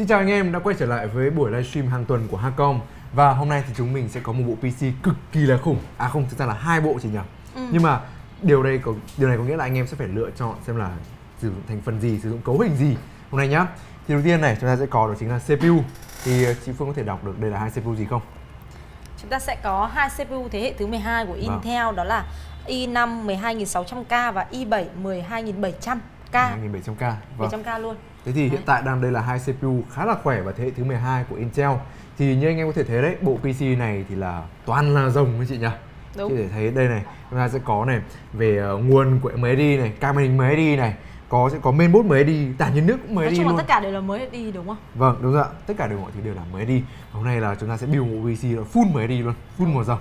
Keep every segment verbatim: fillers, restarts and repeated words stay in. Xin chào anh em đã quay trở lại với buổi livestream hàng tuần của Hacom. Và hôm nay thì chúng mình sẽ có một bộ pê xê cực kỳ là khủng. À không, thực ra là hai bộ chị nhỉ. Ừ. Nhưng mà điều đây có điều này có nghĩa là anh em sẽ phải lựa chọn xem là sử dụng thành phần gì, sử dụng cấu hình gì hôm nay nhá. Thì đầu tiên này chúng ta sẽ có đó chính là xê pê u. Thì chị Phương có thể đọc được đây là hai xê pê u gì không? Chúng ta sẽ có hai xê pê u thế hệ thứ mười hai của vâng. Intel, đó là i năm mười hai nghìn sáu trăm K và i bảy mười hai nghìn bảy trăm K. mười hai nghìn bảy trăm K. Vâng. bảy trăm K luôn. Thế thì đấy. Hiện tại đang đây là hai xê pê u khá là khỏe và thế hệ thứ mười hai của Intel. Thì như anh em có thể thấy đấy, bộ pê xê này thì là toàn là rồng với chị nhỉ. Đúng. Chị có thể thấy đây này, chúng ta sẽ có này về nguồn của em ét i này, camera hình em ét i này, có sẽ có mainboard em ét i, tản nhiệt nước cũng em ét i luôn. Nói chung là tất cả đều là em ét i đúng không? Vâng, đúng rồi ạ. Tất cả đều mọi thứ đều là em ét i. Hôm nay là chúng ta sẽ build một pê xê là full em ét i luôn, full màu rồng.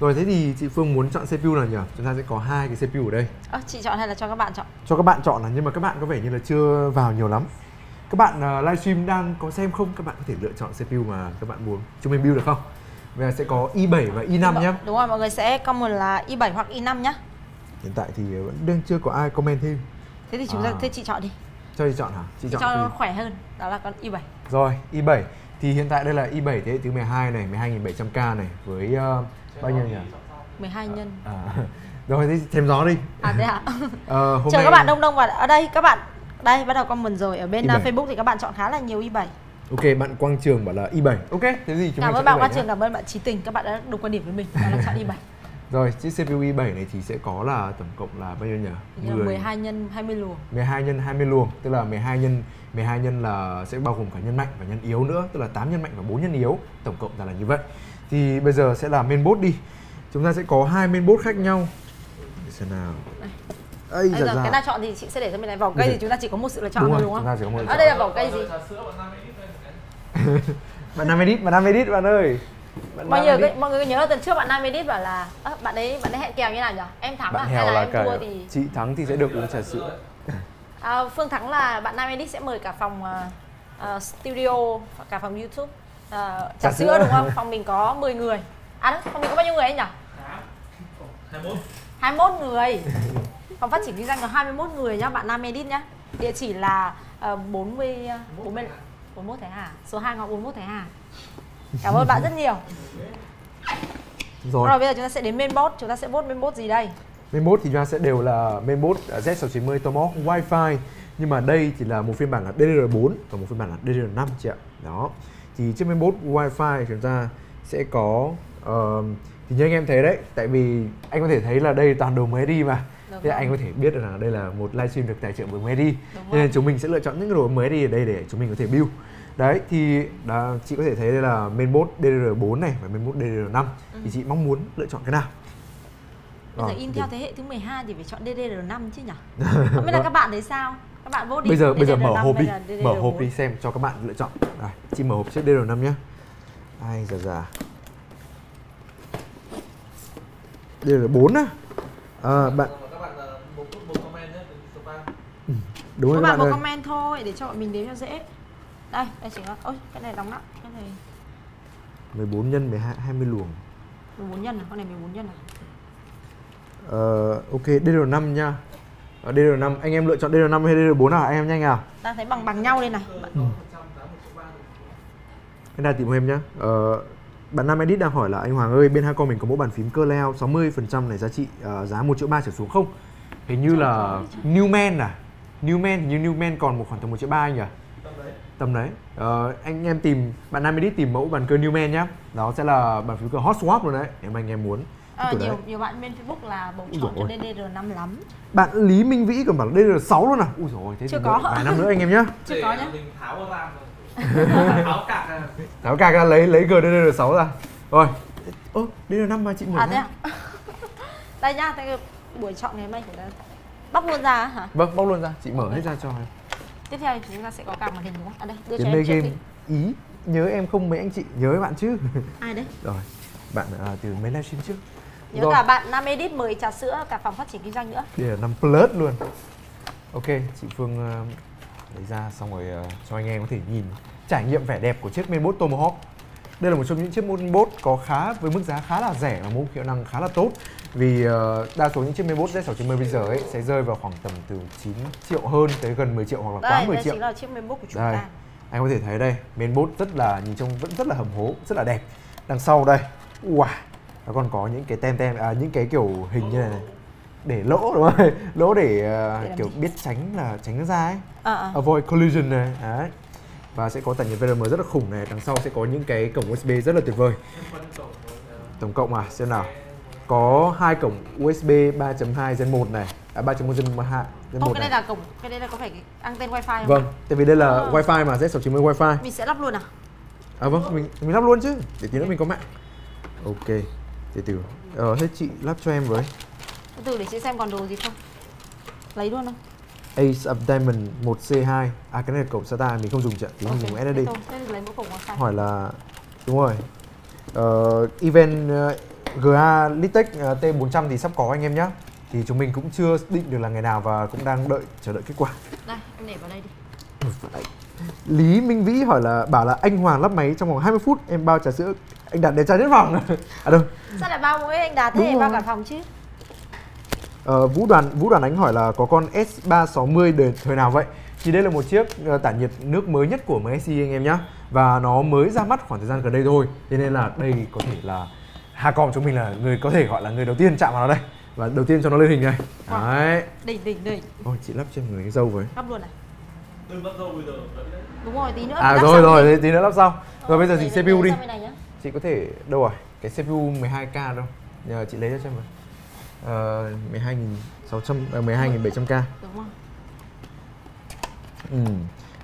Rồi thế thì chị Phương muốn chọn xê pê u nào nhỉ? Chúng ta sẽ có hai cái xê pê u ở đây. À, chị chọn hay là cho các bạn chọn? Cho các bạn chọn là, nhưng mà các bạn có vẻ như là chưa vào nhiều lắm. Các bạn uh, livestream đang có xem không? Các bạn có thể lựa chọn xê pê u mà các bạn muốn. Chúng mình build được không? Và sẽ có i bảy và i năm nhé. Đúng rồi, mọi người sẽ comment là i bảy hoặc i năm nhé. Hiện tại thì vẫn đang chưa có ai comment thêm. Thế thì chúng ta à. Thế chị chọn đi. Cho chị chọn hả? Chị, chị chọn cho khỏe hơn, đó là con i bảy. Rồi, i bảy. Thì hiện tại đây là i bảy thế hệ thứ mười hai này, mười hai nghìn bảy trăm K này với uh, bao nhiêu nhỉ? mười hai nhân. À, à. Rồi thì chém gió đi. À thế ạ. Ờ, hôm Chờ nay... các bạn đông đông vào ở đây các bạn. Đây bắt đầu comment rồi ở bên i bảy. Facebook thì các bạn chọn khá là nhiều i bảy. Ok, bạn Quang Trường bảo là i bảy. Ok, thế gì chúng ta. Cảm ơn bạn Quang Trường, cảm ơn bạn Trí Tình, các bạn đã đồng quan điểm với mình, các bạn chọn i bảy. Rồi, chiếc xê pê u i bảy này thì sẽ có là tổng cộng là bao nhiêu nhỉ? mười hai nhân hai mươi luồng. mười hai nhân hai mươi luồng, tức là mười hai nhân mười hai nhân là sẽ bao gồm cả nhân mạnh và nhân yếu nữa, tức là tám nhân mạnh và bốn nhân yếu, tổng cộng ra là như vậy. Thì bây giờ sẽ là mainboard đi. Chúng ta sẽ có hai mainboard khác nhau. Để xem nào. Bây giờ dạ. Cái nào chọn thì chị sẽ để cho mình này. Vỏ cây thì chúng ta chỉ có một sự lựa chọn thôi đúng không? Ở à, đây là vỏ cây gì? Bạn Nam edit, bạn Nam edit bạn ơi. Bạn mọi, người, mọi người nhớ tuần trước bạn Nam edit bảo là à, bạn ấy bạn ấy hẹn kèo như nào nhỉ? Em thắng bạn à? Hay là, là em thua rồi. Thì chị thắng thì sẽ được uống trà sữa. À, Phương thắng là bạn Nam edit sẽ mời cả phòng uh, uh, studio, cả phòng YouTube uh, trà, trà sữa, sữa đúng không? Phòng mình có mười người. À đó, phòng mình có bao nhiêu người anh nhỉ? hai mươi mốt người. Phòng phát triển kinh doanh có hai mươi mốt người nhá, bạn Nam edit nhá. Địa chỉ là uh, bốn mươi bốn mươi bốn mươi mốt Thái Hà, số hai ngõ bốn mươi mốt Thái Hà. Cảm ơn bạn rất nhiều. Rồi. Rồi bây giờ chúng ta sẽ đến mainboard, chúng ta sẽ vote mainboard gì đây? Mainboard thì chúng ta sẽ đều là mainboard Z sáu chín mươi Tomahawk Wi-Fi. Nhưng mà đây thì là một phiên bản là đê đê rờ bốn và một phiên bản là đê đê rờ năm chị ạ. Đó. Thì trên mainboard Wi-Fi chúng ta sẽ có uh, thì như anh em thấy đấy, tại vì anh có thể thấy là đây toàn đồ mới đi mà. Thế anh có thể biết được là đây là một livestream được tài trợ bởi em ét i. Nên chúng mình sẽ lựa chọn những đồ em ét i ở đây để chúng mình có thể build. Đấy thì đã, chị có thể thấy đây là mainboard đê đê rờ bốn này và mainboard đê đê rờ năm. Ừ. Thì chị mong muốn lựa chọn cái nào? Bây giờ Intel thế hệ thứ mười hai thì phải chọn đê đê rờ năm chứ nhỉ? Không biết là các bạn thấy sao? Các bạn vote đi. Bây giờ bây giờ mở hộp đi, mở hộp đi xem cho các bạn lựa chọn. Rồi, chị mở hộp trước đê đê rờ năm nhá. Ai già già. đê đê rờ bốn á. À, bạn đúng rồi, các bạn một comment thôi để cho bọn mình đếm cho dễ. Đây, đây chỉ có ôi cái này đóng nắp, cái này mười bốn nhân mười hai hai mươi luồng. mười bốn nhân à, con này mười bốn nhân à. Ờ uh, ok, đê đê rờ năm nha. Ở đê đê rờ năm anh em lựa chọn đê đê rờ năm hay đê đê rờ bốn nào anh em nhanh à? Đang thấy bằng bằng nhau đây này. Bạn... Ừ. Cái này tìm em nhá. Ờ, bạn Nam edit đang hỏi là anh Hoàng ơi, bên Hacom mình có mẫu bàn phím cơ layout sáu mươi phần trăm này giá trị uh, giá một triệu ba trở xuống không? Hình như là Newmen à? Newmen, như Newmen còn một khoảng tầm một triệu ba anh nhỉ? Tầm đấy. Tầm đấy. Ờ, anh em tìm, bạn Nam edit tìm mẫu bàn cơ Newmen nhá. Đó sẽ là bàn phím cơ hot swap rồi đấy, nếu mà anh em muốn. Ờ, nhiều, nhiều bạn bên Facebook là bầu chọn cho đê đê rờ năm lắm. Bạn Lý Minh Vĩ còn bảo đê đê rờ sáu luôn à? Ui dồi ôi, thế chưa có. Vài năm nữa anh em nhá. Chưa có nhá. Mình tháo ra rồi. Tháo cạc ra. Tháo cạc ra lấy lấy đê đê rờ sáu ra. Rồi. Ơ, đê đê rờ năm mà chị mở. À thế à? Đây nhá, buổi chọn ngày hôm nay của đây. Bóc luôn ra hả? Vâng, bóc luôn ra, chị mở hết ra cho em. Tiếp theo thì chúng ta sẽ có cả màn hình đúng không? À đây, đưa Đến cho em game. Ý, nhớ em không mấy anh chị, nhớ bạn chứ. Ai đấy? Rồi, bạn à, từ mấy livestream trước. Nhớ rồi. Cả bạn Nam edit mời trà sữa, cả phòng phát triển kinh doanh nữa. Đây là năm plus luôn. Ok, chị Phương uh, lấy ra xong rồi uh, cho anh em có thể nhìn trải nghiệm vẻ đẹp của chiếc mainboard Tomahawk. Đây là một trong những chiếc mainboard có khá với mức giá khá là rẻ và một hiệu năng khá là tốt. Vì uh, đa số những chiếc mainboard Z sáu chín mươi bây giờ ấy sẽ rơi vào khoảng tầm từ chín triệu hơn tới gần mười triệu hoặc là đây, quá mười triệu. Đây chính là chiếc mainboard của chúng ta. Anh có thể thấy đây, mainboard rất là nhìn trông vẫn rất là hầm hố, rất là đẹp. Đằng sau đây, wow, nó còn có những cái tem tem, à, những cái kiểu hình như này này, để lỗ đúng không? Lỗ để uh, kiểu biết tránh là tránh nó ra ấy, à, à. Avoid collision này, đấy. Và sẽ có tản nhiệt vê rờ em rất là khủng này, đằng sau sẽ có những cái cổng u ét bê rất là tuyệt vời. Tổng cộng à, xem nào, có hai cổng u ét bê ba chấm hai gen một này, à, ba chấm một gen một. Cái này là cổng, cái đây là có phải anten wifi không? Vâng, tại vì đây là à. wifi mà, Z sáu chín không wifi. Mình sẽ lắp luôn à? À vâng, mình mình lắp luôn chứ, để tí nữa mình có mạng. Ok, để từ, ờ thế chị lắp cho em với. Từ để chị xem còn đồ gì không? Lấy luôn không? Ace of Diamond một C hai. À cái này là cổng SATA, mình không dùng chợ, tí okay, mình dùng ét ét đê. Hỏi là, đúng rồi. Uh, event uh, giê a Litech uh, T bốn trăm thì sắp có anh em nhé. Thì chúng mình cũng chưa định được là ngày nào và cũng đang đợi, chờ đợi kết quả. Đây, em để vào đây đi. Lý Minh Vĩ hỏi là, bảo là anh Hoàng lắp máy trong vòng hai mươi phút, em bao trà sữa, anh Đạt để trà đến phòng. À đâu. Sao lại bao mỗi anh Đạt thế, em bao cả phòng chứ. Uh, Vũ Đoàn Vũ Đoàn Ánh hỏi là có con S ba sáu mươi đời thời nào vậy? Thì đây là một chiếc uh, tản nhiệt nước mới nhất của em ét i anh em nhé. Và nó mới ra mắt khoảng thời gian gần đây thôi. Thế nên là đây có thể là Hacom chúng mình là người có thể gọi là người đầu tiên chạm vào nó đây. Và đầu tiên cho nó lên hình này. Wow. Đấy. Đỉnh đỉnh đỉnh. Ôi chị lắp trên người cái dâu với. Lắp luôn này. Đừng lắp dâu bây giờ. Đúng rồi, tí nữa. À lắp rồi rồi, tí, tí nữa lắp sau. Rồi, rồi bây giờ thì xê pê u lên, đi. Lên chị có thể đâu rồi? Cái xê pê u mười hai K đâu? Nhờ chị lấy cho xem rồi. Ờ uh, mười hai nghìn bảy trăm K. Đúng rồi. Ừ.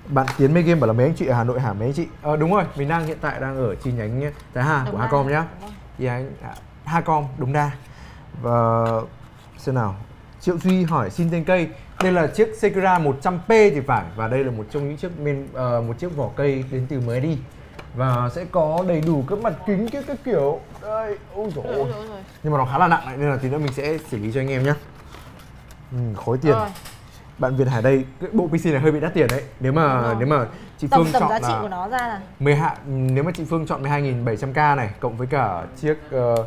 Bạn Tiến Mê Game bảo là mấy anh chị ở Hà Nội hả mấy anh chị? Ờ uh, đúng rồi, mình đang hiện tại đang ở chi nhánh Thái Hà của Hacom nhá. Chi nhánh Hacom Đống Đa. Và xem nào. Triệu Duy hỏi xin tên cây. Đây là chiếc Sekira một trăm P thì phải, và đây là một trong những chiếc men, uh, một chiếc vỏ cây đến từ mới đi. Và sẽ có đầy đủ các mặt kính các, các kiểu. Đây, ôi dồi ôi. Nhưng mà nó khá là nặng này, nên là tí nữa mình sẽ xử lý cho anh em nhé. Ừ, khối tiền. Rồi. Bạn Việt Hải đây, cái bộ pê xê này hơi bị đắt tiền đấy. Nếu mà nếu mà chị Phương chọn giá trị của nó ra là mười hai, nếu mà chị Phương chọn mười hai nghìn bảy trăm K này cộng với cả chiếc uh,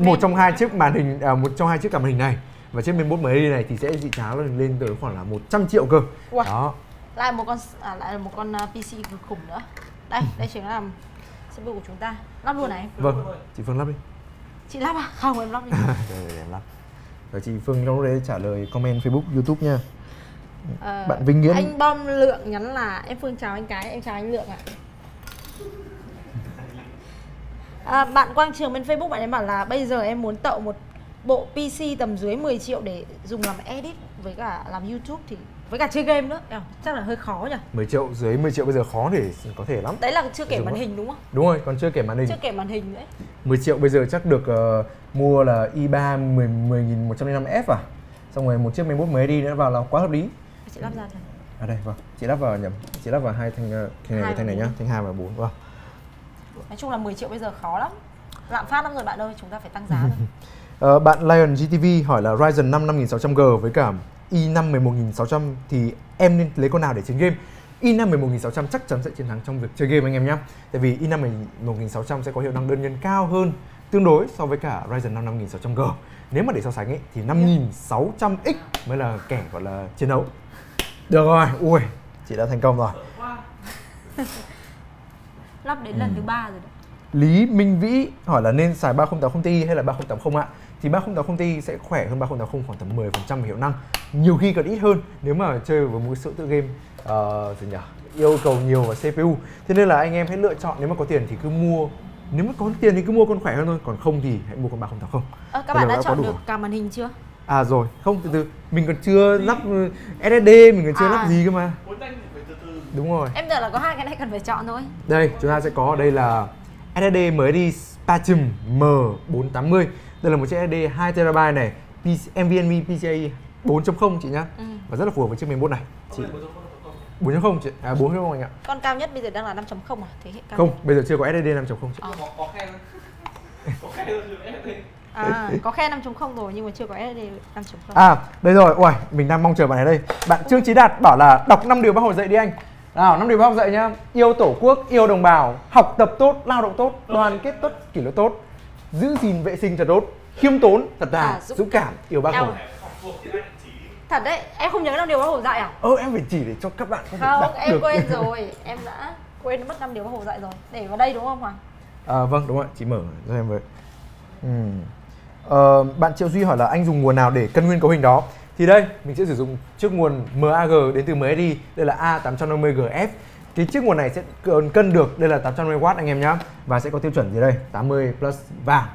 một trong hai chiếc màn hình à, một trong hai chiếc cảm hình này và chiếc mainboard em ét i này thì sẽ trị giá lên tới khoảng là một trăm triệu cơ. Wow. Đó. Lại một con à, lại một con pê xê khủng nữa. Đây, đây chính là xê pê u của chúng ta. Lắp luôn này. Vâng, chị Phương lắp đi. Chị lắp à? Không, em lắp đi. Để em lắp. Rồi chị Phương trong lúc đấy trả lời comment Facebook, YouTube nha. Ờ, bạn Vinh Nguyễn. Anh Bom Lượng nhắn là em Phương chào anh cái, em chào anh Lượng ạ. À, bạn Quang Trường bên Facebook bạn ấy bảo là bây giờ em muốn tậu một bộ pê xê tầm dưới mười triệu để dùng làm edit với cả làm YouTube thì với cả chơi game nữa, chắc là hơi khó nhỉ. mười triệu, dưới mười triệu bây giờ khó để có thể lắm. Đấy là chưa kể màn hình đúng không? Đúng rồi, còn chưa kể màn hình. Chưa kể màn hình đấy. mười triệu bây giờ chắc được uh, mua là i ba mười nghìn một trăm linh năm F à? Xong rồi một chiếc mainboard em ét i nữa vào là quá hợp lý. Chị lắp ra thôi. À đây, vâng. Chị lắp vào nhầm. Chị lắp vào hai thanh uh, cái này, thanh này nhá, thanh hai và bốn. Vâng. Nói chung là mười triệu bây giờ khó lắm. Lạm phát lắm rồi bạn ơi, chúng ta phải tăng giá thôi. uh, bạn Lion giê tê vê hỏi là Ryzen năm năm nghìn sáu trăm G với cả i năm mười một nghìn sáu trăm thì em nên lấy con nào để chiến game? i năm mười một nghìn sáu trăm chắc chắn sẽ chiến thắng trong việc chơi game anh em nhé. Tại vì i năm mười một nghìn sáu trăm sẽ có hiệu năng đơn nhân cao hơn tương đối so với cả Ryzen năm năm nghìn sáu trăm G. Nếu mà để so sánh ấy, thì năm nghìn sáu trăm X mới là kẻ gọi là chiến đấu. Được rồi, ui, chị đã thành công rồi. Lắp đến lần ừ. thứ ba rồi đấy. Lý Minh Vĩ hỏi là nên xài ba không tám không Ti hay là ba không tám không ạ? Thì ba không tám không Ti sẽ khỏe hơn ba không tám không khoảng tầm mười phần trăm hiệu năng. Nhiều khi còn ít hơn nếu mà chơi với một sự tự game uh, gì nhỉ? Yêu cầu nhiều vào xê pê u. Thế nên là anh em hãy lựa chọn, nếu mà có tiền thì cứ mua. Nếu mà có tiền thì cứ mua con khỏe hơn thôi, còn không thì hãy mua con ba không tám không. Ờ, các thế bạn đã, đã chọn được cả màn hình chưa? À rồi, không, từ từ. Mình còn chưa lắp ét ét đê, mình còn chưa à. lắp gì cơ mà. Đúng rồi. Em tưởng là có hai cái này cần phải chọn thôi. Đây, chúng ta sẽ có, đây là ét ét đê mới đi Spatium M bốn tám không. Đây là một chiếc ét ét đê hai terabyte này, NVMe PCIe bốn chấm không chị nhá. Ừ. Và rất là phù hợp với chiếc mainboard này. Chị bốn chấm không chị, à bốn chấm không anh ạ. Con cao nhất bây giờ đang là năm chấm không à? Thế hệ cao. Không, bây giờ chưa có ét ét đê năm chấm không chị. À. Có, có khe Có khe À, có khe năm chấm không rồi nhưng mà chưa có ét ét đê năm chấm không. À, đây rồi. Ôi, mình đang mong chờ bạn này đây. Bạn Trương Chí Đạt bảo là đọc năm điều Bác Hồ dạy đi anh. Nào, năm điều Bác Hồ dạy nhá. Yêu Tổ quốc, yêu đồng bào, học tập tốt, lao động tốt, đoàn kết tốt, kỷ luật tốt, giữ gìn vệ sinh thật tốt, khiêm tốn, thật thà, à, dũng, dũng cảm, yêu Bác Hồ. Thật đấy, em không nhớ năm điều bác Hồ dạy à? Ờ, em phải chỉ để cho các bạn có thể đặt được. Không, em quên rồi, em đã quên mất năm điều bác Hồ dạy rồi. Để vào đây đúng không Hoàng? À, vâng, đúng rồi, chị mở cho em với. Ừ. À, bạn Triệu Duy hỏi là anh dùng nguồn nào để cân nguyên cấu hình đó? Thì đây, mình sẽ sử dụng chiếc nguồn em a giê đến từ em ét i, đây là A tám trăm năm mươi G F. Cái chiếc nguồn này sẽ cân được, đây là tám trăm năm mươi oát anh em nhá. Và sẽ có tiêu chuẩn gì đây? tám mươi plus vàng,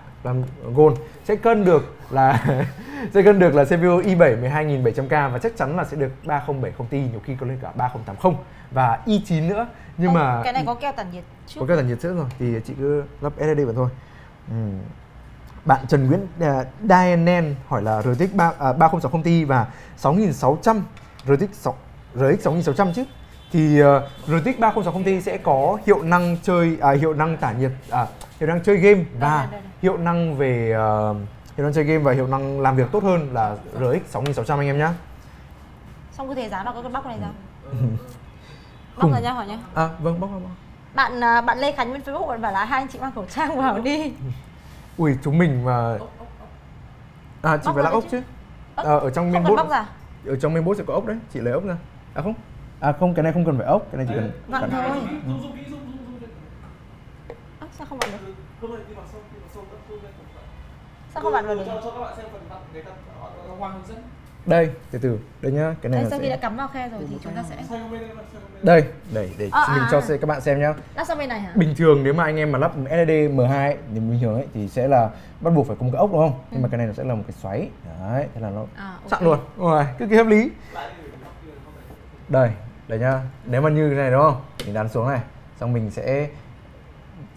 gold. Sẽ cân được là sẽ cân được là xê pê u i bảy mười hai nghìn bảy trăm K và chắc chắn là sẽ được ba không bảy không Ti, nhiều khi có lên cả ba không tám không và i chín nữa. Nhưng Ô, mà cái này có keo tản nhiệt chứ. Có keo tản nhiệt trước rồi thì chị cứ lắp ét ét đê vào thôi. Ừ. Bạn Trần Nguyễn uh, Dianen hỏi là RTX ba không sáu không Ti và sáu nghìn sáu trăm RTX sáu nghìn sáu trăm chứ. Thì uh, RTX ba không sáu không Ti sẽ có hiệu năng chơi à, hiệu năng tản nhiệt à, hiệu năng chơi game và đây, đây, đây. hiệu năng về uh, hiệu năng chơi game và hiệu năng làm việc tốt hơn là rờ ích sáu nghìn sáu trăm anh em nhá. Xong cứ thế giá nó có cái bóc này ra. Bóc ra nha hỏi nhá. À vâng, bóc ra bóc. Bạn bạn Lê Khánh bên Facebook bạn bảo là hai anh chị mang khẩu trang vào đi. Ui chúng mình mà à chị bóc phải là ốc chứ. Ốc. À, ở trong mainboard. Ở trong mainboard sẽ có ốc đấy, chị lấy ốc ra. À không. À không, cái này không cần phải ốc, cái này chỉ cần. Vặn thôi. Ơ sao không vặn được? Sao không bạn vào cho, cho các bạn xem phần tập, cái tập Hoàng hướng dẫn. Đây, từ từ, đây nhá, cái này đây, sau khi sẽ... đã cắm vào khe rồi thì chúng ta sẽ đây, đây để à, mình à, cho à. các bạn xem nhá. Lắp sang bên này hả? Bình thường nếu mà anh em mà lắp ét ét đê em hai ấy, thì bình thường ấy thì sẽ là bắt buộc phải có một cái ốc đúng không? Ừ. Nhưng mà cái này nó sẽ là một cái xoáy. Đấy, thế là nó à, okay. sẵn luôn. Đúng rồi, cực kỳ hợp lý. Đây, đây nhá. Nếu mà như thế này đúng không? Mình đắn xuống này, xong mình sẽ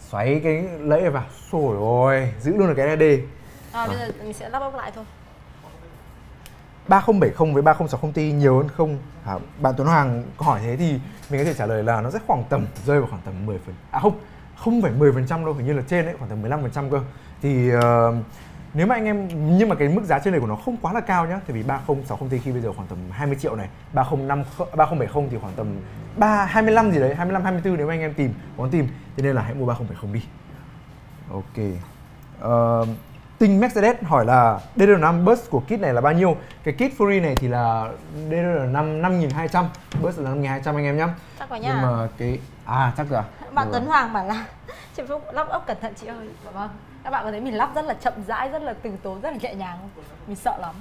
xoáy cái lẫy này vào. Trời ơi, giữ luôn được cái ét ét đê. À, à. Bây giờ mình sẽ lắp ốc lại thôi. ba không bảy không với ba không sáu không Ti nhiều hơn không? À, bạn Tuấn Hoàng hỏi thế thì mình có thể trả lời là nó sẽ khoảng tầm rơi vào khoảng tầm mười phần trăm. À không, không phải mười phần trăm đâu, hình như là trên đấy, khoảng tầm mười lăm phần trăm cơ. Thì uh, nếu mà anh em, nhưng mà cái mức giá trên này của nó không quá là cao nhá. Tại vì ba không sáu không Ti khi bây giờ khoảng tầm hai mươi triệu này, ba không bảy không thì khoảng tầm ba, hai mươi lăm gì đấy, hai mươi lăm, hai mươi tư nếu mà anh em tìm, muốn tìm. Thế nên là hãy mua ba không bảy không đi. Ok. Uh, Tinh Mercedes hỏi là đê đê R năm burst của kit này là bao nhiêu? Cái kit Fury này thì là đê đê R năm năm nghìn hai trăm, burst là năm nghìn hai trăm anh em nhé. Chắc quá nhá. Nhưng mà cái... À chắc rồi à? Bạn Tuấn Hoàng bảo là chị Phúc lắp ốc cẩn thận chị ơi. Vâng. Các bạn có thấy mình lắp rất là chậm rãi, rất là từ tốn, rất là nhẹ nhàng không? Mình sợ lắm.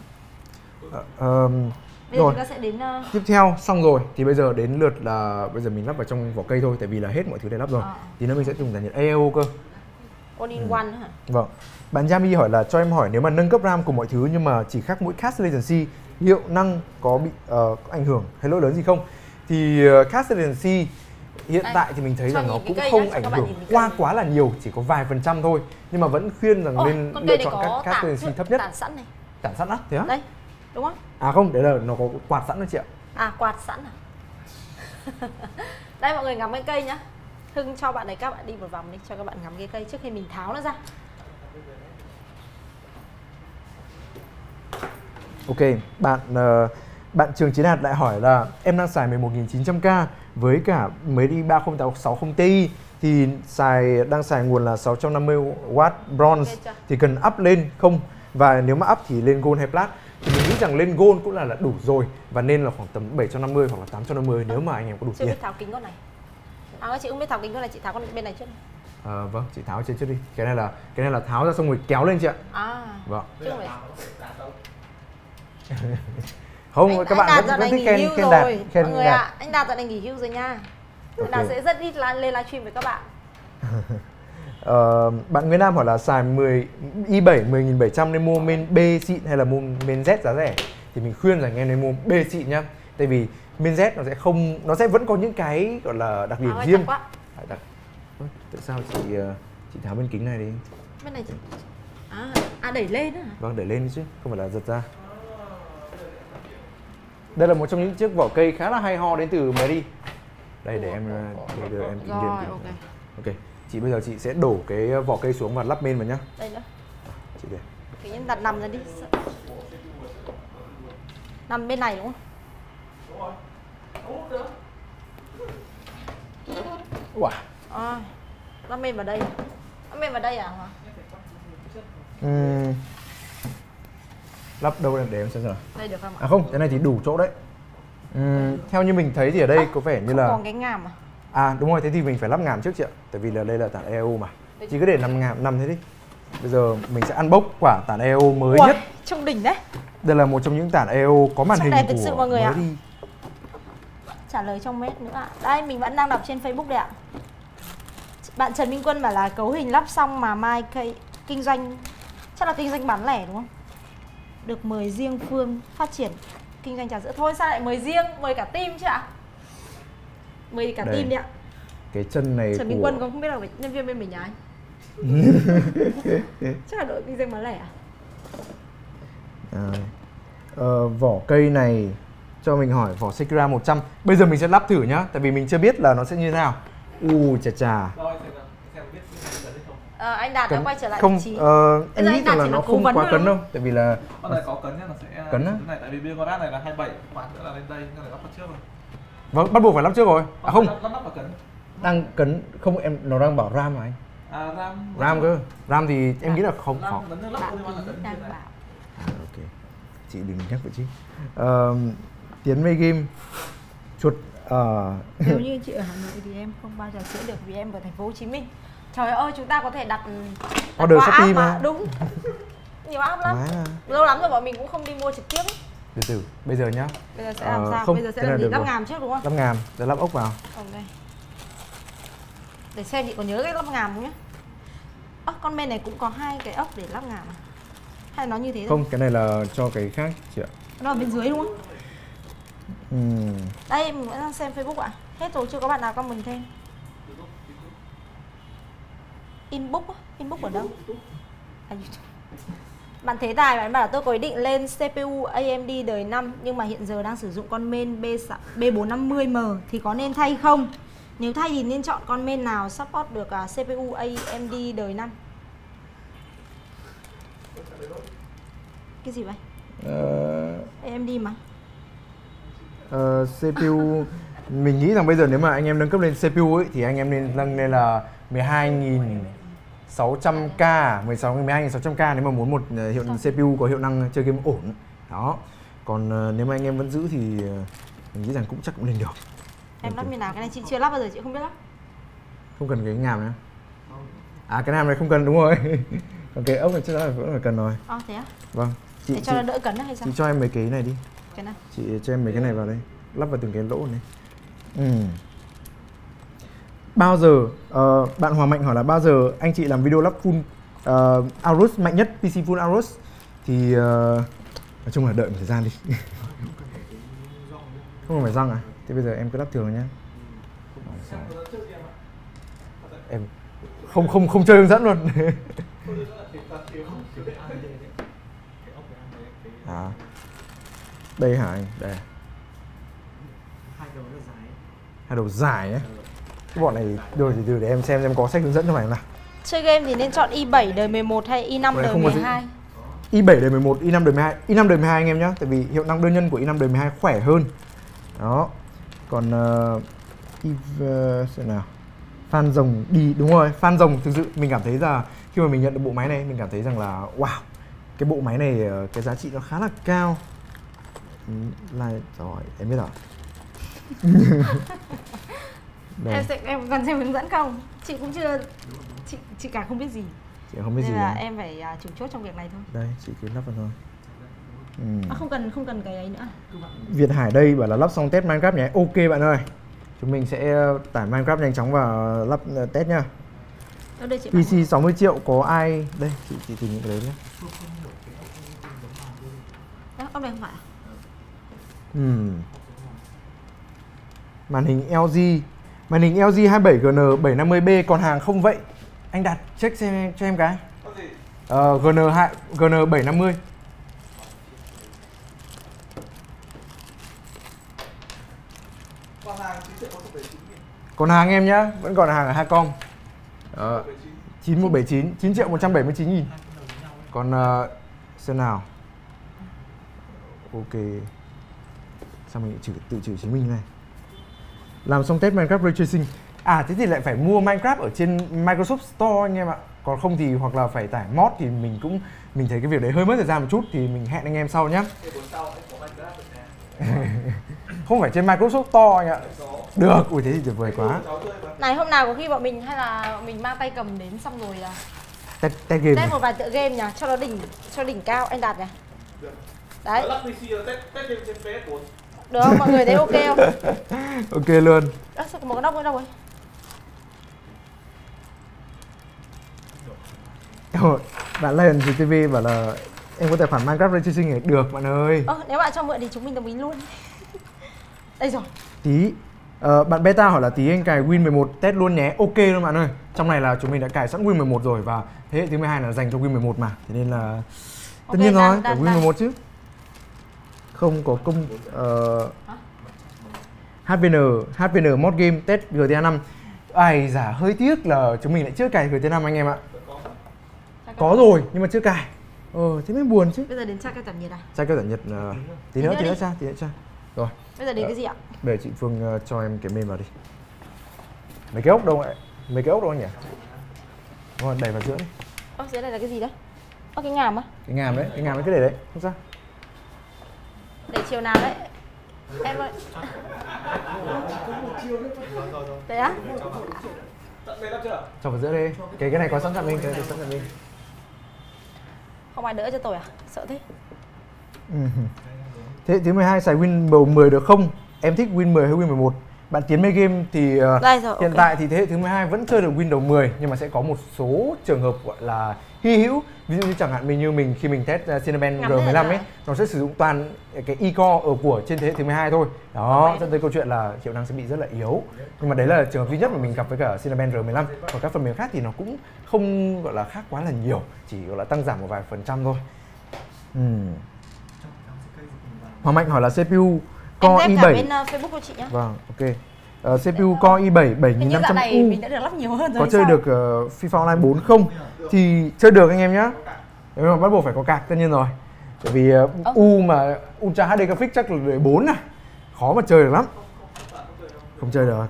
À, um... Bây giờ rồi. Chúng ta sẽ đến uh... tiếp theo xong rồi thì bây giờ đến lượt là bây giờ mình lắp vào trong vỏ cây thôi, tại vì là hết mọi thứ để lắp rồi. À. Thì nữa mình sẽ dùng tản nhiệt a o cơ. One in one hả? Vâng. Bạn Yami hỏi là cho em hỏi nếu mà nâng cấp RAM cùng mọi thứ nhưng mà chỉ khác mỗi cache latency, hiệu năng có bị uh, có ảnh hưởng hay lỗi lớn gì không? Thì uh, cache latency hiện Đây. tại thì mình thấy rằng nó cũng không nhá, ảnh hưởng qua quá là nhiều, chỉ có vài phần trăm thôi. Nhưng mà vẫn khuyên rằng Ồ, nên lựa chọn các cache latency thấp nhất. Tản sẵn này. Tản sẵn á? Thế á? Đây, đúng không? À không, đấy là nó có quạt sẵn đó chị ạ. À quạt sẵn à? Đây mọi người ngắm cái cây nhá. Hưng cho bạn này, các bạn đi một vòng đi cho các bạn ngắm cái cây trước khi mình tháo nó ra. Ok, bạn uh, bạn Trường Chí Đạt lại hỏi là em đang xài mười một nghìn chín trăm K với cả mới đi ba không sáu không Ti thì xài đang xài nguồn là sáu trăm năm mươi oát bronze thì cần up lên không? Và nếu mà up thì lên gold hay plat? Thì mình nghĩ rằng lên gold cũng là, là đủ rồi và nên là khoảng tầm bảy trăm năm mươi hoặc là tám trăm năm mươi nếu mà anh em có đủ tiền. Chưa biết tháo kính con này. À, chị không biết tháo kính con này, chị tháo con bên này trước. À, vâng, chị tháo trên trước đi. Cái này là cái này là tháo ra xong rồi kéo lên chị ạ. À. Vâng. Không, anh, các bạn vẫn, vẫn thích khen khen Đạt, khen mọi người Đạt. À, anh Đạt dạo này nghỉ hưu rồi nha. Okay. Đạt sẽ rất ít lên livestream với các bạn. uh, bạn Nguyễn Nam hỏi là xài i bảy mười nghìn bảy trăm nên mua main B xịn hay là mua main Z giá rẻ? Thì mình khuyên rằng em nên mua B xịn nhá. Tại vì main Z nó sẽ không, nó sẽ vẫn có những cái gọi là đặc điểm à, riêng. Quá. À, đặc... Tại sao chị chị tháo bên kính này đi? Bên này chị. À, à đẩy lên á. Vâng, đẩy lên chứ, không phải là giật ra. Đây là một trong những chiếc vỏ cây khá là hay ho đến từ máy đi. Đây để em để đưa em kính điện. Okay. Ok. Chị bây giờ chị sẽ đổ cái vỏ cây xuống và lắp main vào nhá. Đây nữa. Chị để. Cái nhân đặt nằm ra đi. Nằm bên này đúng không? Wow. À, lắp main vào đây. Lắp main vào đây à? Ừ. lắp đâu để em xem xem nào. Đây được không ạ? À không, cái này thì đủ chỗ đấy. Uhm, theo như mình thấy thì ở đây à, có vẻ như là còn cái ngàm à? À đúng rồi, thế thì mình phải lắp ngàm trước chị ạ. Tại vì là đây là tản e o mà. Chị cứ để nằm ngàm nằm thế đi. Bây giờ mình sẽ unbox quả tản e o mới Uầy, nhất. Trông đỉnh đấy. Đây là một trong những tản e o có màn hình của sự mọi người mới đi. Trả lời trong mét nữa ạ. Đây mình vẫn đang đọc trên Facebook đấy ạ. Bạn Trần Minh Quân bảo là cấu hình lắp xong mà mai cây kinh doanh, chắc là kinh doanh bán lẻ đúng không? Được mời riêng Phương phát triển kinh doanh trà sữa. Thôi sao lại mời riêng, mời cả team chứ ạ? Mời cả đây. Team đi ạ. Cái chân này Trần Minh của... Quân có không biết là nhân viên bên mình nhà anh? Chắc là đội kinh doanh bán lẻ à? À ờ, vỏ cây này cho mình hỏi vỏ Sekira một trăm. Bây giờ mình sẽ lắp thử nhá, tại vì mình chưa biết là nó sẽ như thế nào. U chà chà. Ờ, anh Đạt cấn. Đã quay trở lại không, vị trí. Ờ, em nghĩ là, là nó không quá cấn đâu, tại vì là con này có cấn nhá, nó sẽ cấn á. Này tại vì bên con Đạt này là hai mươi bảy, khoảng nữa là lên đây, nên là lắp trước rồi. Vâng, bắt buộc phải lắp trước rồi. À không. Lắp lắp vào cấn. Đang cấn không em, nó đang bảo RAM mà anh. À RAM. RAM cơ. RAM thì em nghĩ là không khó. Ok. Chị đừng nhắc vậy chứ. Ờ, Tiến mê game chuột. Ờ. Nếu như chị ở Hà Nội thì em không bao giờ sửa được vì em ở thành phố Hồ Chí Minh. Trời ơi, chúng ta có thể đặt, đặt order Shopee mà. Mà đúng. Nhiều app lắm. À. Lâu lắm rồi bọn mình cũng không đi mua trực tiếp. Từ từ, bây giờ nhá. Bây giờ sẽ làm ờ, sao? Không, bây giờ sẽ làm gì? Lắp ngàm trước đúng không? Lắp ngàm, rồi lắp ốc vào. Còn đây. Để xem chị có nhớ cái lắp ngàm không nhá. Ơ, con bên này cũng có hai cái ốc để lắp ngàm à? Hay nó như thế không? Thôi? Cái này là cho cái khác chị ạ. Nó ở bên dưới đúng không? Uhm. Đây, mình vẫn đang xem Facebook ạ. Hết rồi, chưa có bạn nào con mình thêm. Inbox á? Inbox ở đâu? À, YouTube. Bạn Thế Tài bạn bảo là tôi có ý định lên xê pê u a em đê đời năm nhưng mà hiện giờ đang sử dụng con main B bốn năm không M thì có nên thay không? Nếu thay thì nên chọn con main nào support được à, xê pê u a em đê đời năm? Cái gì vậy? Uh... a em đê mà. Uh, xê pê u mình nghĩ rằng bây giờ nếu mà anh em nâng cấp lên xê pê u ấy thì anh em nên nâng lên là mười hai nghìn sáu trăm K, mười sáu mười hai nghìn sáu trăm K nếu mà muốn một hiệu xê pê u có hiệu năng chơi game ổn. Đó. Còn uh, nếu mà anh em vẫn giữ thì uh, mình nghĩ rằng cũng chắc cũng lên được. Em lắp như nào? Cái này chị chưa lắp bao giờ, chị không biết lắp. Không cần cái ngàm nữa. À cái ngàm này không cần đúng rồi. Còn cái ốc này chắc là vẫn phải cần rồi. Ờ à, thế á? Vâng. Chị để cho chị, nó đỡ cấn hay sao? Chị cho em mấy cái này đi. Cái nào? Chị cho em mấy cái này vào đây. Lắp vào từng cái lỗ này. Ừ. Bao giờ, uh, bạn Hòa Mạnh hỏi là bao giờ anh chị làm video lắp full uh, Aorus mạnh nhất, pê xê full Aorus? Thì uh, nói chung là đợi một thời gian đi. Không cần phải răng à? Thế bây giờ em cứ lắp thường nhé. Em không không không chơi hướng dẫn luôn. À. Đây hả anh? Đây. Hai đầu dài. Hai đầu dài ấy. Cái bọn này rồi thì từ để em xem em có sách hướng dẫn cho mày nào. Chơi game thì nên chọn i bảy đời mười một hay i năm đời mười hai? i bảy đời mười một, i năm đời mười hai. i năm đời mười hai anh em nhá, tại vì hiệu năng đơn nhân của i năm đời mười hai khỏe hơn. Đó. Còn uh, i xem nào. Fan rồng đi đúng rồi, fan rồng thực sự mình cảm thấy là khi mà mình nhận được bộ máy này mình cảm thấy rằng là wow. Cái bộ máy này cái giá trị nó khá là cao. Lại rồi, em biết rồi. Đây. Em sẽ em cần xem hướng dẫn không? Chị cũng chưa chị chị cả không biết gì. Chị không biết nên gì. Nên là em phải uh, chủ chốt trong việc này thôi. Đây, chị cứ lắp vào thôi. Ừ. À, không cần không cần cái ấy nữa. Việt Hải đây bảo là lắp xong test Minecraft nhé. Ok bạn ơi. Chúng mình sẽ tải Minecraft nhanh chóng và lắp uh, test nhá. Đây, chị pê xê bảo. sáu mươi triệu có ai? Đây, chị chị tìm những cái đấy nhé. Đó, ông này không phải. Ừ. Màn hình lờ giê. Màn hình lờ giê hai mươi bảy G N bảy năm không B còn hàng không vậy? Anh Đạt check xem cho em cái. Ờ uh, G N hai G N bảy năm không. Còn hàng Còn hàng em nhá, vẫn còn hàng ở Hacom. Ờ chín một bảy chín, chín triệu một trăm bảy mươi chín nghìn. Còn uh, xem nào. Ok. Sao mình tự trừ chính mình này. Làm xong test Minecraft Ray Tracing. À thế thì lại phải mua Minecraft ở trên Microsoft Store anh em ạ. Còn không thì hoặc là phải tải mod thì mình cũng mình thấy cái việc đấy hơi mất thời gian một chút, thì mình hẹn anh em sau nhé. Không phải trên Microsoft Store anh ạ. Được, ui thế thì tuyệt vời quá. Này hôm nào có khi bọn mình hay là mình mang tay cầm đến xong rồi là test, test game. Test một vài tựa game nhỉ, cho nó đỉnh, cho đỉnh cao anh Đạt nhỉ. Đấy. Được không? Mọi người thấy ok không? Ok luôn. Đó, sao một cái nóc nữa đâu rồi? Rồi, bạn Lion giê tê vê bảo là em có tài khoản Minecraft Ray Tracing này. Được bạn ơi. Ờ, nếu bạn cho mượn thì chúng mình đồng ý luôn. Đây rồi. Tí. Ờ, bạn Beta hỏi là tí anh cài Win mười một test luôn nhé. Ok luôn bạn ơi. Trong này là chúng mình đã cài sẵn Win mười một rồi và thế hệ thứ mười hai là dành cho Win mười một mà. Thế nên là tất okay, nhiên rồi, phải Win mười một chứ. Không có công uh, HVN, HVN mod game test GTA năm. Ai giả hơi tiếc là chúng mình lại chưa cài GTA năm anh em ạ. Có rồi nhưng mà chưa cài. Ờ thế mới buồn chứ. Bây giờ đến tra keo giảm nhiệt này. Tra keo giảm nhiệt uh, tí nữa tí nữa tra, tí nữa tra. Rồi. Bây giờ đến cái gì ạ? Để chị Phương uh, cho em cái mềm vào đi. Mấy cái ốc đâu ạ? Mấy cái ốc đâu anh nhỉ? Rồi đẩy vào giữa đi. Ốc dưới này là cái gì đấy? Ốc cái ngàm á? Cái ngàm đấy, cái ngàm đấy cứ để đấy, không sao. Để chiều nào đấy em ơi. Đấy á? Cho vào giữa đi. Cái cái này có sẵn sẵn mình, cái này có sẵn sẵn mình. Không ai đỡ cho tôi à? Sợ thế. Thế thứ mười hai xài Win mười được không? Em thích Win mười hay Win mười một? Bạn Tiến mê game thì uh, rồi, hiện okay. tại thì thế hệ thứ mười hai vẫn chơi được Windows mười, nhưng mà sẽ có một số trường hợp gọi là hy hữu. Ví dụ như chẳng hạn mình như mình khi mình test uh, Cinebench R mười lăm ấy, nó sẽ sử dụng toàn cái e ca ở của trên thế hệ thứ mười hai thôi. Đó, dẫn tới câu chuyện là hiệu năng sẽ bị rất là yếu. Nhưng mà đấy là trường hợp duy nhất mà mình gặp với cả Cinebench R mười lăm. Còn các phần mềm khác thì nó cũng không gọi là khác quá là nhiều, chỉ gọi là tăng giảm một vài phần trăm thôi. Uhm. Hoàng Mạnh hỏi là xê pê u Core i bảy. Cả bên uh, Facebook của chị nhé. Vâng, ok. Uh, xê pê u Core i bảy bảy nghìn năm trăm U. Mình đã được lắp nhiều hơn rồi. Có chơi sao? Được uh, FIFA Online bốn không? Thì chơi được anh em nhá. Nếu mà bắt buộc phải có cạc tất nhiên rồi. Bởi vì uh, oh. U mà Ultra hát đê Graphics chắc là đời bốn à. Khó mà chơi được lắm. Không chơi được.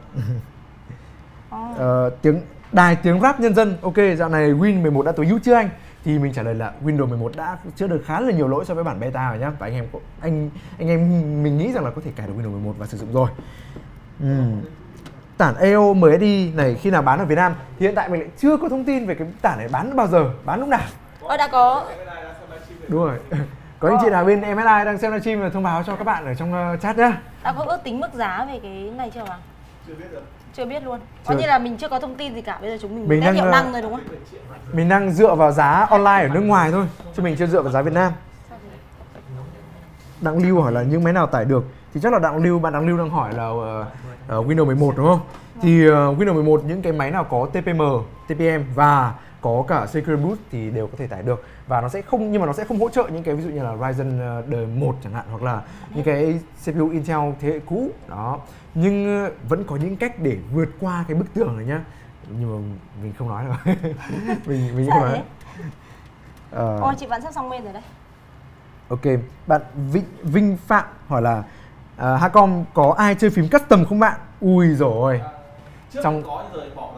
uh, tiếng đài tiếng rap nhân dân. Ok, dạo này Win mười một đã tối ưu chưa anh? Thì mình trả lời là Windows mười một đã chữa được khá là nhiều lỗi so với bản beta rồi nhá. Và anh em anh anh em mình nghĩ rằng là có thể cài được Windows mười một và sử dụng rồi. Uhm. Tản a o em ét đê này khi nào bán ở Việt Nam? Thì hiện tại mình lại chưa có thông tin về cái tản này bán bao giờ, bán lúc nào. Ơ đã có. Đúng rồi. Có anh chị nào bên em ét i đang xem livestream là thông báo cho các bạn ở trong chat nhá. Đã có ước tính mức giá về cái này chưa ạ? Chưa biết được. Chưa biết luôn. Coi như là mình chưa có thông tin gì cả. Bây giờ chúng mình, mình đang hiệu năng rồi đúng không? Mình đang dựa vào giá online ở nước ngoài thôi, chứ mình chưa dựa vào giá Việt Nam. Đặng Lưu hỏi là những máy nào tải được? Thì chắc là Đặng Lưu, bạn Đặng Lưu đang hỏi là uh, uh, Windows mười một đúng không? Thì uh, Windows mười một những cái máy nào có tê pê em, tê pê em và có cả Secure Boot thì đều có thể tải được. Và nó sẽ không, nhưng mà nó sẽ không hỗ trợ những cái ví dụ như là Ryzen đời một chẳng hạn, hoặc là những cái xê pê u Intel thế hệ cũ đó. Nhưng vẫn có những cách để vượt qua cái bức tường này nhá. Nhưng mà mình không nói đâu. mình mình không nói. Ờ uh... Ôi chị vẫn sắp xong mail rồi đấy. Ok, bạn Vinh, Vinh Phạm hỏi là uh, Hacom có ai chơi phím custom không bạn? Ui rồi. À, trong có rồi bỏ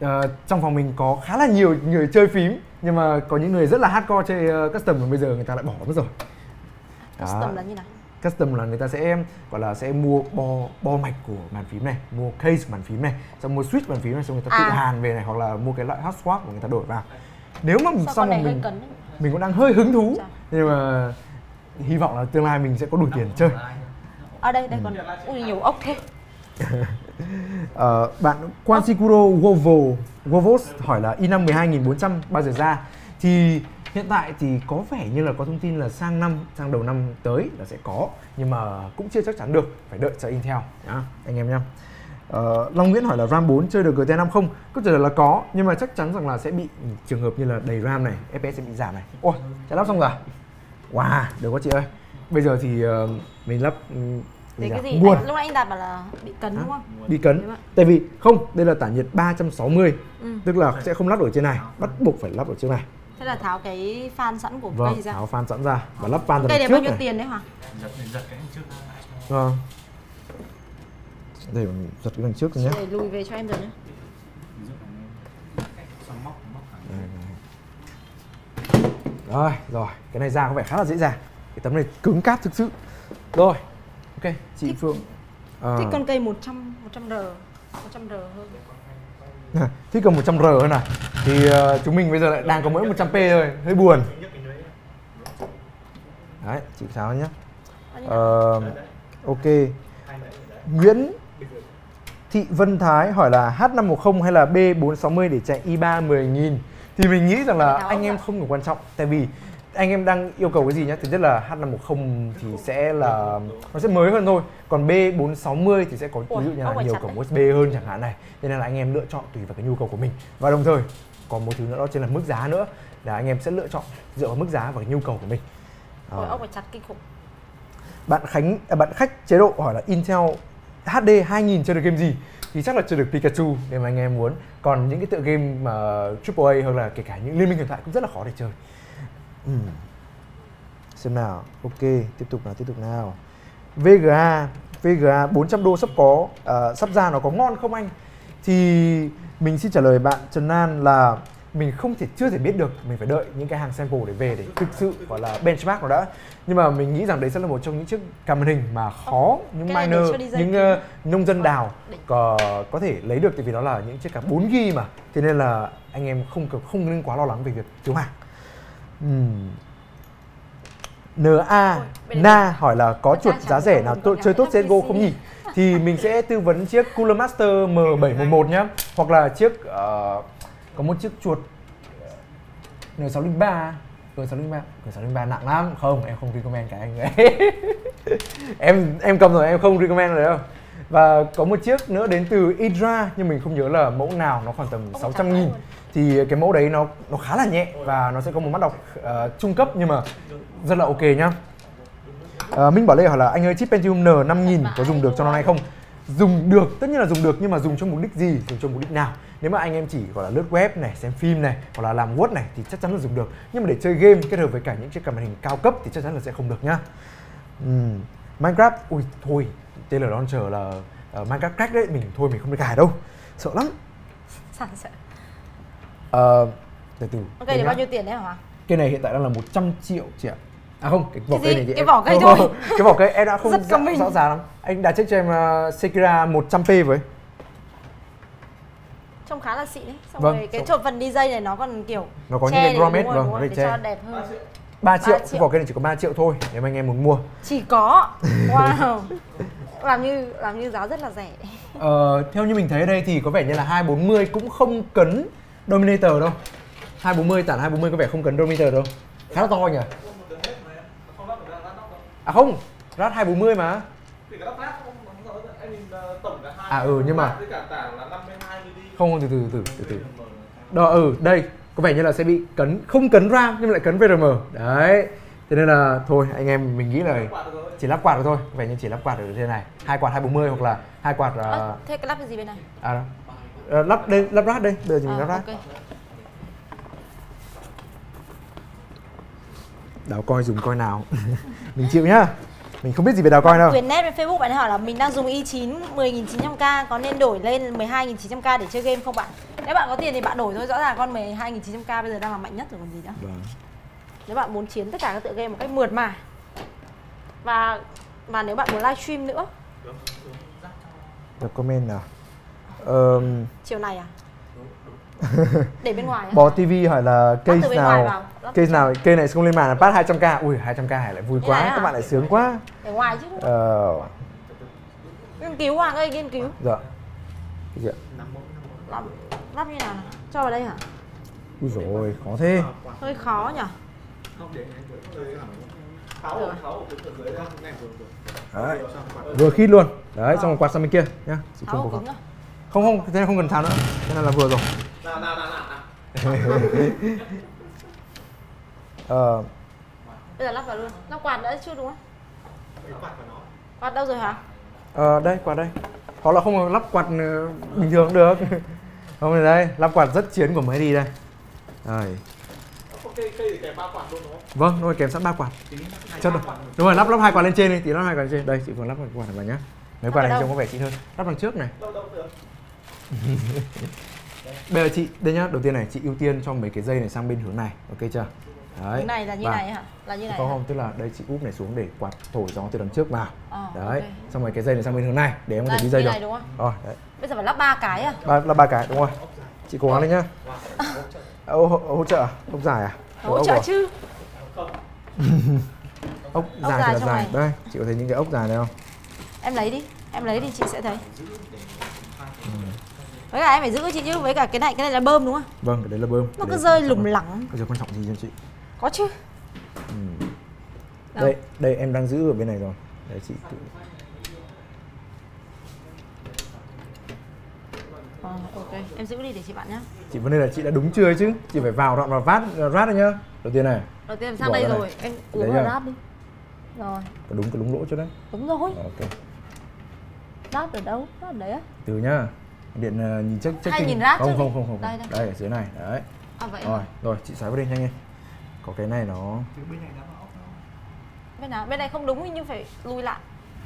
rồi. Uh, trong phòng mình có khá là nhiều người chơi phím, nhưng mà có những người rất là hardcore chơi uh, custom và bây giờ người ta lại bỏ mất rồi. Custom là như nào? Custom là người ta sẽ gọi là sẽ mua bo bo mạch của bàn phím này, mua case bàn phím này, xong mua switch bàn phím này, xong người ta tự à. hàn về này, hoặc là mua cái loại hot swap của người ta đổi vào. Nếu mà mình, xong mình mình cũng đang hơi hứng thú, nhưng mà hy vọng là tương lai mình sẽ có đủ tiền chơi. Ở à đây đây còn ừ. nhiều ốc thế. uh, bạn Quansikuro Wovo Wovos hỏi là i năm mười hai nghìn bốn trăm bao giờ ra? Thì hiện tại thì có vẻ như là có thông tin là sang năm, sang đầu năm tới là sẽ có, nhưng mà cũng chưa chắc chắn được, phải đợi chờ Intel nhá, anh em nhá. Ờ, Long Nguyễn hỏi là RAM bốn chơi được GTA năm không? Có thể là có, nhưng mà chắc chắn rằng là sẽ bị trường hợp như là đầy RAM này, ép pê ét sẽ bị giảm này. Ôi, đã lắp xong rồi. Wow, được quá chị ơi. Bây giờ thì uh, mình lắp mình cái gì? Buồn. Anh, lúc nãy anh Đạt bảo là bị cấn à, đúng không? Bị cấn. Tại vì không, đây là tản nhiệt ba trăm sáu mươi. Ừ. Tức là sẽ không lắp ở trên này, bắt buộc phải lắp ở trên này. Thế là tháo cái fan sẵn của vâng, cây ra. Tháo fan sẵn ra và lắp fan ra. Cây này bao nhiêu tiền đấy hả? Giật, giật cái trước. Vâng. Để giật cái đằng trước nhé. Để lùi về cho em rồi nhé. Rồi, rồi, cái này ra có vẻ khá là dễ dàng. Cái tấm này cứng cáp thực sự. Rồi, ok, chị thích, Phương à. Thích con cây một trăm, một trăm R hơn. À, thích cầm một trăm R hơn à. Thì uh, chúng mình bây giờ lại đang có mỗi một trăm P thôi, hơi buồn. Đấy, chị Tháo nhé. uh, Ok, Nguyễn Thị Vân Thái hỏi là H năm một không hay là B bốn sáu không để chạy i ba mười nghìn. Thì mình nghĩ rằng là anh em không được quan trọng. Tại vì anh em đang yêu cầu cái gì nhá. Thứ nhất là H năm một không thì sẽ là nó sẽ mới hơn thôi. Còn B bốn sáu không thì sẽ có ví dụ như là nhiều cổng u ét bê hơn chẳng hạn này. Cho nên là anh em lựa chọn tùy vào cái nhu cầu của mình. Và đồng thời còn một thứ nữa đó chính là mức giá nữa. Là anh em sẽ lựa chọn dựa vào mức giá và cái nhu cầu của mình. Ôi, ông phải chặt kinh khủng. Bạn Khánh, à, bạn khách chế độ hỏi là Intel H D hai nghìn chơi được game gì? Thì chắc là chưa được Pikachu nếu mà anh em muốn. Còn những cái tựa game mà triple A hoặc là kể cả những liên minh huyền thoại cũng rất là khó để chơi. Ừ. Xem nào, ok, tiếp tục nào, tiếp tục nào. vê giê a, vê giê a bốn trăm đô sắp có, uh, sắp ra nó có ngon không anh? Thì mình xin trả lời bạn Trần An là mình không thể chưa thể biết được, mình phải đợi những cái hàng sample để về để thực sự gọi là benchmark nó đã. Nhưng mà mình nghĩ rằng đấy sẽ là một trong những chiếc camera hình mà khó những miner, những uh, nông dân đào có, có thể lấy được, tại vì đó là những chiếc camera bốn G mà. Thế nên là anh em không không nên quá lo lắng về việc thiếu hàng. Uhm. N A Na hỏi là có chuột giá rẻ nào tôi chơi tốt xê ét giê ô không nhỉ? Thì mình sẽ tư vấn chiếc Cooler Master M bảy một một nhá, hoặc là chiếc uh, có một chiếc chuột N sáu không ba, N sáu không ba, N sáu không ba nặng lắm. Không, em không recommend cái anh ấy. em em cầm rồi, em không recommend rồi đâu. Và có một chiếc nữa đến từ Hydra nhưng mình không nhớ là mẫu nào, nó khoảng tầm sáu trăm nghìn. Thì cái mẫu đấy nó nó khá là nhẹ và nó sẽ có một mắt đọc uh, trung cấp nhưng mà rất là ok nhá. Uh, Minh Bảo Lê hỏi là anh ơi chip Pentium N năm nghìn có dùng được cho nó này không? Dùng được, tất nhiên là dùng được, nhưng mà dùng cho mục đích gì, dùng cho mục đích nào? Nếu mà anh em chỉ gọi là lướt web này, xem phim này, hoặc là làm Word này thì chắc chắn là dùng được. Nhưng mà để chơi game kết hợp với cả những chiếc camera hình cao cấp thì chắc chắn là sẽ không được nhá. uhm. Minecraft, ui thôi, tê lờ Launcher là uh, Minecraft crack đấy, mình thôi mình không được cài đâu. Sợ lắm. Sẵn sợ. Ờ, từ từ. Ok, để bao nhiêu tiền đấy hả? Cái này hiện tại đang là một trăm triệu chị ạ. À không, cái vỏ cây này thì cái vỏ cây thôi. Cái vỏ cây em đã không rõ ràng lắm. Anh đã check cho em Sekira một trăm P với. Trông khá là xịn đấy. Xong rồi cái chột phần đi dây này nó còn kiểu nó có những cái grommet vâng, nó để cho đẹp hơn. ba triệu, cái vỏ cây này chỉ có ba triệu thôi nếu mà anh em muốn mua. Chỉ có. Wow. Làm như làm như giá rất là rẻ. Ờ, theo như mình thấy ở đây thì có vẻ như là hai bốn không cũng không cấn Dominator đâu. Hai bốn không, tản hai bốn không có vẻ không cần Dominator đâu. Khá là to nhỉ. À không, rát hai bốn không mà. À ừ nhưng mà không, từ từ từ từ từ đó, ừ đây có vẻ như là sẽ bị cấn, không cấn RAM nhưng lại cấn vê rờ em đấy. Thế nên là thôi anh em mình nghĩ là chỉ lắp quạt được thôi, vẻ như chỉ lắp quạt ở trên này, hai quạt hai bốn không hoặc là hai quạt là à, thế cái lắp cái gì bên này à, đó. Lắp đây, lắp rát đây, bây giờ mình à, lắp rát okay. Đào coi dùng coi nào. Mình chịu nhá, mình không biết gì về đào coi đâu. Quyền Net với Facebook bạn hỏi là mình đang dùng i chín mười nghìn chín trăm K có nên đổi lên mười hai nghìn chín trăm K để chơi game không bạn? Nếu bạn có tiền thì bạn đổi thôi, rõ ràng con mười hai nghìn chín trăm K bây giờ đang là mạnh nhất rồi còn gì nữa. Vâng. Nếu bạn muốn chiến tất cả các tựa game một cách mượt mà và và nếu bạn muốn livestream nữa. Được comment nào. Um... Chiều này à? Để bên ngoài bỏ tivi hỏi là case nào, case nào cây này không lên màn là pass hai trăm K. Ui hai trăm K lại vui quá, các à? Bạn lại sướng quá. Để ngoài chứ. Ờ. Nghiên cứu Hoàng ơi, nghiên cứu. Dạ. Cái gì ạ? Lắp, lắp như nào? Cho vào đây hả? Ui rồi khó thế. Hơi khó nhỉ. Đấy. Vừa khít luôn. Đấy, xong rồi quạt sang bên kia nhá. Không không. Không thế này không cần tháo nữa. Thế này là vừa rồi. Nào, nào, nào, nào. ờ. Bây giờ lắp vào luôn. Lắp quạt đã chưa đúng không? Quạt đâu rồi hả? Ờ, đây, quạt đây. Hoặc là không lắp quạt bình thường cũng được. Không này đây, lắp quạt rất chiến của mấy đi đây. Rồi. Cây thì kèm ba quạt luôn đúng không? Vâng, rồi kèm sẵn ba quạt. Chất rồi. Đúng rồi, lắp lắp hai quạt lên trên đi, tí lắp hai quạt lên trên. Đây, chị vừa lắp quạt vào nhá. Mấy quả này trông có vẻ xịn hơn. Lắp đằng trước này. Đâu, đâu, được. Bây giờ chị, đây nhá, đầu tiên này chị ưu tiên cho mấy cái dây này sang bên hướng này, ok chưa? Đấy. Hướng này là như và này hả? Là như này. Có không? Tức là đây chị úp này xuống để quạt thổi gió từ đằng trước vào. À, đấy. Okay. Xong rồi cái dây này sang bên hướng này để em có thể đi dây được. Đúng không? Rồi, đấy. Bây giờ phải lắp ba cái à? Ba, lắp ba cái đúng rồi. Chị cố gắng lên nhá. Ô, hỗ trợ à? Ốc dài à? Hỗ trợ chứ. Ốc dài thì là dài. Đây, chị có thấy những cái ốc dài này không? Em lấy đi, em lấy đi chị sẽ thấy. Với cả em phải giữ chị chứ, với cả cái này, cái này là bơm đúng không? Vâng, cái đấy là bơm. Nó cứ rơi lủng lẳng. Bây giờ quan trọng gì cho chị? Có chứ. Ừ. Đây, đây em đang giữ ở bên này rồi. Đấy chị tự... À, ok, em giữ đi để chị bạn nhá. Chị vấn đề là chị đã đúng chưa chứ? Chị phải vào đoạn vào vát, rát đây nhá. Đầu tiên này. Đầu tiên sang đây rồi, em uống vào rát đi. Rồi. Có đúng cái lúng lỗ chứ đấy. Đúng rồi. Ok. Rát ở đâu? Rát ở đấy á. Từ nhá. Điện uh, nhìn chắc chắc nhìn rác không, không, không không không đây, đây. Đây ở dưới này đấy à, vậy rồi rồi chị xóa vào đây nhanh lên. Có cái này nó bên này bên nào bên này không đúng nhưng phải lùi lại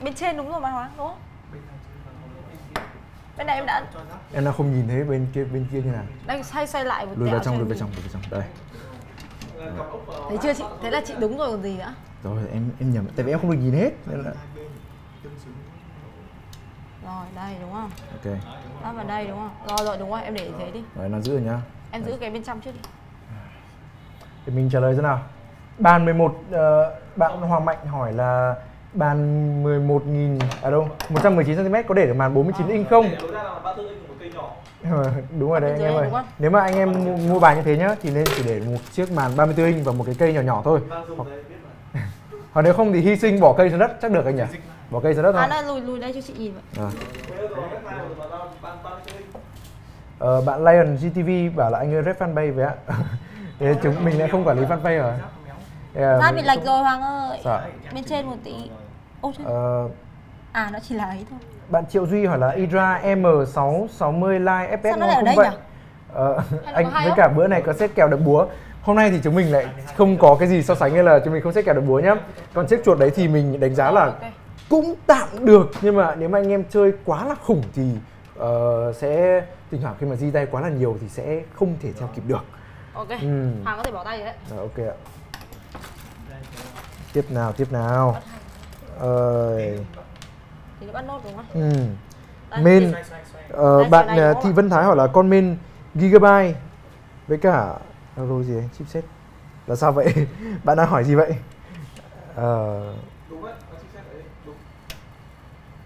bên trên đúng rồi mà Hoàng đúng không? Bên này em đã em đã không nhìn thấy bên kia bên kia như nào đây xoay xoay lại một lùi vào trong lùi vào trong lùi vào trong đây rồi. Thấy chưa chị, thế là chị đúng rồi còn gì nữa rồi em em nhầm tại vì em không được nhìn hết nên là rồi đây đúng không? Ok. Lắp vào đây đúng không? Rồi rồi đúng rồi em để thế đi. Đấy nó giữ rồi nhá. Em giữ đấy. Cái bên trong trước đi. Thì mình trả lời thế nào? Bàn mười một uh, bạn Hoàng Mạnh hỏi là bàn mười một nghìn à đâu một trăm mười chín xăng ti mét có để được màn bốn mươi chín inch không? Đúng rồi đấy anh em ơi. Nếu mà anh em mua, mua bàn như thế nhá thì nên chỉ để một chiếc màn ba mươi tư inch và một cái cây nhỏ nhỏ thôi. Hoặc... hoặc nếu không thì hy sinh bỏ cây xuống đất chắc được anh nhỉ? Bỏ cây ra đất thôi. À đây, lùi lùi đây cho chị nhìn vậy. À. Ờ, bạn Lion giê tê vê bảo là anh ơi red fanpage vậy ạ. Thế chúng mình lại không quản lý fanpage rồi. Ra bị lệch rồi Hoàng ơi. Dạ. Bên trên một tí. Ô, ờ... À nó chỉ là ấy thôi. Bạn Triệu Duy hỏi là Hydra M sáu sáu mươi Live ép ét ngon cũng vậy. Ờ, anh với cả bữa này có set kèo đập búa. Hôm nay thì chúng mình lại không có cái gì so sánh nên là chúng mình không set kèo đập búa nhá. Còn chiếc chuột đấy thì mình đánh giá là cũng tạm được nhưng mà nếu mà anh em chơi quá là khủng thì uh, sẽ thỉnh thoảng khi mà di tay quá là nhiều thì sẽ không thể theo kịp được. Ok, ừ. Hoàng có thể bỏ tay đấy. Rồi, ok ạ. Tiếp nào, tiếp nào. Ờ... thì nó bắt nốt đúng không? Ừ. Main, uh, bạn Thị Vân Thái hỏi là con main Gigabyte với cả đâu gì đấy, chipset là sao vậy? Bạn đang hỏi gì vậy? Ờ... Uh...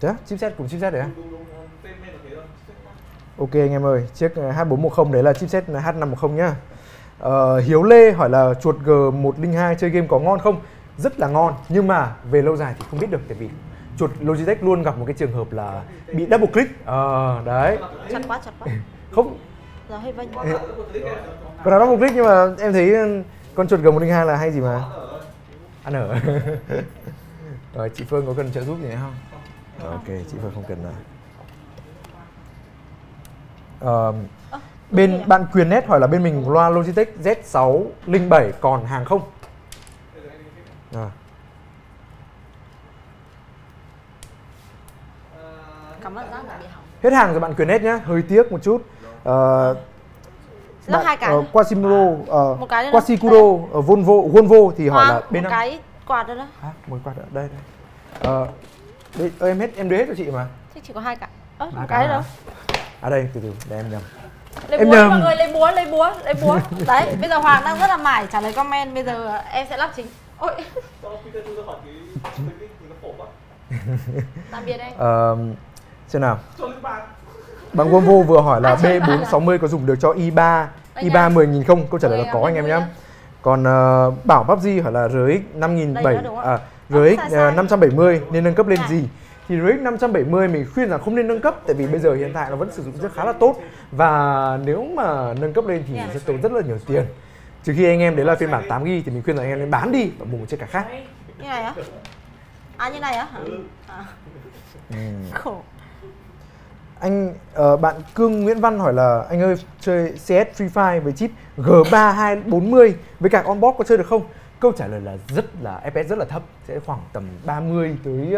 Yeah, chipset cùng chipset đấy à? Ok anh em ơi, chiếc H bốn một không đấy là chipset H năm một không nhá. Ờ, Hiếu Lê hỏi là chuột G một không hai chơi game có ngon không? Rất là ngon, nhưng mà về lâu dài thì không biết được tại vì chuột Logitech luôn gặp một cái trường hợp là bị double click. Ờ, à, đấy. Chặt quá, chặt quá. Không. Giờ hơi vênh. Còn nó double click nhưng mà em thấy con chuột G một không hai là hay gì mà. Ăn ở. Rồi chị Phương có cần trợ giúp gì nữa không? Ok, chị Phương không cần là uh, à, bên à? Bạn Quyền Net hỏi là bên mình loa Logitech Z sáu không bảy còn hàng không? À. Cảm ơn giác bị hỏng. Hết hàng rồi bạn Quyền Net nhá, hơi tiếc một chút. Uh, Lớp hai cái. Uh, Quasimuro, uh, một cái Quasikuro, uh, Volvo, Volvo thì hỏi à, là bên một năm. Cái quạt đó đó. À, một quạt đó, đây đây. Uh, Đây, em hết em đưa hết cho chị mà. Thế chỉ có hai cái. Ơ, một cái đâu? À đây, từ từ, để em nhầm. Lấy em búa nhầm. Mọi người lấy búa, lấy búa, lấy búa. Đấy, bây giờ Hoàng đang rất là mải trả lời comment, bây giờ em sẽ lắp chính. Ôi. Tạm biệt anh. Ờ, xem nào. Bằng Volvo vừa hỏi là B bốn sáu không có dùng được cho i ba, i ba mười nghìn không? Câu trả lời là có anh em nhé. Còn uh, Bảo Babji hỏi là rờ ích năm nghìn bảy trăm. rờ ích uh, năm trăm bảy mươi nên nâng cấp lên gì? Thì rờ ích năm trăm bảy mươi mình khuyên là không nên nâng cấp tại vì bây giờ hiện tại nó vẫn sử dụng rất khá là tốt và nếu mà nâng cấp lên thì sẽ tốn rất là nhiều tiền. Trừ khi anh em đấy là phiên bản tám gi-ga-bai thì mình khuyên là anh em nên bán đi và mua một chiếc cả khác. Như này á? À như này á? À. Ừ. Khổ. Anh uh, bạn Cương Nguyễn Văn hỏi là anh ơi chơi xê ét Free Fire với chip G ba hai bốn không với cả onboard có chơi được không? Câu trả lời là rất là ép pê ét rất là thấp, sẽ khoảng tầm ba mươi tới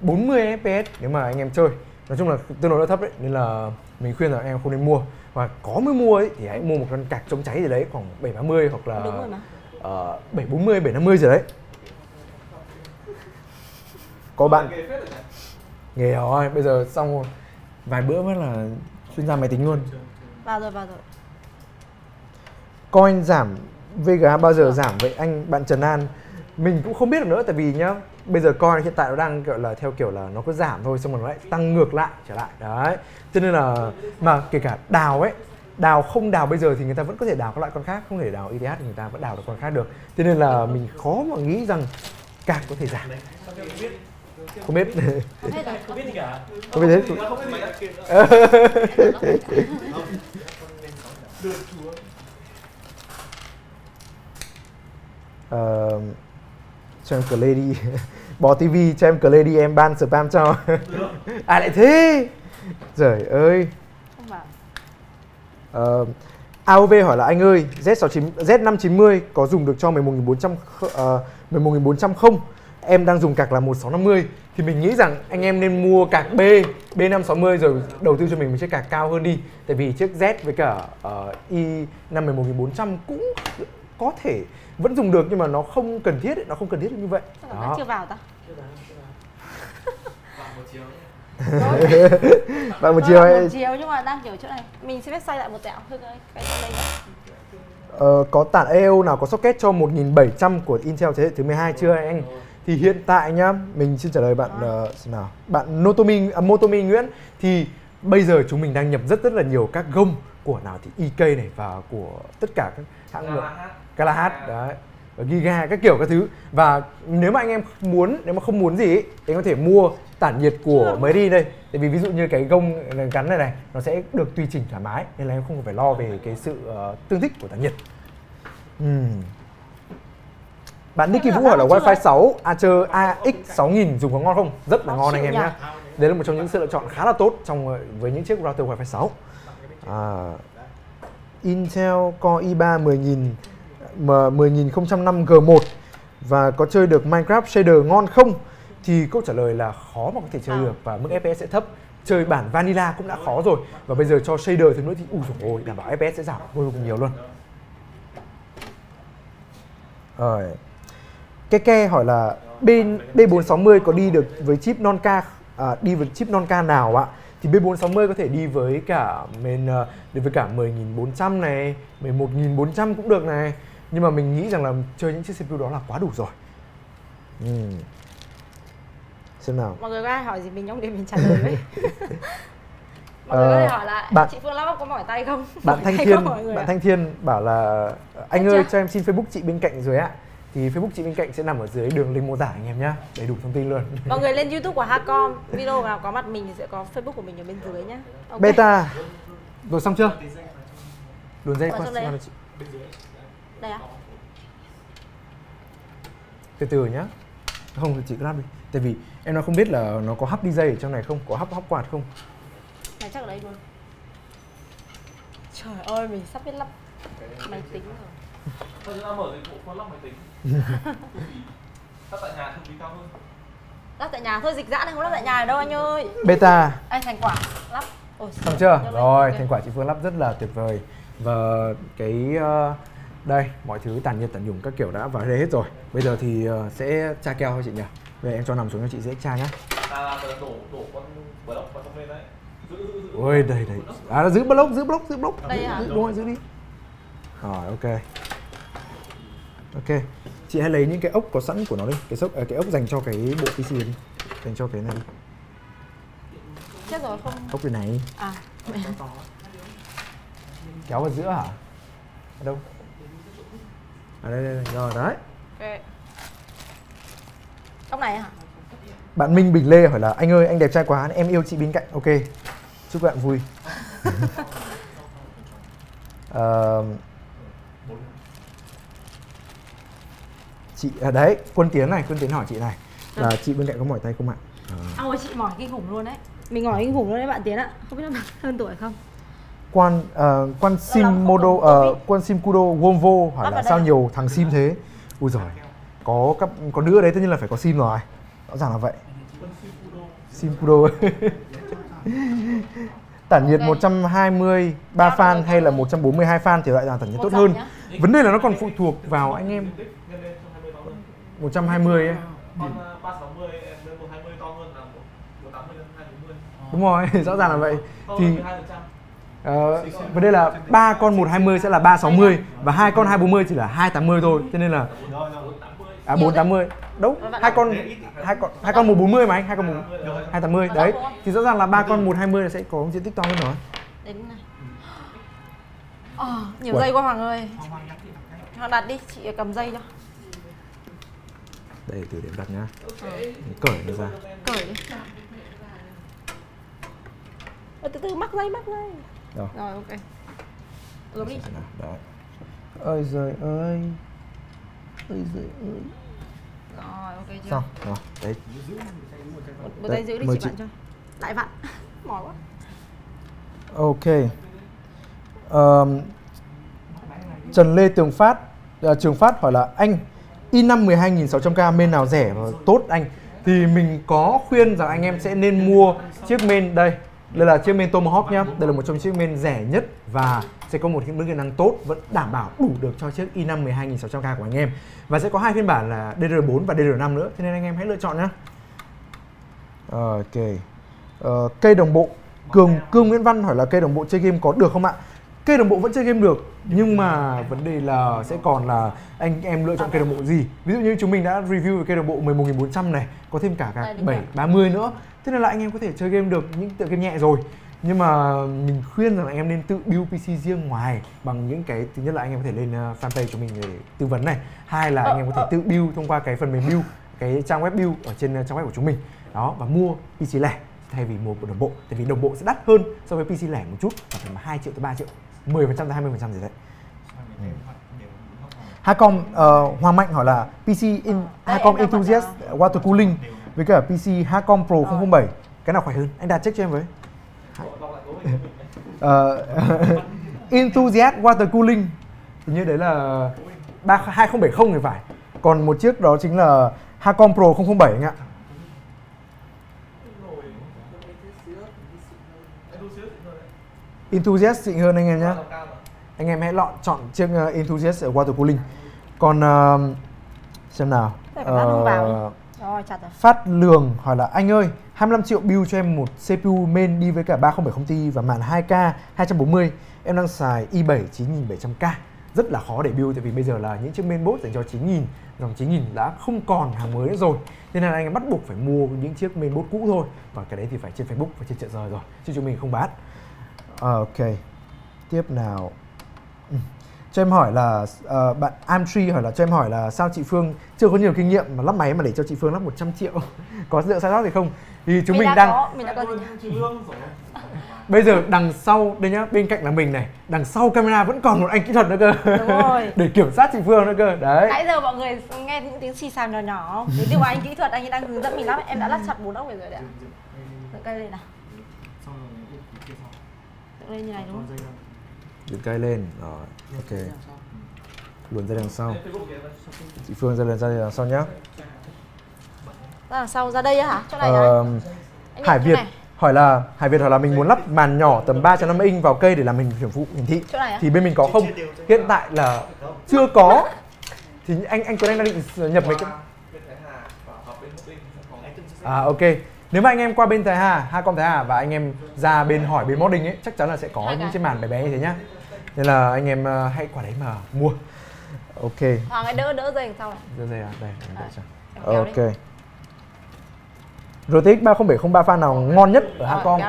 bốn mươi ép pê ét nếu mà anh em chơi. Nói chung là tương đối là thấp đấy, nên là mình khuyên là em không nên mua. Và có mới mua ấy thì hãy mua một con card chống cháy gì đấy khoảng bảy ba mươi hoặc là uh, bảy bốn mươi, bảy năm mươi gì đấy. Có bạn nghề rồi, bây giờ xong rồi. Vài bữa mới là chuyên gia máy tính luôn. Vào rồi, vào rồi. Coin giảm, vê giê a bao giờ giảm vậy anh? Bạn Trần An. Mình cũng không biết được nữa, tại vì nhá, bây giờ coin hiện tại nó đang gọi là theo kiểu là nó cứ giảm thôi, xong rồi nó lại tăng ngược lại trở lại. Đấy, cho nên là mà kể cả đào ấy, đào không đào bây giờ thì người ta vẫn có thể đào các loại con khác, không thể đào i tê hát thì người ta vẫn đào được con khác được. Cho nên là mình khó mà nghĩ rằng card có thể giảm. Không biết. Không biết gì không biết cả. Không biết hết. Ờ cho em play đi. Bỏ tivi cho em play đi, em ban spam cho. À lại thế. Trời ơi. Không vào. Ờ a o vê hỏi là anh ơi, Z sáu chín không Z năm chín mươi có dùng được cho mười một nghìn bốn trăm mười một nghìn bốn trăm không? Em đang dùng cạc là một sáu năm không, thì mình nghĩ rằng anh em nên mua cạc B, B năm sáu mươi rồi đầu tư cho mình một chiếc cạc cao hơn đi. Tại vì chiếc Z với cả uh, i năm mười một nghìn bốn trăm cũng có thể vẫn dùng được, nhưng mà nó không cần thiết, nó không cần thiết như vậy. Chắc là nó chưa vào ta? Chưa vào, chưa vào. Vào một chiều. Một chiều nhưng mà đang kiểu chỗ này. Mình sẽ xoay lại một tẹo thôi cái này. Ờ, có tản i ô nào có socket cho một nghìn bảy trăm của Intel thế hệ thứ mười hai chưa anh? Thì hiện tại nhá, mình xin trả lời bạn à. uh, nào bạn Notomi, à, Motomi Nguyễn. Thì bây giờ chúng mình đang nhập rất rất là nhiều các gông của nào thì e ca này và của tất cả các hãng lượng Galahad, đấy, và Giga các kiểu các thứ. Và nếu mà anh em muốn, nếu mà không muốn gì ấy, thì anh có thể mua tản nhiệt của mới đi đây. Tại vì ví dụ như cái gông gắn này này, nó sẽ được tùy chỉnh thoải mái, nên là em không phải lo về cái sự uh, tương thích của tản nhiệt. uhm. Bạn Nicky Vũ hỏi là Wi-Fi sáu Acer A X sáu nghìn dùng có ngon không? Rất là ngon anh em nhé. Đấy là một trong những sự lựa chọn khá là tốt trong với những chiếc router Wi-Fi sáu. À, Intel Core i ba mười nghìn không trăm năm G một và có chơi được Minecraft shader ngon không? Thì câu trả lời là khó mà có thể chơi được và mức ép pê ét sẽ thấp. Chơi bản vanilla cũng đã khó rồi, và bây giờ cho shader thêm nữa thì ui dồi ôi, đảm bảo ép pê ét sẽ giảm vô cùng nhiều luôn. Rồi. Keke hỏi là bên B bốn sáu mươi có đi được với chip non ca à, đi với chip non ca nào ạ? Thì B bốn sáu mươi có thể đi với cả mình đi với cả mười nghìn bốn trăm này, mười một nghìn bốn trăm cũng được này. Nhưng mà mình nghĩ rằng là chơi những chiếc xê pê u đó là quá đủ rồi. Uhm. Xem nào. Mọi người có ai hỏi gì mình không để mình trả lời với. Mọi người có thể hỏi là bạn, chị Phương Lóc có mỏi tay không? Bạn Thanh Thiên, bạn à? Thanh Thiên bảo là anh Đấy ơi chưa? Cho em xin Facebook chị bên cạnh dưới ạ. Thì Facebook chị bên cạnh sẽ nằm ở dưới đường link mô tả anh em nhá, đầy đủ thông tin luôn. Mọi người lên YouTube của Hacom, video nào có mặt mình thì sẽ có Facebook của mình ở bên dưới nhá. Okay. Beta. Rồi xong chưa? Luồn dây qua đây. Đây ạ. À? Từ từ nhá. Không thì chị cứ lắp đi. Tại vì em nó không biết là nó có hấp đi dây ở trong này không, có hấp hấp quạt không. Này chắc ở đây luôn. Trời ơi, mình sắp biết lắp máy tính rồi. Thôi chúng ta mở dịch vụ con lắp máy tính. Lắp tại nhà thu phí cao hơn. Lắp tại nhà thôi, dịch dã này không lắp tại nhà đâu anh ơi. Beta. Anh thành quả lắp. Ôi, xong chưa? Rồi, thành quả chị Phương lắp rất là tuyệt vời. Và cái uh, đây, mọi thứ tản nhiệt tản nhủng các kiểu đã vào đây hết rồi. Bây giờ thì uh, sẽ tra keo thôi chị nhỉ. Về em cho nằm xuống cho chị dễ tra nhá. À, đổ đổ con bờ lốc vào trong lên đấy. Giữ, giữ, giữ. Ôi đây đây. À nó giữ block, giữ block, giữ block. Đây à? Giữ, đúng rồi, giữ đi. Rồi ok. Ok. Chị hãy lấy những cái ốc có sẵn của nó đi, cái ốc cái ốc dành cho cái bộ pê xê đi. Dành cho cái này đi. Chết rồi không. Ốc cái này. À. Kéo vào giữa hả? Ở đâu? À đây đây, đây. Rồi đấy. Ok. Ốc này hả? Bạn Minh Bình Lê hỏi là anh ơi anh đẹp trai quá, em yêu chị bên cạnh. Ok, chúc bạn vui. uh, chị à đấy Quân Tiến này, Quân Tiến hỏi chị này là à. Chị bên cạnh có mỏi tay không ạ? À. Ôi chị mỏi kinh khủng luôn đấy, mình mỏi kinh khủng luôn đấy bạn Tiến ạ, không biết là bạn hơn tuổi không? Quan uh, Quan Sim Modo uh, Quan Sim Kudo Womvo hỏi là sao nhiều thằng sim thế? Ui giời, có các có nữ ở đấy tất nhiên là phải có sim rồi. Rõ ràng là vậy. Sim Pro. Tản nhiệt okay. một trăm hai mươi ba fan hay là một trăm bốn mươi hai fan thì loại nào tản nhiệt tốt hơn nhá. Vấn đề là nó còn phụ thuộc vào anh em. Một trăm hai mươi ấy. Con ba trăm sáu mươi lên một trăm hai mươi to hơn là một trăm tám mươi lên hai trăm bốn mươi. Đúng rồi, rõ ràng là vậy. Thì uh, vấn đề là ba con một trăm hai mươi sẽ là ba trăm sáu mươi và hai con hai trăm bốn mươi chỉ là hai trăm tám mươi thôi, cho nên là à bốn trăm tám mươi. Đúng, hai con hai con hai con một trăm bốn mươi mà anh, hai con một trăm hai mươi tám mươi. Đấy, thì rõ ràng là ba con một trăm hai mươi là sẽ có diện tích to hơn rồi. Đến này. Ờ, nhiều dây quá Hoàng ơi. Hoàng đặt đi, chị cầm dây cho. Đây từ điểm đặt nhá. Okay. Cởi nó ra. Cởi đi. Ờ, từ từ mắc dây mắc dây. Rồi. Rồi ok. Rồi đi. Đấy. Ôi giời ơi. Ôi giời ơi. Rồi ok chưa? Xong. Rồi, đấy. Một, một dây giữ đi chị, chị bạn cho. Đại vặn. Mỏi quá. Ok. Um, Trần Lê Tường Phát, uh, Trường Phát hỏi là anh i năm mười hai nghìn sáu trăm K main nào rẻ và tốt anh? Thì mình có khuyên rằng anh em sẽ nên mua chiếc main đây. Đây là chiếc main Tomahawk nhá. Đây là một trong chiếc main rẻ nhất và sẽ có một những mức hiệu năng tốt, vẫn đảm bảo đủ được cho chiếc i năm mười hai nghìn sáu trăm K của anh em. Và sẽ có hai phiên bản là đê đê rờ bốn và đê đê rờ năm nữa, cho nên anh em hãy lựa chọn nhá. Ok. uh, Cây đồng bộ Cường Cương Nguyễn Văn hỏi là cây đồng bộ chơi game có được không ạ? Cây đồng bộ vẫn chơi game được, nhưng mà vấn đề là sẽ còn là anh em lựa chọn cây đồng bộ gì. Ví dụ như chúng mình đã review về cây đồng bộ mười một nghìn bốn trăm này, có thêm cả cả bảy ba mươi nữa. Thế nên là anh em có thể chơi game được những tựa game nhẹ rồi. Nhưng mà mình khuyên rằng anh em nên tự build pê xê riêng ngoài bằng những cái, thứ nhất là anh em có thể lên fanpage của mình để tư vấn này. Hai là anh em có thể tự build thông qua cái phần mềm build, cái trang web build ở trên trang web của chúng mình. Đó, và mua pê xê lẻ thay vì mua của đồng bộ, tại vì đồng bộ sẽ đắt hơn so với pê xê lẻ một chút, khoảng hai triệu tới ba triệu. mười phần trăm tới hai mươi phần trăm gì đấy. Hacom uh, Hoàng Mạnh hỏi là pê xê in, Hacom Enthusiast Water Cooling với cả pê xê Hacom Pro không không bảy, cái nào khỏe hơn? Anh Đạt check cho em với. uh, Enthusiast Water Cooling như đấy là ba hai không bảy không thì phải. Còn một chiếc đó chính là Hacom Pro không không bảy anh ạ. Enthusiast xịn hơn anh em nhé. Anh em hãy lọn chọn chiếc uh, Enthusiast ở Water Cooling. Còn uh, xem nào. Uh, Phát Lường hỏi là anh ơi, hai mươi lăm triệu build cho em một xê pê u main đi với cả ba không bảy không Ti và màn hai K hai trăm bốn mươi. Em đang xài i bảy chín nghìn bảy trăm K. Rất là khó để build tại vì bây giờ là những chiếc main board dành cho chín nghìn, dòng chín nghìn đã không còn hàng mới nữa rồi. Nên là anh em bắt buộc phải mua những chiếc main board cũ thôi. Và cái đấy thì phải trên Facebook và trên chợ rời rồi, chứ chúng mình không bán. Ok, tiếp nào. Ừ. Cho em hỏi là uh, bạn Amtree hỏi là cho em hỏi là sao chị Phương chưa có nhiều kinh nghiệm mà lắp máy mà để cho chị Phương lắp một trăm triệu có lượng sai sót thì không? Thì chúng mình, mình đang có, mình đã có gì bây giờ đằng sau đây nhá, bên cạnh là mình này, đằng sau camera vẫn còn một anh kỹ thuật nữa cơ. Đúng rồi. Để kiểm soát chị Phương nữa cơ. Đấy. Nãy giờ mọi người nghe những tiếng xì xào nhỏ nhỏ, ví dụ anh kỹ thuật anh ấy đang hướng dẫn mình lắp, em đã lắp chặt bốn ốc rồi đấy ạ. Cái này nào. Lên như này đúng không? Được cái lên, rồi, ok. Luồn ra đằng sau. Chị Phương ra lên ra đằng sau nhá. Ra đằng sau, ra đây á hả? Chỗ này à, Hải Việt này. hỏi là Hải Việt hỏi là mình muốn lắp màn nhỏ tầm ba chấm năm inch vào cây để làm hình hiển phụ hiển thị. Chỗ này à? Thì bên mình có không? Hiện tại là chưa có. Thì anh anh Tuấn Anh đang định nhập mấy cái. À ok. Nếu mà anh em qua bên Thái Hà, Hacom Thái Hà và anh em ra bên hỏi bên modding ấy, chắc chắn là sẽ có những cái màn bé bé như thế nhá. Nên là anh em hãy qua đấy mà mua. Ok. Hoàng ấy đỡ đỡ dây sau này. Đỡ dây à? Đây, em đỡ cho. Ok. rờ tê ix ba không bảy không ba fan nào ngon nhất ở Hacom?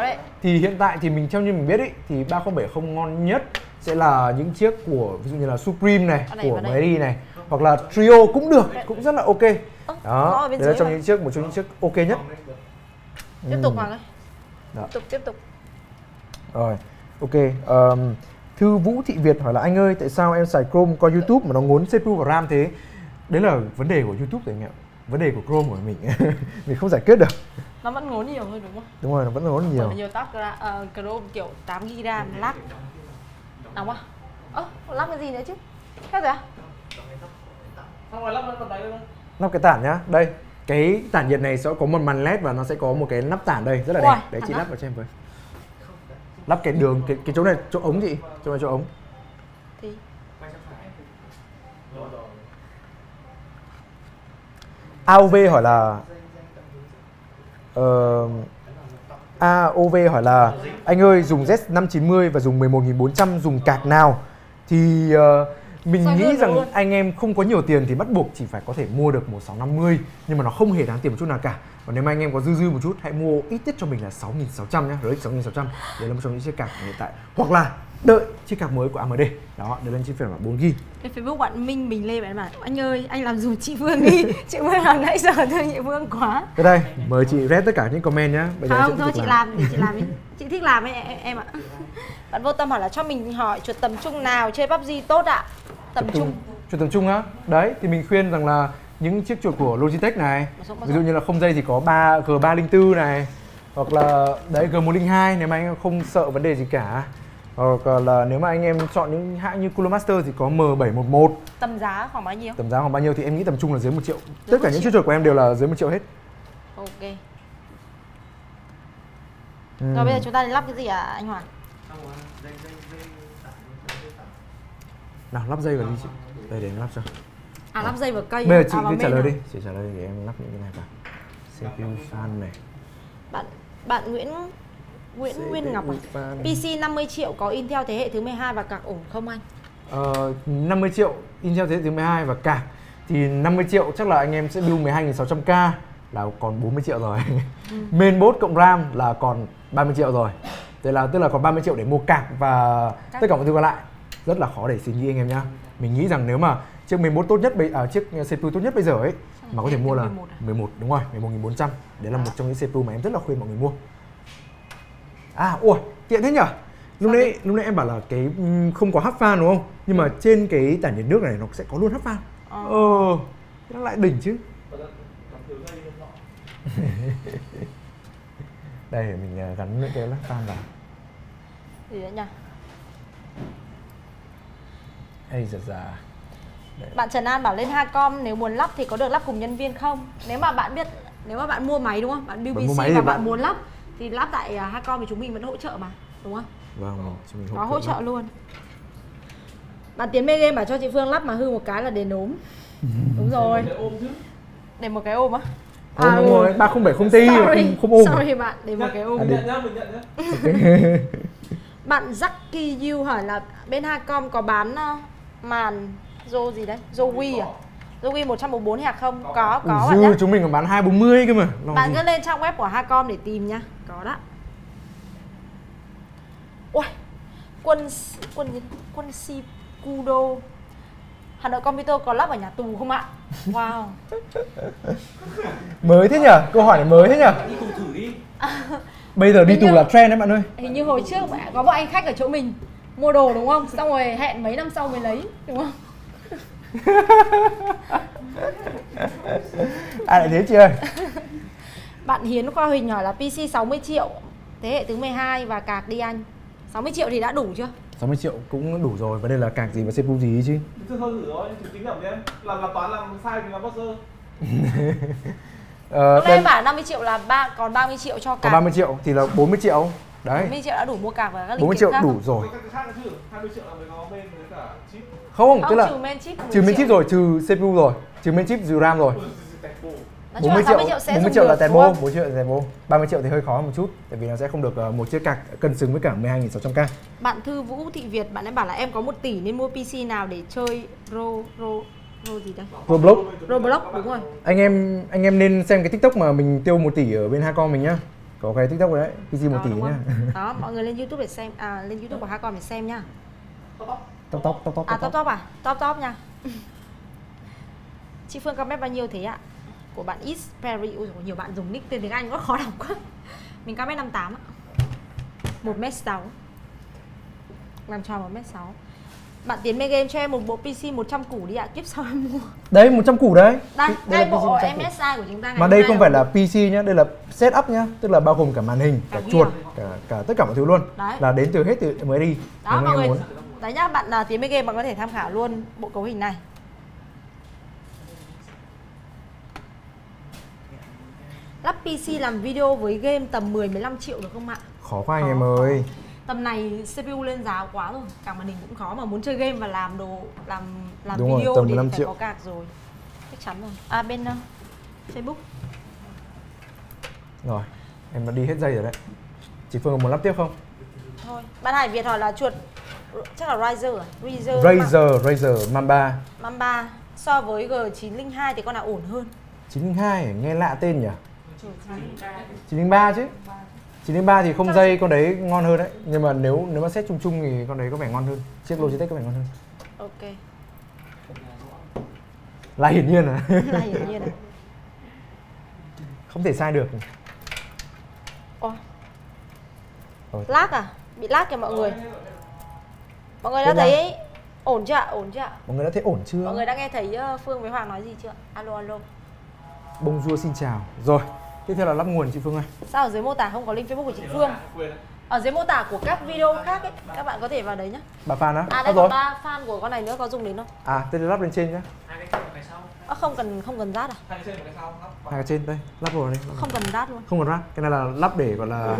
Thì hiện tại thì mình theo như mình biết ấy, thì ba không bảy không ngon nhất sẽ là những chiếc của ví dụ như là Supreme này, của Mary này, hoặc là Trio cũng được, cũng rất là ok. Đó, đấy là trong những chiếc, một trong những chiếc ok nhất. Tiếp tục Hoàng ơi. Đó. Tiếp tục, tiếp tục. Rồi, ok. um, Thư Vũ Thị Việt hỏi là anh ơi, tại sao em xài Chrome coi YouTube mà nó ngốn xê pê u và RAM thế? Đấy là vấn đề của YouTube rồi anh ạ. Vấn đề của Chrome của mình mình không giải quyết được. Nó vẫn ngốn nhiều thôi đúng không? Đúng rồi, nó vẫn ngốn nhiều. Bởi nhiều tab uh, Chrome kiểu tám gi ga bai RAM, lắc. Nóng quá. Ơ, lắc cái gì nữa chứ? Hết rồi à? Xong rồi lắp cái tản nhá, đây. Cái tản nhiệt này sẽ có một màn led và nó sẽ có một cái nắp tản đây rất là đẹp. Đấy, chị lắp vào cho em với. Lắp cái đường, cái, cái chỗ này, chỗ ống chị. Chỗ này chỗ ống. Thì... a o vê hỏi là uh, a o vê hỏi là anh ơi dùng Z năm chín mươi và dùng mười một nghìn bốn trăm dùng cạc nào? Thì uh, mình Sao nghĩ rằng luôn. anh em không có nhiều tiền thì bắt buộc chỉ phải có thể mua được một sáu năm không, nhưng mà nó không hề đáng tiền một chút nào cả. Và nếu mà anh em có dư dư một chút hãy mua ít nhất cho mình là sáu nghìn sáu trăm nhá, rờ tê ích sáu nghìn sáu trăm. Đấy là một trong những chiếc cạc hiện tại. Hoặc là đợi chiếc cạc mới của a em đê. Đó, để lên chiếc phiên bản bốn gi ga bai. Cái Facebook bạn Minh mình lên bạn bảo anh ơi, anh làm dùm chị Vương đi. Chị Vương làm nãy giờ thương chị Vương quá. Cái đây, mời chị rep tất cả những comment nhá. Bây giờ không, thôi chị làm, làm chị làm đi. Chị thích làm ấy, em, em ạ. Bạn Vô Tâm hỏi là cho mình hỏi chuột tầm trung nào chơi pê u bê giê tốt ạ? Tầm trung. Chuột tầm trung á. Đấy thì mình khuyên rằng là những chiếc chuột của Logitech này, ví dụ như là không dây thì có ba G ba không bốn này, hoặc là đấy G một không hai nếu mà anh không sợ vấn đề gì cả. Hoặc là nếu mà anh em chọn những hãng như Cooler Master thì có M bảy một một. Tầm giá khoảng bao nhiêu? Tầm giá khoảng bao nhiêu thì em nghĩ tầm trung là dưới một triệu. Dưới Tất một cả triệu. Những chiếc chuột của em đều là dưới một triệu hết. Ok. Uhm. Rồi bây giờ chúng ta đi lắp cái gì ạ à, anh Hoàng? Nào lắp dây vào đi chị. Đây để em lắp cho. À, lắp dây vào cây. Bây giờ chị à, cứ trả lời đi. Chị trả lời để em lắp những cái này vào. xê pê u fan này. Bạn bạn Nguyễn Nguyễn xê pê u Nguyên Ngọc à? pê xê năm mươi triệu có Intel thế hệ thứ mười hai và cạc ổn không anh? Ờ, năm mươi triệu Intel thế hệ thứ mười hai và cạc thì năm mươi triệu chắc là anh em sẽ build mười hai nghìn sáu trăm k là còn bốn mươi triệu rồi. Ừ. Mainboard cộng RAM là còn ba mươi triệu rồi. Thế là tức là còn ba mươi triệu để mua cạc và các tất cả mọi thứ còn lại. Rất là khó để suy nghĩ anh em nhá. Mình nghĩ rằng nếu mà chiếc mười một tốt nhất bây à, chiếc xê pê u tốt nhất bây giờ ấy mà có thể mua là mười một, đúng rồi, mười một nghìn bốn trăm. Đấy là một trong những xê pê u mà em rất là khuyên mọi người mua. À, ui, tiện thế nhở? Lúc nãy lúc nãy em bảo là cái không có hấp fan đúng không? Nhưng mà trên cái tản nhiệt nước này nó sẽ có luôn hấp fan. Ờ, nó lại đỉnh chứ. Đây mình gắn những cái hấp fan vào. Gì đấy nhỉ? Ây giật già. Đấy. Bạn Trần An bảo lên Hacom nếu muốn lắp thì có được lắp cùng nhân viên không? Nếu mà bạn biết, nếu mà bạn mua máy đúng không? Bạn build pê xê và bạn... bạn muốn lắp thì lắp tại Hacom thì chúng mình vẫn hỗ trợ mà, đúng không? Vâng, chúng mình hỗ, hỗ trợ lắm. luôn. Bạn Tiến Mê Game bảo cho chị Phương lắp mà hư một cái là đền ốm. Đúng rồi. Để một cái ôm á? À, đúng rồi, ba không bảy không ti không ôm. Sorry bạn, để một cái ôm. À, mình nhận nhá, mình nhận nhá. Okay. Bạn Jackie Yu hỏi là bên Hacom có bán màn Zo gì đấy? Zoe à? Zoe một trăm bốn mươi bốn hạt không? Có, có, có ừ, bạn nhá. Chúng mình còn bán hai trăm bốn mươi cơ mà. Lòng bạn gì? Cứ lên trang web của Hacom để tìm nha. Có đó. Ôi, quân... quân gì? Quân Sikudo. Hà Nội Computer có lắp ở nhà tù không ạ? Wow. Mới thế nhở? Câu hỏi này mới thế nhở? Đi cùng thử đi. Bây giờ đi hình tù như, là trend đấy bạn ơi. Hình như hồi trước có bọn anh khách ở chỗ mình mua đồ đúng không? Xong rồi hẹn mấy năm sau mới lấy, đúng không? Ai lại thế chị ơi. Bạn Hiến Khoa Huỳnh hỏi là pê xê sáu mươi triệu thế hệ thứ mười hai và cạc đi anh. Sáu mươi triệu thì đã đủ chưa? Sáu mươi triệu cũng đủ rồi, vấn đề là cạc gì và xê pê u gì chứ. Thôi thử rồi, thử tính làm đi em. Làm là toán, làm sai thì làm buzzer. Ờ, đây bảo năm mươi triệu là ba, còn ba mươi triệu cho cạc. Còn ba mươi triệu thì là bốn mươi triệu. Đấy. bốn mươi triệu đã đủ mua cạc và các linh kiện khác. bốn mươi triệu đủ rồi. hai mươi triệu là mới có bên với cả chip. Không, tức là trừ main chip, trừ main chip rồi, trừ xê pê u rồi, trừ main chip, trừ RAM rồi. bốn mươi triệu là turbo, bốn mươi triệu là turbo. ba mươi triệu thì hơi khó một chút, tại vì nó sẽ không được một chiếc cạc cân xứng với cả mười hai nghìn sáu trăm k. Bạn Thư Vũ Thị Việt bạn ấy bảo là em có một tỷ nên mua pê xê nào để chơi ro ro ro gì đây? Roblox. Roblox đúng rồi. Anh em anh em nên xem cái TikTok mà mình tiêu một tỷ ở bên Hacom mình nhá. Có cái TikTok rồi đấy, pê xê một tỷ nhá. Đó, mọi người lên YouTube để xem, à lên YouTube của Hacom để xem nhá. Top top top top. À top top à? Top top nha. Chị Phương comment bao nhiêu thế ạ? Của bạn Xperry. Ui nhiều bạn dùng nick tên tiếng Anh rất khó đọc quá. Mình comment năm mươi tám ạ. một mét sáu. Làm tròn một mét sáu. Bạn Tiến Mê Game cho em một bộ pê xê một trăm củ đi ạ, kiếp sau em mua. Đấy một trăm củ đấy. Đây, đây, đây bộ em ét i của chúng ta ngày. Mà đây không phải là pê xê nhá, đây là setup nhá, tức là bao gồm cả màn hình, cả, cả chuột, cả, cả tất cả mọi thứ luôn. Đấy. Là đến từ hết từ mới đi. Đó mọi người. Muốn. Đấy nhá, bạn là Tiến Mê Game bạn có thể tham khảo luôn bộ cấu hình này. lắp pê xê làm video với game tầm mười đến mười lăm triệu được không ạ? Khó quá anh em ơi. Tầm này xê pê u lên giá quá rồi, cả màn hình cũng khó, mà muốn chơi game và làm đồ làm làm đúng video rồi, thì phải triệu. Có cạc rồi. Chắc chắn rồi. À bên uh, Facebook. Rồi, em đã đi hết dây rồi đấy. Chị Phương muốn lắp tiếp không? Thôi, bạn Hải Việt hỏi là chuột chắc là Razer à? Razer, Razer, Razer Mamba. Mamba so với G chín không hai thì con nào ổn hơn? chín không hai nghe lạ tên nhỉ? chín không ba chứ. chín không ba thì không dây, con đấy ngon hơn đấy. Nhưng mà nếu nếu mà xét chung chung thì con đấy có vẻ ngon hơn. Chiếc Logitech có vẻ ngon hơn. Ok. Là hiển nhiên à? Là hiển nhiên à? Không thể sai được. Ồ. Lag à? Bị lag kìa mọi người. Mọi người đã thấy ổn chưa ạ? Ổn chưa ạ? Mọi người đã thấy ổn chưa? Mọi người đã nghe thấy Phương với Hoàng nói gì chưa? Alo alo. Bonjour, xin chào. Rồi, tiếp theo là lắp nguồn chị Phương ơi. Sao ở dưới mô tả không có link Facebook của chị Phương? Ở dưới mô tả của các video khác ấy, các bạn có thể vào đấy nhá. Bà fan á? À đây còn ba fan của con này nữa, có dùng đến không? À, tôi lắp lên trên nhá. Hai cái trên một cái sau. À, không cần không cần rát à? Hai cái trên một cái sau. Hai cái trên đây, lắp vào đây. Không cần rát luôn. Không cần rát. Cái này là lắp để gọi là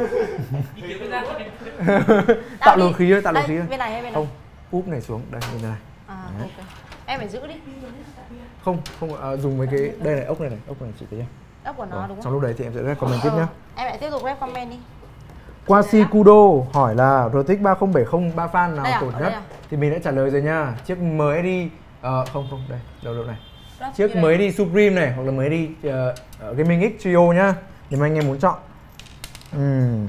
tạo luồng khí thôi, tạo luồng khí thôi. Bên này hay bên này? Không. Úp này xuống, đây bên này. À ok. Em phải giữ đi. Không, không à, dùng mấy cái đây này, ốc này này, ốc này chị thấy không? Ốc của nó rồi. Đúng không? Trong lúc đấy thì em sẽ rep comment tiếp nhá. Em lại tiếp tục rep comment đi. Quasi Kudo hỏi là rờ tê ix ba không bảy không ba fan nào à? Tổn nhất à? Thì mình đã trả lời rồi nha. Chiếc em ét i ờ uh, không không đây, đầu độ này. Đó, chiếc em ét i Supreme này hoặc là em ét i uh, Gaming X Trio nhá. Nếu mà anh em muốn chọn. Uhm.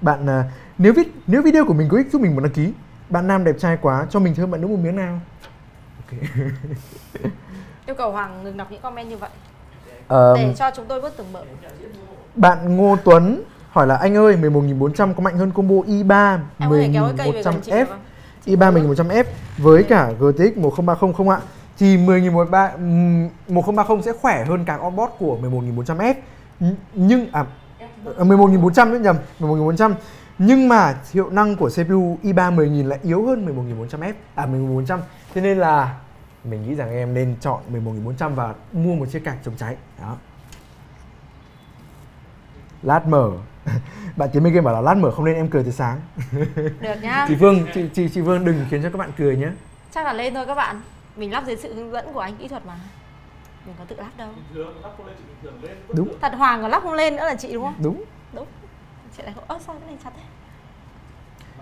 Bạn uh, nếu viết nếu video của mình có ích giúp mình một đăng ký. Bạn nam đẹp trai quá, cho mình thơm bạn nữ một miếng nào. Ok. Yêu cầu Hoàng ngừng đọc những comment như vậy um, để cho chúng tôi bớt tưởng mơ. Bạn Ngô Tuấn hỏi là anh ơi, mười một nghìn bốn trăm có mạnh hơn combo i ba mười nghìn một trăm F i ba mười nghìn một trăm F với cả rờ tê ix một không ba không không ạ? Thì mười nghìn một trăm ba mươi sẽ khỏe hơn càng onboard của mười một nghìn bốn trăm F. Nhưng à mười một nghìn bốn trăm nhầm, mười một nghìn bốn trăm. Nhưng mà hiệu năng của xê pê u i ba mười nghìn lại yếu hơn mười một nghìn bốn trăm F à mười một nghìn bốn trăm. Thế nên là mình nghĩ rằng em nên chọn mười một nghìn bốn trăm và mua một chiếc card chống cháy. Đó. Lát mở. Bạn Tiến Minh Game bảo là lát mở không nên em cười từ sáng. Được nhá. Chị Vương, chị chị chị Vương đừng khiến cho các bạn cười nhé. Chắc là lên thôi các bạn. Mình lắp dưới sự hướng dẫn của anh kỹ thuật mà. Mình có tự lắp đâu. Đúng. Thật Hoàng còn lắp không lên nữa là chị đúng không? Đúng. Đúng. Chị lại không ớt sao cái này chặt thế.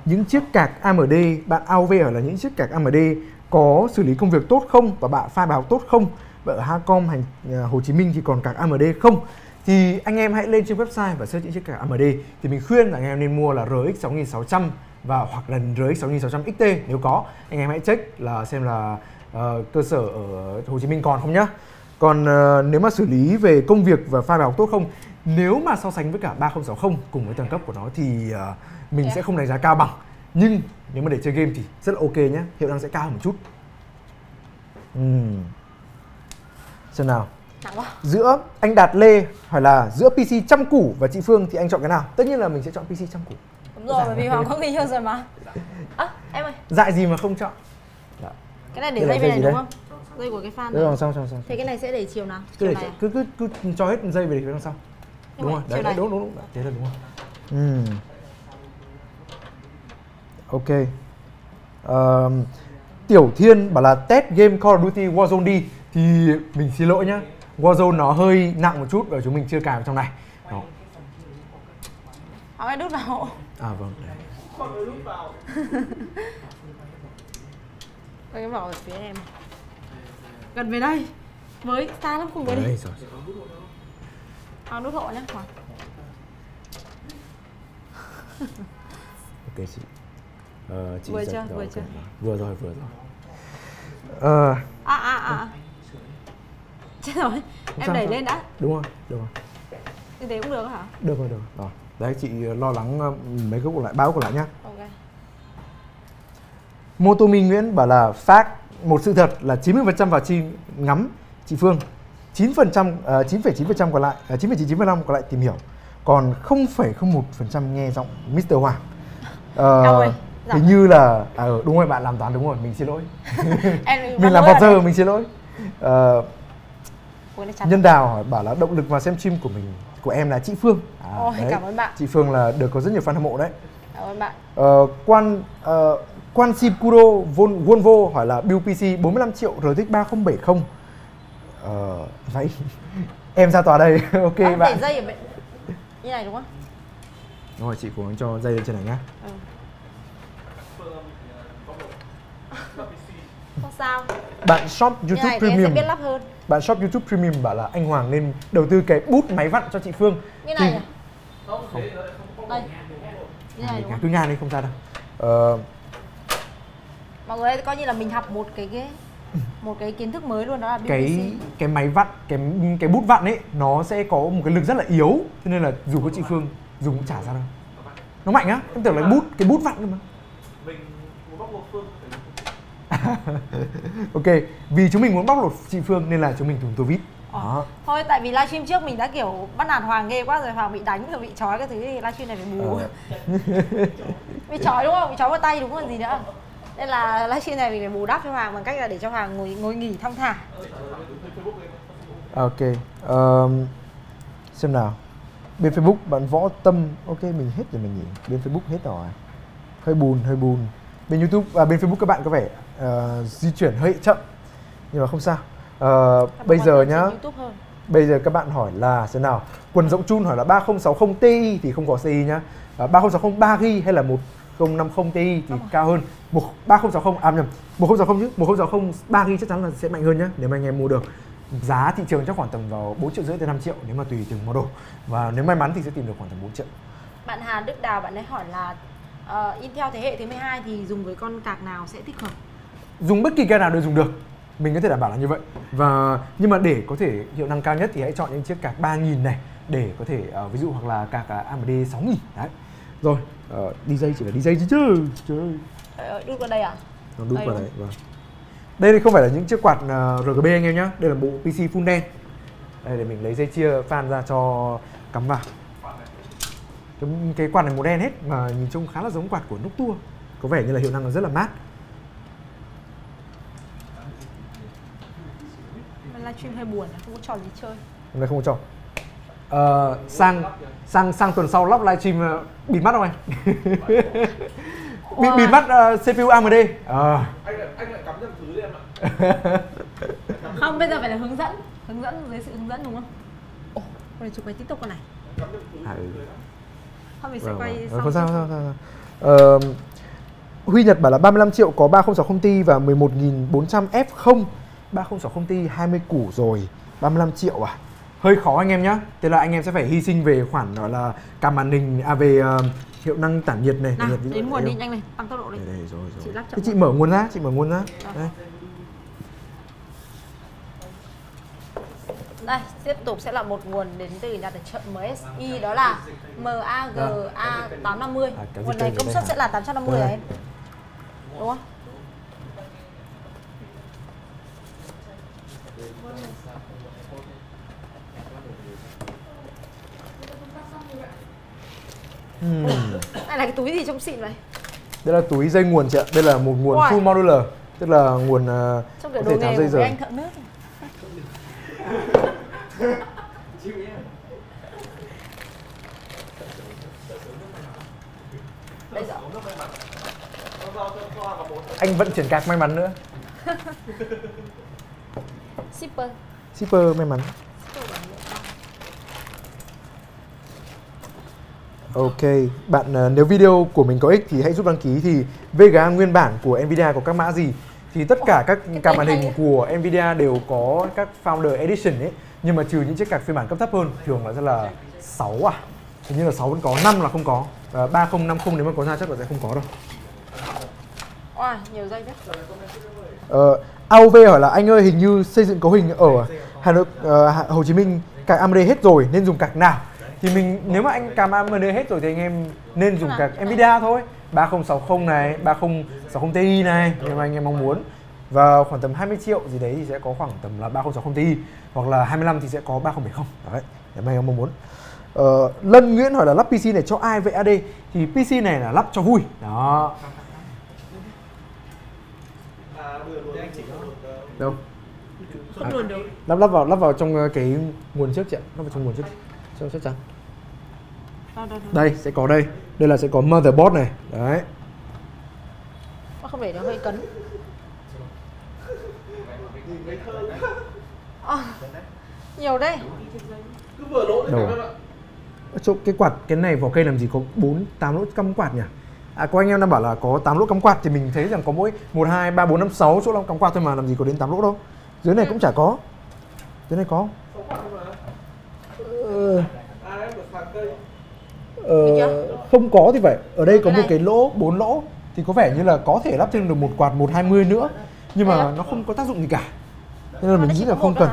Những chiếc cạc a em đê, bạn a o vê hỏi là những chiếc cạc a em đê có xử lý công việc tốt không và bạn pha báo tốt không? Và ở Hacom hành Hồ Chí Minh thì còn cạc a em đê không? Thì anh em hãy lên trên website và search những chiếc cạc a em đê. Thì mình khuyên là anh em nên mua là rờ ích sáu nghìn sáu trăm và hoặc là rờ ích sáu nghìn sáu trăm X T nếu có. Anh em hãy check là xem là uh, cơ sở ở Hồ Chí Minh còn không nhá. Còn uh, nếu mà xử lý về công việc và pha báo tốt không? Nếu mà so sánh với cả ba không sáu không cùng với tầng cấp của nó thì uh, mình yeah. sẽ không đánh giá cao bằng. Nhưng nếu mà để chơi game thì rất là ok nhé. Hiệu năng sẽ cao hơn một chút. uhm. Xem nào. Giữa anh Đạt Lê hỏi là giữa pê xê trăm củ và chị Phương thì anh chọn cái nào? Tất nhiên là mình sẽ chọn pê xê trăm củ. Đúng rồi, bởi vì Hoàng có người yêu rồi mà. À, em ơi, dại gì mà không chọn. Đó. Cái này để dây bên này đúng không? Dây của cái fan này. Xong, xong, xong. Thế cái này sẽ để chiều nào? Cứ, để này. cứ, cứ, cứ cho hết dây về để phía đằng sau. Đúng rồi, đấy, đấy, đúng, đúng, đúng, đúng. Thế là đúng rồi. uhm. Ok. uh, Tiểu Thiên bảo là test game Call of Duty Warzone đi. Thì mình xin lỗi nhá, Warzone nó hơi nặng một chút và chúng mình chưa cài vào trong này. Đó. Không ai đút vào. À vâng, đấy. Cái vỏ ở phía em gần về đây. Với xa lắm không với đi. Hoàng đút hộ nhá. Ok chị. Ờ, chị vừa chưa? Vừa chưa? Vừa rồi, vừa rồi. Ờ... À, à, à. Chết rồi, không em sao, đẩy sao? Lên đã. Đúng rồi, được rồi. Như thế cũng được hả? Được rồi, được rồi. Đó. Đấy, chị lo lắng mấy cái còn lại, báo còn lại nhá. Ok. Motomi Nguyễn bảo là fact, một sự thật là chín mươi phần trăm vào chi ngắm chị Phương. chín phần trăm, chín phẩy chín phần trăm còn lại, chín phẩy chín phần trăm còn lại tìm hiểu. Còn không phẩy không một phần trăm nghe giọng mít tơ Hoàng. Ờ... Hình như là... À, đúng rồi, bạn làm toán đúng rồi, mình xin lỗi. Mình làm bot giờ, mình xin lỗi. uh, quên chắn. Nhân Đào hỏi bảo là động lực vào xem stream của mình của em là chị Phương. À, Ôi, đấy. Cảm ơn bạn. Chị Phương là được có rất nhiều fan hâm mộ đấy. Cảm ơn bạn. Ờ, quan uh, Quan Sikuro Volvo hỏi là build pê xê bốn mươi lăm triệu rờ tê ích ba không bảy không. Ờ, vậy em ra tòa đây. Ok bạn. Để dây ở bên... như này đúng không? Đúng rồi, chị cố gắng cho dây lên trên này nhá. Ừ. Không sao. Bạn shop YouTube Premium biết lắp hơn. Bạn shop YouTube Premium bảo là anh Hoàng nên đầu tư cái bút máy vặn cho chị Phương. Như này thì... à? Không. Không. Đây. Như này đúng không? Cứ ngang đi, không ra đâu. Ờ... mọi người ơi, coi như là mình học một cái cái một cái kiến thức mới luôn, đó là bê pê xê. cái cái máy vặn, cái cái bút vặn ấy nó sẽ có một cái lực rất là yếu, cho nên là dù có chị Phương dùng cũng chả ra đâu. Nó mạnh á, em tưởng là bút cái bút vặn cơ mà. Mình muốn bóc lột Phương. Ok, vì chúng mình muốn bóc lột chị Phương nên là chúng mình dùng tô vít. Đó. Thôi tại vì livestream trước mình đã kiểu bắt nạt Hoàng ghê quá rồi, Hoàng bị đánh rồi bị trói cái thứ thì livestream này phải bù. Ờ. Bị trói đúng không? Bị trói vào tay đúng không, gì nữa. Nên là livestream này mình phải bù đắp cho Hoàng bằng cách là để cho Hoàng ngồi ngồi nghỉ thong thả. Ok, um, xem nào. Bên Facebook bạn Võ Tâm, ok mình hết rồi, mình nghỉ. Bên Facebook hết rồi. Hơi buồn, hơi buồn. Bên YouTube và bên Facebook các bạn có vẻ uh, di chuyển hơi chậm nhưng mà không sao. Uh, bây giờ nhá. Bây giờ các bạn hỏi là xem nào. Quần rộng chun hỏi là ba không sáu không Ti thì không có xê i nhá. Uh, ba không sáu không ba gi-ga-bai hay là một không năm không Ti thì cao hơn. một ba không sáu không à nhầm, một không sáu không chứ, một không sáu không ba gi-ga-bai chắc chắn là sẽ mạnh hơn nhá, nếu mà anh em mua được. Giá thị trường chắc khoảng tầm vào bốn triệu rưỡi tới năm triệu nếu mà tùy từng model. Và nếu may mắn thì sẽ tìm được khoảng tầm bốn triệu. Bạn Hà Đức Đào bạn ấy hỏi là uh, Intel thế hệ thứ mười hai thì dùng với con card nào sẽ thích hợp? Dùng bất kỳ card nào đều dùng được. Mình có thể đảm bảo là như vậy. Và nhưng mà để có thể hiệu năng cao nhất thì hãy chọn những chiếc card ba nghìn này để có thể uh, ví dụ hoặc là card a em đê sáu nghìn đấy. Rồi, uh, đi gi chỉ là đi gi chứ chứ. Trời ơi, đút vào đây à? Nó đút vào đấy, vâng. Đây thì không phải là những chiếc quạt rờ giê bê anh em nhá. Đây là bộ pê xê full đen. Đây để mình lấy dây chia fan ra cho cắm vào. Cái, cái quạt này màu đen hết mà nhìn trông khá là giống quạt của Noctua. Có vẻ như là hiệu năng nó rất là mát. Livestream hơi buồn, không có trò gì chơi. Hôm nay không có trò. Ờ, sang sang sang tuần sau lóc livestream uh, bịt mắt không anh? Bị bịt mắt uh, xê pê u a em đê. À. Anh lại, anh lại cắm nhầm thứ đi em ạ. Không, bây giờ phải là hướng dẫn, hướng dẫn dưới sự hướng dẫn đúng không? Ồ, con này chụp cái TikTok con này. Cắm nhầm thứ. À, ừ. Không mình sẽ quay à, sau. Không sao, sao, sao. Ờ, Huy Nhật bảo là ba mươi lăm triệu có ba không sáu không Ti và mười một nghìn bốn trăm F không. ba không sáu không Ti hai mươi củ rồi, ba mươi lăm triệu à? Hơi khó anh em nhá. Thế là anh em sẽ phải hy sinh về khoản đó là cả màn hình à về uh, hiệu năng tản nhiệt này. Nào, nhiệt đến nguồn đi nhanh này, tăng tốc độ đi. Đây, đây, rồi, rồi. Chị, lắp chậm chị mở nguồn ra, chị mở nguồn ra. Đây. Đây, tiếp tục sẽ là một nguồn đến từ nhà tài trợ em ét i, đó là em a giê a tám năm mươi. À, nguồn này công suất sẽ là tám trăm năm mươi đấy. Đúng không? Hmm. Đây là cái túi gì trong xịn vậy? Đây là túi dây nguồn chị ạ. Đây là một nguồn Ôi. full modular, tức là nguồn uh, trong có thể tháo dây giờ. Anh thợ nước. Đây rồi. Anh vẫn chuyển cạc may mắn nữa. Shipper. Shipper may mắn. Ok, bạn nếu video của mình có ích thì hãy giúp đăng ký. Thì vê giê a nguyên bản của Nvidia có các mã gì? Thì tất cả các card màn hình của Nvidia đều có các Founder Edition ấy. Nhưng mà trừ những chiếc card phiên bản cấp thấp hơn, thường là sẽ là sáu à? Hình như là sáu vẫn có, năm là không có. Và ba không năm không nếu mà có ra chắc là sẽ không có đâu. Wow, nhiều dây nhất. Ờ, a o vê hỏi là anh ơi hình như xây dựng cấu hình ở Hà Nội, uh, Hồ Chí Minh card a em đê hết rồi nên dùng card nào? Thì mình nếu mà anh cam a em đê hết rồi thì anh em nên dùng các Nvidia thôi. ba không sáu không này, ba không sáu không Ti này nếu mà anh em mong muốn. Và khoảng tầm hai mươi triệu gì đấy thì sẽ có khoảng tầm là ba không sáu không Ti. Hoặc là hai mươi lăm thì sẽ có ba không bảy không. Đấy, nếu mà anh em mong muốn. Ờ, Lân Nguyễn hỏi là lắp pê xê này cho ai vậy a đê? Thì pê xê này là lắp cho vui. Đó. Đâu? Không luôn được. Lắp lắp vào lắp vào trong cái nguồn trước chị ạ. Lắp vào trong nguồn trước. Trong chắc chắn. Đây sẽ có đây. Đây là sẽ có motherboard này. Đấy. Không để nó hơi cấn. À, nhiều đây. Cứ vừa lỗ đấy các bạn ạ. Chỗ cái quạt cái này vỏ cây làm gì có bốn tám lỗ cắm quạt nhỉ? À, có anh em đang bảo là có tám lỗ cắm quạt thì mình thấy rằng có mỗi một hai ba bốn năm sáu chỗ cắm quạt thôi mà làm gì có đến tám lỗ đâu. Dưới này ừ. cũng chả có. Dưới này có. Ờ, ờ, không có thì phải. Ở đây có một cái lỗ bốn lỗ thì có vẻ như là có thể lắp thêm được một quạt một hai mươi nữa. Nhưng mà nó không có tác dụng gì cả. Nên là mình nghĩ là không cần.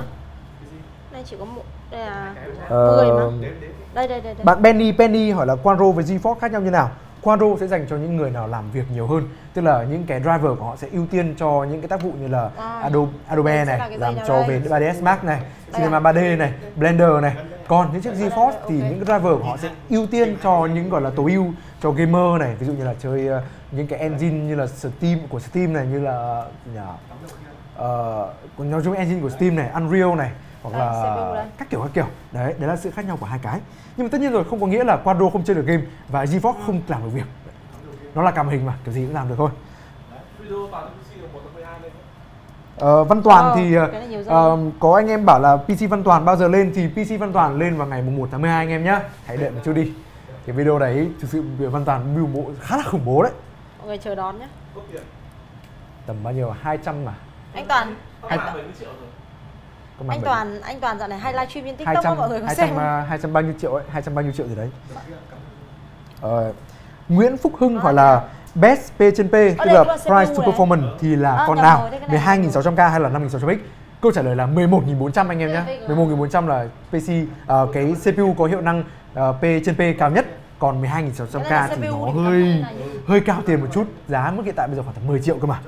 Đây chỉ có một đây là mười mà. Đây đây đây. Bạn Benny Penny hỏi là Quadro với GeForce khác nhau như nào? Quadro sẽ dành cho những người nào làm việc nhiều hơn, tức là những cái driver của họ sẽ ưu tiên cho những cái tác vụ như là wow. Adobe, Adobe này, làm cho về ba đê ét Max này, Cinema ba D này, Blender này. Còn những chiếc GeForce thì những cái driver của họ sẽ ưu tiên cho những gọi là tối ưu cho gamer này, ví dụ như là chơi uh, những cái engine như là Steam của Steam này, như là uh, nói chung engine của Steam này, Unreal này, hoặc là các kiểu các kiểu. Đấy, đấy là sự khác nhau của hai cái. Nhưng mà tất nhiên rồi, không có nghĩa là Quadro không chơi được game và GeForce không làm được việc. Nó là cảm hình mà, kiểu gì cũng làm được thôi. Ờ, Văn Toàn oh, thì uh, có anh em bảo là pê xê Văn Toàn bao giờ lên, thì pê xê Văn Toàn lên vào ngày mùng một tháng mười hai anh em nhá. Hãy đợi một chút đi. Cái video đấy thực sự Văn Toàn mưu mô khá là khủng bố đấy. Mọi người chờ đón nhá. Tầm bao nhiêu? hai trăm mà. Anh Toàn. hai trăm bảy mươi triệu rồi. Anh bảy. Toàn, anh Toàn dạo này hay livestream trên TikTok đó, mọi người có xem. hai trăm bao nhiêu triệu ấy, hai trăm bao nhiêu triệu gì đấy. Ờ, Nguyễn Phúc Hưng à, hỏi là best P trên P, tức là price to performance đấy. Thì là à, con nào? mười hai nghìn sáu trăm K hay là năm nghìn sáu trăm X? Câu trả lời là mười một nghìn bốn trăm anh em nhá. mười một nghìn bốn trăm là pê xê uh, cái xê pê u có hiệu năng uh, P trên P cao nhất, còn mười hai nghìn sáu trăm K thì nó hơi hơi cao tiền một chút, giá mức hiện tại bây giờ khoảng tầm mười triệu cơ mà.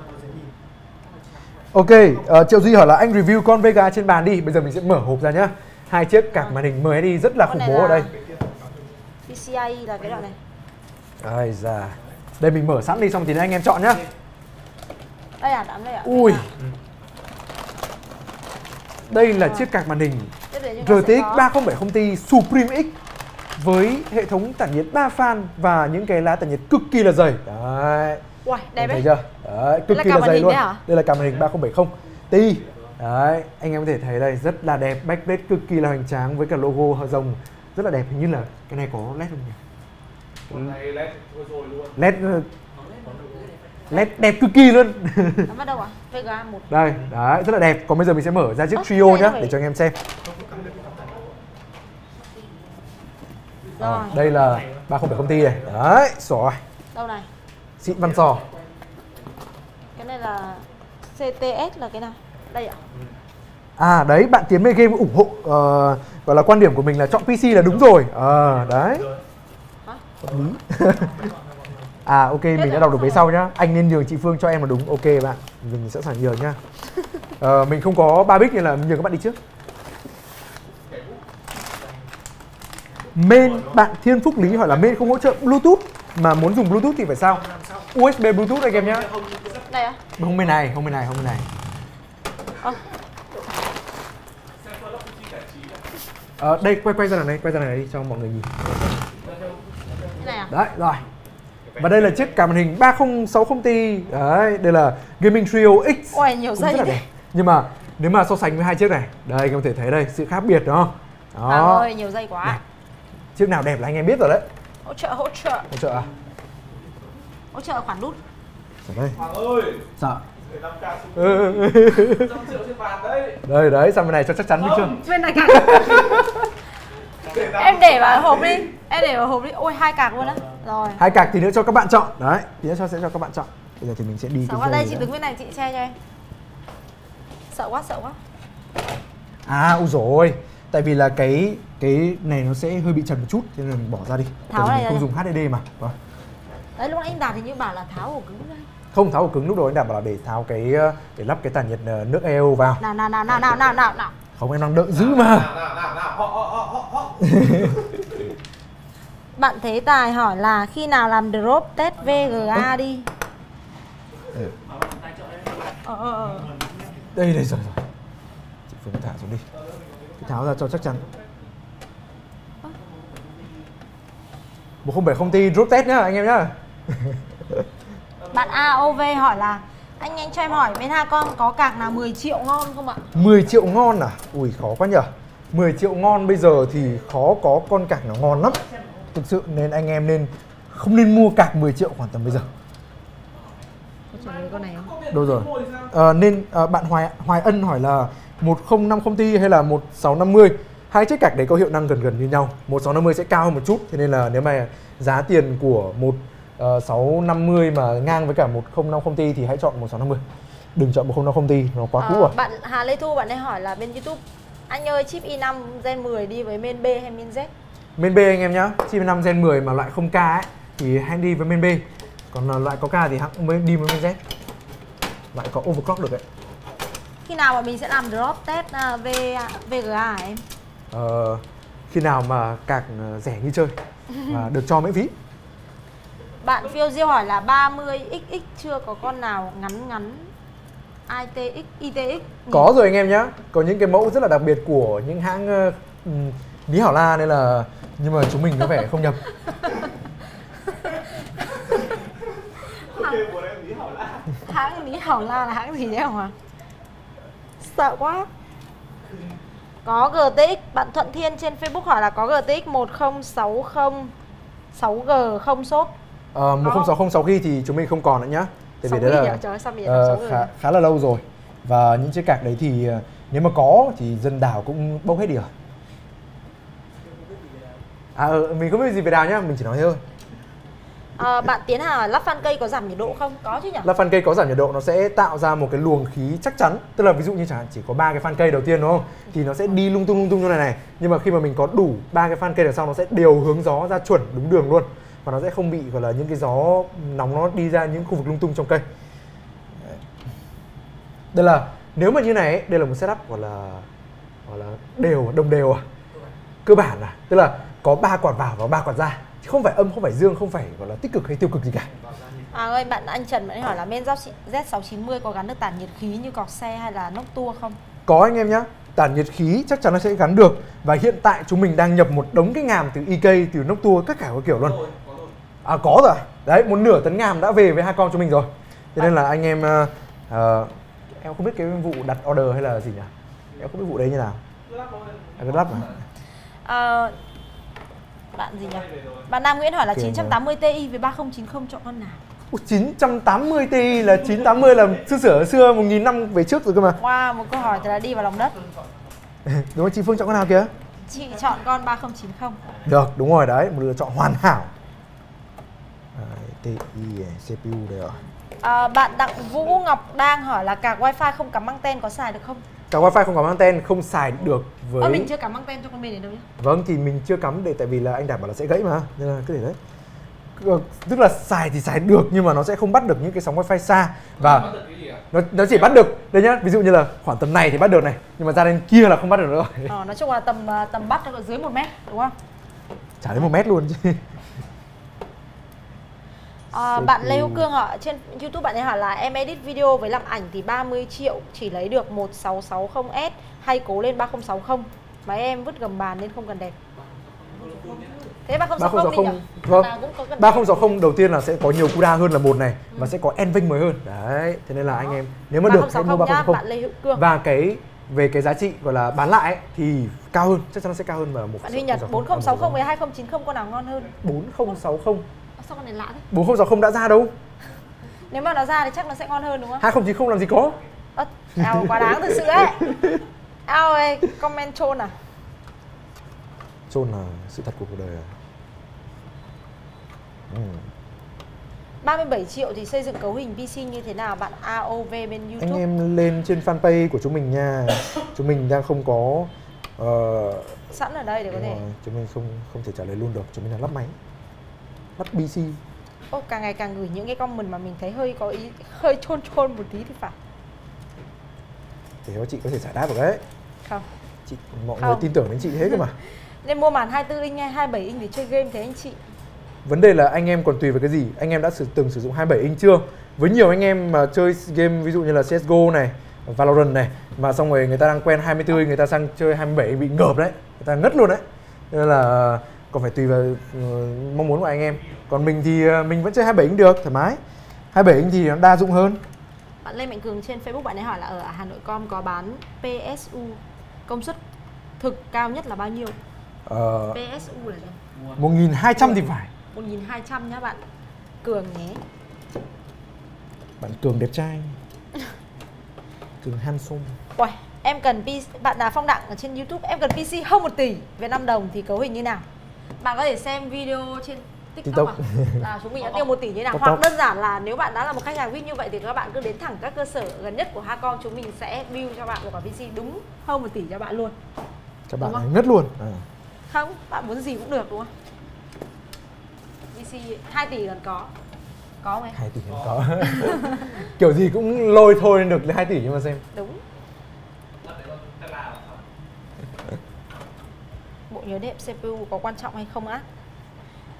Ok, uh, Triệu Duy hỏi là anh review con Vega trên bàn đi. Bây giờ mình sẽ mở hộp ra nhá. Hai chiếc card màn hình em ét i rất là con khủng bố là... ở đây. pê xê i là cái đoạn này. Ai da. Đây mình mở sẵn đi xong thì anh em chọn nhá. Đây à, đám đây ạ. À? Ui. Ừ. Đây là à. chiếc card màn hình rờ tê ích ba không bảy không Ti Supreme X với hệ thống tản nhiệt ba fan và những cái lá tản nhiệt cực kỳ là dày. Đấy. Wow, đẹp đấy. Đấy, cực kỳ là dày luôn. À? Đây là card màn hình ba không bảy không Ti. Đấy, anh em có thể thấy đây rất là đẹp, backplate cực kỳ là hoành tráng với cả logo rồng rất là đẹp, hình như là cái này có led không nhỉ? Con này led thôi rồi luôn. Led led đẹp cực kỳ luôn. Nó bắt đầu à? Vega một. Đây, đấy, rất là đẹp. Còn bây giờ mình sẽ mở ra chiếc trio nhá để cho anh em xem. Rồi, đây là ba không bảy không Ti này. Đấy, rồi. Đâu này? Xịn văn sò. Cái này là xê tê ét là cái nào? Đây ạ. À đấy, bạn Tiến mê game ủng hộ uh, gọi là quan điểm của mình là chọn pê xê là đúng rồi. Ờ à, đấy. Hả? À ok, thế mình đã đọc được về sau nhá. Anh nên nhường chị Phương cho em là đúng. Ok bạn, mình sẵn sàng nhường nhá. Uh, mình không có ba bích nên là nhường các bạn đi trước. Main, bạn Thiên Phúc Lý hỏi là main không hỗ trợ Bluetooth mà muốn dùng Bluetooth thì phải sao? u ét bê Bluetooth anh em nhá. Đây à? Không bên này, không bên này, không bên này. À. À, đây quay quay ra đằng này, quay ra đằng này đi cho mọi người nhìn. Này à? Đấy, rồi. Và đây là chiếc card màn hình ba không sáu không Ti. Đấy, đây là Gaming Trio X. Ôi, nhiều dây đấy. Đẹp. Nhưng mà nếu mà so sánh với hai chiếc này, đây anh em có thể thấy đây sự khác biệt đúng không? Đó. À ơi, nhiều dây quá. Đẹp. Chiếc nào đẹp là anh em biết rồi đấy. Hỗ trợ, hỗ trợ. Hỗ trợ à? Hỗ trợ khoản nút. Đây. Hoàng ơi. Dạ. một trăm triệu trên bàn đấy. Đây đấy, sang bên này cho chắc chắn đi chưa? Bên này cạc. Em để vào hộp đi. Em để vào hộp đi. Ôi hai cạc luôn á. Rồi. Hai cạc thì nữa cho các bạn chọn. Đấy, tí nữa sẽ cho các bạn chọn. Bây giờ thì mình sẽ đi. Sợ quá đây, chị đứng bên này chị che cho em. Sợ quá, sợ quá. À, ôi rồi. Tại vì là cái cái này nó sẽ hơi bị trần một chút cho nên mình bỏ ra đi. Tháo này không dùng hát đê đê mà. Rồi. Đấy lúc anh Đạt thì như bảo là tháo ổ cứng ra. Không tháo ổ cứng lúc đó anh Đạt bảo là để tháo cái để lắp cái tản nhiệt nước e ô vào. Nào nào nào nào nào nào nào nào. Không em đang đợi giữ mà. Nào nào nào nào họ họ họ họ. Bạn Thế Tài hỏi là khi nào làm drop test vê giê a đi. Ờ ờ ờ. Đây đây rồi rồi. Chị Phương thả xuống đi. Cứ tháo ra cho chắc chắn. một không bảy không ti drop test nhá anh em nhá. Bạn a o vê hỏi là anh anh cho em hỏi bên Hacom có cạc nào mười triệu ngon không ạ? mười triệu ngon à? Ui khó quá nhở. mười triệu ngon bây giờ thì khó có con cạc nào ngon lắm. Thực sự nên anh em nên không nên mua cạc mười triệu khoảng tầm bây giờ. Con này không? Đâu rồi? À, nên à, bạn Hoài Hoài Ân hỏi là một không năm không ti hay là một sáu năm không? Hai chiếc cạc đấy có hiệu năng gần gần như nhau. một sáu năm không sẽ cao hơn một chút, thế nên là nếu mà giá tiền của một sáu năm không mà ngang với cả một không năm không ti thì hãy chọn một sáu năm không. Đừng chọn một không năm không ti, nó quá à, cũ rồi. Bạn Hà Lê Thu bạn ấy hỏi là bên YouTube anh ơi chip i năm gen mười đi với main B hay main Z? Main B anh em nhá. Chip i năm gen mười mà loại không K ấy thì hãy đi với main B. Còn loại có K thì hãng mới đi với main Z. Loại có overclock được đấy. Khi nào mà mình sẽ làm drop test uh, v, vê giê a em? Ờ, khi nào mà cạc rẻ như chơi mà được cho miễn phí. Bạn Phiêu Diêu hỏi là ba mươi ích ích chưa có con nào ngắn ngắn i tê ích, i tê ích. Có rồi anh em nhá. Có những cái mẫu rất là đặc biệt của những hãng Lý uh, Hảo La nên là nhưng mà chúng mình có vẻ không nhập. Hãng Lý Hảo La là hãng gì đấy hả? Sợ quá. Có giê tê ích, bạn Thuận Thiên trên Facebook hỏi là có giê tê ích một không sáu không sáu G không shop. Ờ, một không sáu không sáu G thì chúng mình không còn nữa nhá. Tại vì đấy là trời, uh, khá, khá là lâu rồi. Và những chiếc cạc đấy thì nếu mà có thì dân đảo cũng bốc hết đi rồi. À, mình không biết gì về đảo nhá, mình chỉ nói thế thôi. À, bạn Tiến Hà, lắp fan cây có giảm nhiệt độ không? Có chứ nhỉ? Lắp fan cây có giảm nhiệt độ, nó sẽ tạo ra một cái luồng khí chắc chắn. Tức là ví dụ như chẳng hạn chỉ có ba cái fan cây đầu tiên đúng không? Thì nó sẽ đi lung tung lung tung như này này. Nhưng mà khi mà mình có đủ ba cái fan cây đằng sau, nó sẽ đều hướng gió ra chuẩn đúng đường luôn. Và nó sẽ không bị gọi là những cái gió nóng nó đi ra những khu vực lung tung trong cây. Đây là nếu mà như này ấy, đây là một setup gọi là gọi là đều đồng đều à. Cơ bản à, tức là có ba quạt vào và ba quạt ra. Không phải âm, không phải dương, không phải gọi là tích cực hay tiêu cực gì cả. À ơi, bạn anh Trần bạn ấy hỏi là bên Z sáu chín mươi có gắn được tản nhiệt khí như cọc xe hay là nóc tua không? Có anh em nhá, tản nhiệt khí chắc chắn nó sẽ gắn được. Và hiện tại chúng mình đang nhập một đống cái ngàm từ e ca, từ nóc tua, các cả các kiểu luôn. À có rồi, đấy, một nửa tấn ngàm đã về với Hacom chúng mình rồi. Cho nên là anh em, uh, uh, em không biết cái vụ đặt order hay là gì nhỉ? Em không biết vụ đấy như nào. À, cứ lắp mà. À, bạn gì nhỉ? Bạn Nam Nguyễn hỏi là chín tám mươi Ti với ba không chín không chọn con nào? Ủa, chín tám mươi Ti là chín tám mươi là xưa xưa xưa một nghìn năm về trước rồi cơ mà. Wow, một câu hỏi thật là đi vào lòng đất. Đúng rồi, chị Phương chọn con nào kìa? Chị chọn con ba không chín không. Được, đúng rồi đấy, một lựa chọn hoàn hảo. Ti xê pê u đây rồi. À, bạn Đặng Vũ Ngọc đang hỏi là cạc wifi không cắm anten có xài được không? Cạc wifi không cắm anten không xài được với... Ơ, mình chưa cắm anten cho con bên này đâu nhé. Vâng, thì mình chưa cắm để tại vì là anh đảm bảo là sẽ gãy mà. Nên là cứ để đấy. Tức là xài thì xài được nhưng mà nó sẽ không bắt được những cái sóng wifi xa. Và nó, nó chỉ bắt được, đây nhá, ví dụ như là khoảng tầm này thì bắt được này. Nhưng mà ra đến kia là không bắt được nữa rồi. Ờ, nói chung là tầm tầm bắt được dưới một mét, đúng không? Chả đến một mét luôn chứ. À, bạn Lê Hữu Cương ạ, trên YouTube bạn ấy hỏi là em edit video với làm ảnh thì ba mươi triệu chỉ lấy được một sáu sáu không S hay cố lên ba không sáu không. Máy em vứt gầm bàn nên không cần đẹp. Thế ba không sáu không đi nhỉ? Vâng, ba không sáu không đầu tiên là sẽ có nhiều cuda hơn là một này. Ừ. Và sẽ có Nving mới hơn. Đấy, thế nên là anh em nếu mà được hãy mua ba không sáu không nhá, bạn Lê Hữu Cương. Và cái về cái giá trị gọi là bán lại ấy, thì cao hơn, chắc chắn nó sẽ cao hơn mà một. Bạn Huy Nhật, bốn không sáu không với hai không chín không con nào ngon hơn? bốn không sáu không. Sao con này lạ thế? bốn không sáu không đã ra đâu. Nếu mà nó ra thì chắc nó sẽ ngon hơn đúng không? hai không chín không làm gì có. Ơ, à, quá đáng thực sự ấy. Ao ơi, comment trôn à? Trôn là sự thật của cuộc đời à? Ừ. ba mươi bảy triệu thì xây dựng cấu hình pê xê như thế nào bạn a o vê bên YouTube? Anh em lên trên fanpage của chúng mình nha. Chúng mình đang không có... Uh... sẵn ở đây để có thể... Rồi, chúng mình không không thể trả lời luôn được, chúng mình đang lắp máy. pê xê. Ô, càng ngày càng gửi những cái comment mà mình thấy hơi có ý, hơi chôn chôn một tí thì phải. Thế chị có thể giải đáp được đấy. Không. Chị, mọi không. người tin tưởng đến chị thế cơ mà. Nên mua màn hai mươi tư inch hay hai mươi bảy inch để chơi game thế anh chị? Vấn đề là anh em còn tùy vào cái gì. Anh em đã từng sử dụng hai mươi bảy inch chưa? Với nhiều anh em mà chơi game ví dụ như là xê ét giê ô này, Valorant này, mà xong rồi người ta đang quen hai mươi tư, người ta sang chơi hai mươi bảy bị ngợp đấy, người ta ngất luôn đấy. Nên là còn phải tùy vào mong muốn của anh em. Còn mình thì mình vẫn chơi hai mươi bảy cũng được, thoải mái. Hai mươi bảy inch thì nó đa dụng hơn. Bạn Lê Mạnh Cường trên Facebook bạn ấy hỏi là ở Hà Nội Com có bán pê ét u công suất thực cao nhất là bao nhiêu? Ờ... pê ét u là gì? một nghìn hai trăm thì phải. một nghìn hai trăm nhá bạn Cường nhé. Bạn Cường đẹp trai. Cường handsome. Uầy, em cần pê xê, bạn là Phong Đặng ở trên YouTube, em cần pê xê hơn một tỷ Việt Nam đồng thì cấu hình như nào? Bạn có thể xem video trên TikTok à? Là chúng mình đã tiêu một tỷ như thế nào? Hoặc đơn giản là nếu bạn đã là một khách hàng vê i pê như vậy thì các bạn cứ đến thẳng các cơ sở gần nhất của Hacom, chúng mình sẽ build cho bạn một quả pê xê đúng hơn một tỷ cho bạn luôn. Cho đúng bạn ngất luôn. À. Không, bạn muốn gì cũng được đúng không? pê xê hai tỷ gần có. Có không em? hai tỷ gần có. Kiểu gì cũng lôi thôi được hai tỷ nhưng mà xem. Đúng. Bộ nhớ đệm xê pê u có quan trọng hay không á?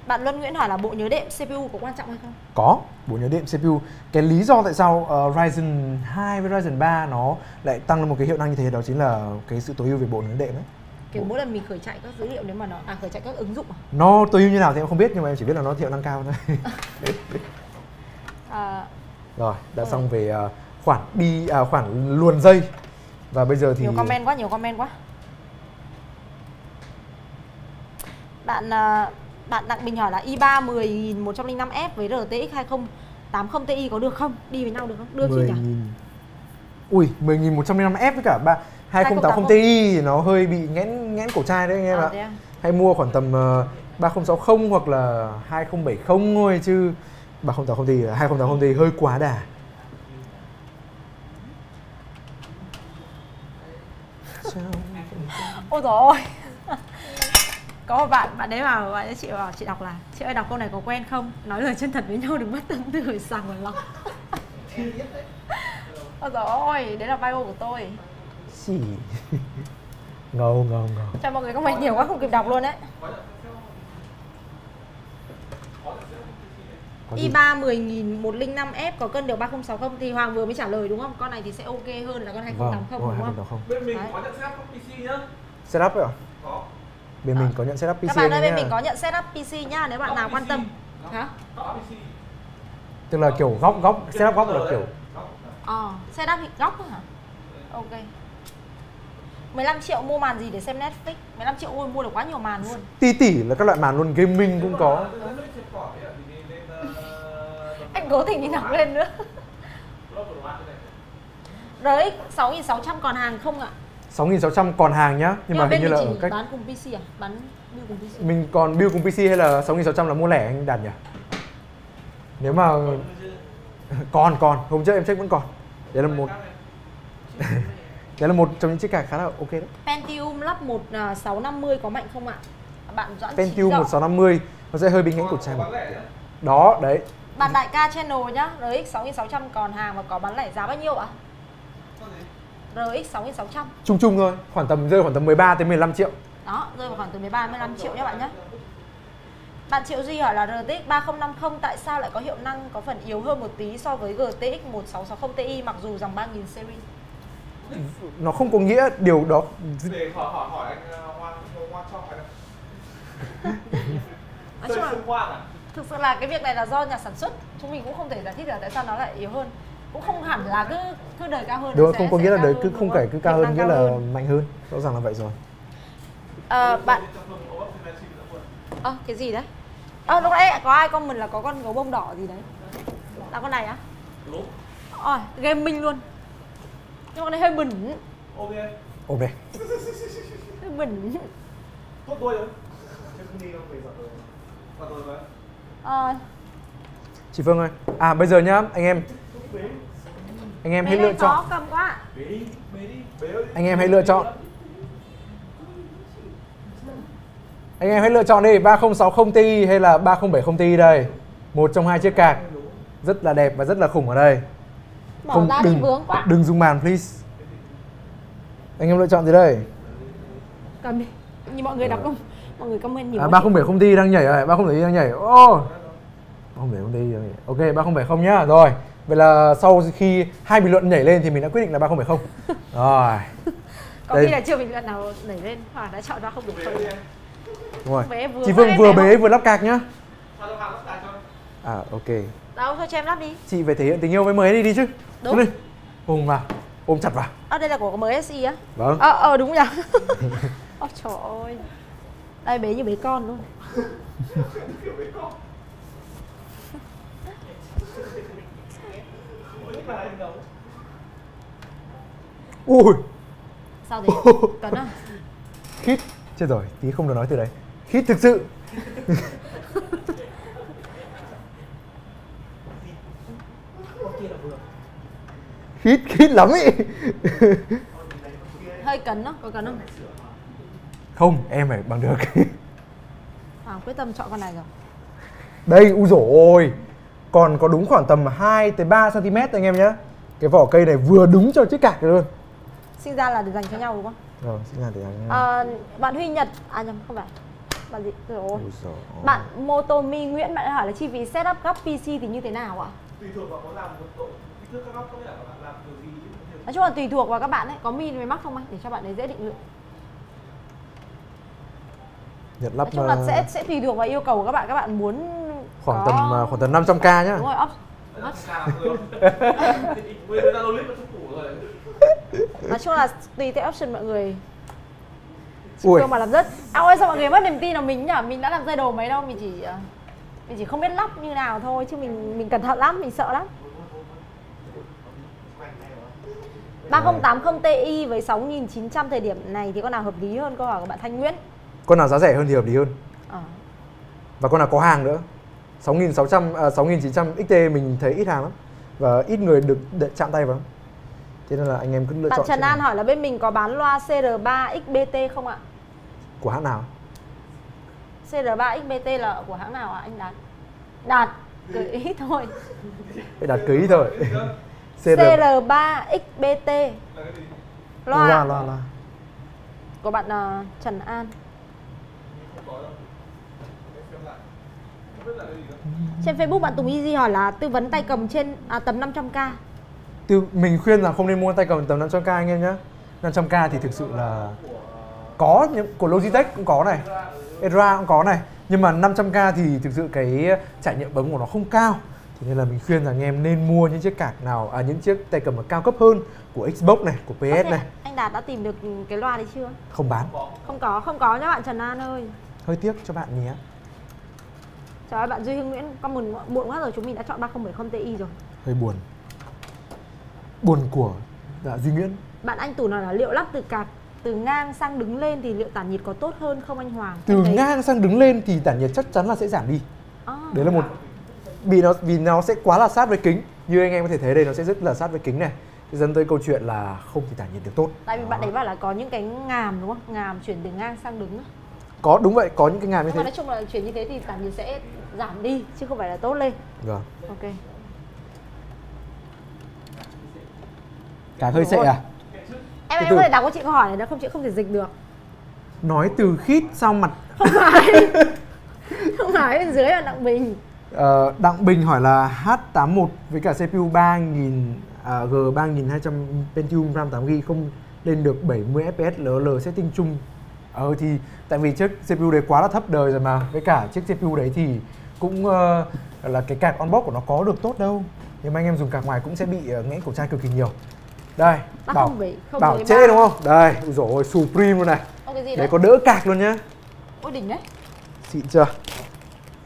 Bạn Luân Nguyễn hỏi là bộ nhớ đệm xê pê u có quan trọng hay không? Có, bộ nhớ đệm xê pê u. Cái lý do tại sao uh, Ryzen hai với Ryzen ba nó lại tăng lên một cái hiệu năng như thế đó chính là cái sự tối ưu về bộ nhớ đệm ấy. Kiểu bộ... mỗi lần mình khởi chạy các dữ liệu nếu mà nó... À, khởi chạy các ứng dụng à? Nó tối ưu như nào thì em không biết nhưng mà em chỉ biết là nó hiệu năng cao thôi. à... Rồi, đã xong về uh, khoản đi... À, khoản luồn dây. Và bây giờ thì... Nhiều comment quá, nhiều comment quá. Bạn... Uh... Bạn Đặng Bình hỏi là i ba mười nghìn một trăm linh năm F với rờ tê ích hai không tám không Ti có được không? Đi với nhau được không? Được chứ nhỉ? Ui, mười nghìn một trăm linh năm F với cả hai không tám không Ti thì nó hơi bị nghẽn nghẽn cổ chai đấy anh em ạ. À, hay mua khoảng tầm uh, ba không sáu không hoặc là hai không bảy không thôi chứ ba không tám không Ti, hai không tám không Ti hơi quá đà. Ôi dồi ôi. Có một bạn, bạn đấy bảo, bạn ấy chị bảo chị đọc là chị ơi đọc câu này có quen không? Nói lời chân thật với nhau đừng mất tâm tư hồi sàng vào lòng. Ôi dồi ôi, đấy là bio của tôi. Chị... Ngầu, ngầu, ngầu. Cho mọi người có mày nhiều quá không kịp đọc luôn đấy. i ba mười nghìn một trăm linh năm F có cân được ba không sáu không thì Hoàng vừa mới trả lời đúng không? Con này thì sẽ ok hơn là con hai không tám không đúng không? Bên mình có nhận setup pê xê nhá. Setup ấy à? Có. Bên à. Mình có nhận setup pê xê. Các bạn ơi, bên mình có nhận setup pê xê nhá, nếu bạn nào quan tâm. Hả? Tức là kiểu góc góc, setup góc là kiểu. Ờ, à, setup góc hả? Ok. mười lăm triệu mua màn gì để xem Netflix? mười lăm triệu ôi mua được quá nhiều màn luôn. Tỷ tỷ là các loại màn luôn, gaming cũng có. Anh cố tình đi đọc lên nữa. rờ ích sáu nghìn sáu trăm còn hàng không ạ? sáu nghìn sáu trăm còn hàng nhá, nhưng, nhưng mà hình như là ở cách bán cùng pê xê à? Bán build cùng pê xê. Mình còn build cùng pê xê hay là sáu nghìn sáu trăm là mua lẻ anh Đạt nhỉ? Nếu mà còn còn, hôm trước em check vẫn còn. Đấy là một Đấy là một trong những chiếc card khá là ok đấy. Pentium lắp một sáu năm không có mạnh không ạ? Bạn Doãn Pentium một sáu năm không nó sẽ hơi bị ngắn cột chai một. Đó, đấy. Bạn Đại Ca Channel nhá, rờ ích sáu nghìn sáu trăm còn hàng mà có bán lẻ giá bao nhiêu ạ? rờ ích sáu nghìn sáu trăm chung chung thôi, khoảng tầm rơi khoảng tầm mười ba tới mười lăm triệu. Đó, rơi vào khoảng từ mười ba đến mười lăm triệu nhé bạn nhé. Bạn Triệu Duy hỏi là rờ tê ích ba không năm không tại sao lại có hiệu năng có phần yếu hơn một tí so với rờ tê ix một sáu sáu không Ti mặc dù dòng ba nghìn series. Nó không có nghĩa điều đó. Để hỏi hỏi, hỏi anh Hoan Hoan cho phải là... Thực sự là cái việc này là do nhà sản xuất, chúng mình cũng không thể giải thích được tại sao nó lại yếu hơn. Cũng không hẳn là cứ cứ đời cao hơn. Đúng, sẽ, không có nghĩa là đời cứ không kể cứ cao hơn nghĩa là hơn. Mạnh hơn, rõ ràng là vậy rồi. À, bạn à, cái gì đấy? À, lúc nãy có ai comment là có con gấu bông đỏ gì đấy? Là con này á? Ôi, à, game minh luôn. Nhưng con này hơi bẩn. Ok. Ok. Hơi bẩn. Tốt đuôi rồi. À. Chị Phương ơi, à bây giờ nhá, anh em. Anh em hãy lựa chọn. Cầm quá. Anh em hãy lựa chọn. Anh em hãy lựa chọn đi, ba không sáu không Ti hay là ba không bảy không Ti đây. Một trong hai chiếc card. Rất là đẹp và rất là khủng ở đây. Bỏ không, ra đừng, đi vướng quá. Đừng dùng màn please. Anh em lựa chọn gì đây? Cầm đi. Như mọi người đọc không? Mọi người comment nhiều. À, ba không bảy không Ti đang nhảy rồi, ba không bảy không Ti đang nhảy. Ô. Oh. ba không bảy không Ti đang nhảy. Ok, ba không bảy không nhá. Rồi. Vậy là sau khi hai bình luận nhảy lên thì mình đã quyết định là ba không bảy không. Rồi. Có đây. Khi là chưa bình luận nào nhảy lên, Hoàng đã chọn ba không bảy không. Đúng rồi. Vừa chị Vương vừa bế vừa lắp cạc nhá. À ok. Đâu thôi cho em lắp đi. Chị phải thể hiện tình yêu với mới đi đi chứ. Đúng. Đi. Hùng vào, ôm chặt vào. À đây là của em ét i á? Vâng. Ờ à, à, đúng nhỉ. Ôi trời ơi. Đây bế như bế con luôn. Ui. Sao thế? Cấn à? Khít. Chết rồi, tí không được nói từ đấy. Khít thực sự. Khít, khít lắm ý. Hơi cấn đó, có cấn không? Không, em phải bằng được. Hoàng quyết tâm chọn con này rồi. Đây, u dồi ôi. Còn có đúng khoảng tầm hai tới ba xăng ti mét anh em nhé. Cái vỏ cây này vừa đúng cho chiếc cạc luôn. Sinh ra là để dành cho nhau đúng không? Rồi, sinh ra để dành cho nhau. À, bạn Huy Nhật, à nhầm, không phải. Bạn gì? Rồi ôi. Bạn Motomi Nguyễn, bạn đã hỏi là chi phí setup góc pê xê thì như thế nào ạ? Tùy thuộc vào có làm một tổ kích thước các góc không ạ? Bạn làm kiểu gì? Nói chung là tùy thuộc vào các bạn ấy, có min với max không anh? Để cho bạn ấy dễ định lượng. Nhật lắp nói chung là uh... sẽ sẽ tùy thuộc vào yêu cầu của các bạn, các bạn muốn khoảng có... tầm khoảng tầm năm trăm k nhá. Đúng rồi, up. Nói chung là tùy theo option mọi người. Ui. Mà làm rất. À ơi sao mọi người mất niềm tin vào mình nhỉ? Mình đã làm ra đồ mấy đâu, mình chỉ mình chỉ không biết lắp như nào thôi chứ mình mình cẩn thận lắm, mình sợ lắm. ba không tám không ti với sáu nghìn chín trăm thời điểm này thì con nào hợp lý hơn, câu hỏi của bạn Thanh Nguyễn. Con nào giá rẻ hơn thì hợp lý hơn. À. Và con nào có hàng nữa. sáu nghìn sáu trăm à, sáu nghìn chín trăm ích ti mình thấy ít hàng lắm và ít người được chạm tay vào. Thế nên là anh em cứ lựa bạn chọn. Bạn Trần An này hỏi là bên mình có bán loa xê rờ ba ích bê tê không ạ? Của hãng nào? xê rờ ba ích bê tê là của hãng nào ạ? À? Anh Đạt. Đạt cứ ý thôi. Đạt cứ ý thôi. xê rờ ba ích bê tê. Loa loa loa. loa. Của bạn uh, Trần An. Trên Facebook bạn Tùng Easy hỏi là tư vấn tay cầm trên à, tầm năm trăm k. Từ mình khuyên là không nên mua tay cầm tầm năm trăm k anh em nhé. năm trăm k thì thực sự là có những của Logitech cũng có này, Era cũng có này, nhưng mà năm trăm k thì thực sự cái trải nghiệm bấm của nó không cao. Thế nên là mình khuyên rằng anh em nên mua những chiếc card nào à, những chiếc tay cầm mà cao cấp hơn của Xbox này, của pê ét okay. này. Anh Đạt đã tìm được cái loa đấy chưa? Không bán. Không có, không có nhá bạn Trần An ơi. Hơi tiếc cho bạn nhé. Trời ơi, bạn Duy Hưng Nguyễn, con buồn, buồn quá rồi, chúng mình đã chọn ba không bảy không ti rồi. Hơi buồn. Buồn của dạ, Duy Nguyễn. Bạn Anh Tủ nói là liệu lắp từ cạc, từ ngang sang đứng lên thì liệu tản nhiệt có tốt hơn không anh Hoàng? Từ thấy... ngang sang đứng lên thì tản nhiệt chắc chắn là sẽ giảm đi. À. Đấy là một... Vì nó, vì nó sẽ quá là sát với kính. Như anh em có thể thấy đây, nó sẽ rất là sát với kính này. Dẫn tới câu chuyện là không thì tản nhiệt được tốt. Tại vì à. bạn đấy bảo là có những cái ngàm đúng không? Ngàm chuyển từ ngang sang đứng. Có, đúng vậy, có những cái ngàm như thế. Mà nói chung là chuyển như thế thì tản nhiệt sẽ giảm đi, chứ không phải là tốt lên. Vâng. Ok. Cả hơi sệ à? Em, em từ... có thể đọc cho chị câu hỏi này, nó không chị không thể dịch được. Nói từ khít sao mặt... Không phải. Không phải, bên dưới là Đặng Bình. Ờ, Đặng Bình hỏi là hát tám mốt với cả xê pê u ba nghìn... À, G ba nghìn hai trăm Pentium RAM tám gi ga bai không lên được bảy mươi ép pê ét lờ lờ setting chung. Ờ thì tại vì chiếc xê pê u đấy quá là thấp đời rồi mà. Với cả chiếc xê pê u đấy thì cũng uh, là cái card on box của nó có được tốt đâu. Nhưng mà anh em dùng card ngoài cũng sẽ bị uh, ngẽn cổ chai cực kỳ nhiều. Đây, bác bảo, không bị, không bảo chế đúng không? Đây, ui dồi ôi, Supreme luôn này. Ô, cái gì đấy? Đấy có đỡ card luôn nhá. Ôi đỉnh đấy. Xịn chưa?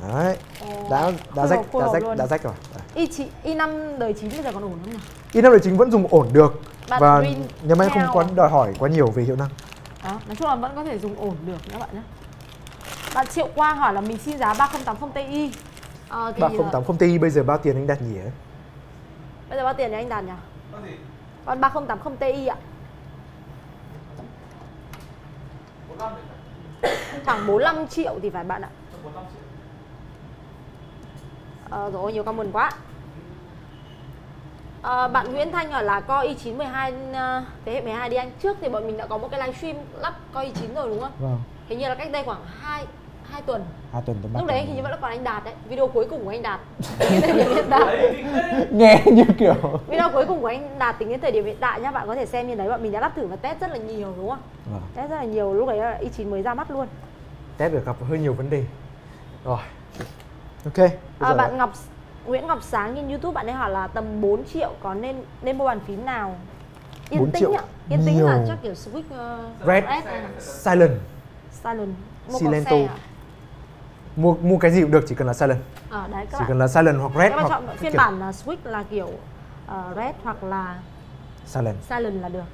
Đấy, Ồ, đã, đã, rách, đã, rách, đã rách rồi. Đã rách rồi. Y, chị, i năm đời chín bây giờ còn ổn không nhỉ? i năm đời chín vẫn dùng ổn được. Bạn và nếu mà không quá đòi hỏi quá nhiều về hiệu năng. Đó, nói chung là vẫn có thể dùng ổn được các bạn nhé. Bạn Triệu Quang hỏi là mình xin giá ba không tám không ti. À, thì ba không tám không ti bây giờ bao tiền anh Đạt nhỉ? Bây giờ bao tiền thì anh Đạt nhỉ? Con ba không tám không ti ạ. Khoảng bốn mươi lăm triệu thì phải bạn ạ. Ờ, rồi nhiều comment quá. À, bạn Nguyễn Thanh hỏi là Core i chín mười hai thế hệ mười hai đi anh. Trước thì bọn mình đã có một cái livestream lắp Core i chín rồi đúng không? Vâng. Hình như là cách đây khoảng hai hai tuần hai tuần tới lúc đấy thì vẫn còn anh Đạt đấy, video cuối cùng của anh Đạt tính đến thời điểm hiện tại. Nghe như kiểu video cuối cùng của anh Đạt tính đến thời điểm hiện tại nhá, bạn có thể xem như đấy, bọn mình đã lắp thử và test rất là nhiều đúng không? Vâng. Test rất là nhiều, lúc đấy là i chín mới ra mắt luôn, test được gặp hơi nhiều vấn đề rồi. Ok. À, bạn Ngọc Nguyễn Ngọc Sáng trên YouTube bạn ấy hỏi là tầm bốn triệu có nên nên mua bàn phím nào? Yên tĩnh ạ, yên tĩnh là chắc kiểu Switch uh, Red, Red Silent Silent mua Silento. À? Mua mua cái gì cũng được, chỉ cần là Silent. À, đấy, các chỉ bạn. Cần là Silent hoặc Red. Các bạn hoặc chọn phiên kiểu... bản là Switch là kiểu uh, Red hoặc là Silent. Silent là được.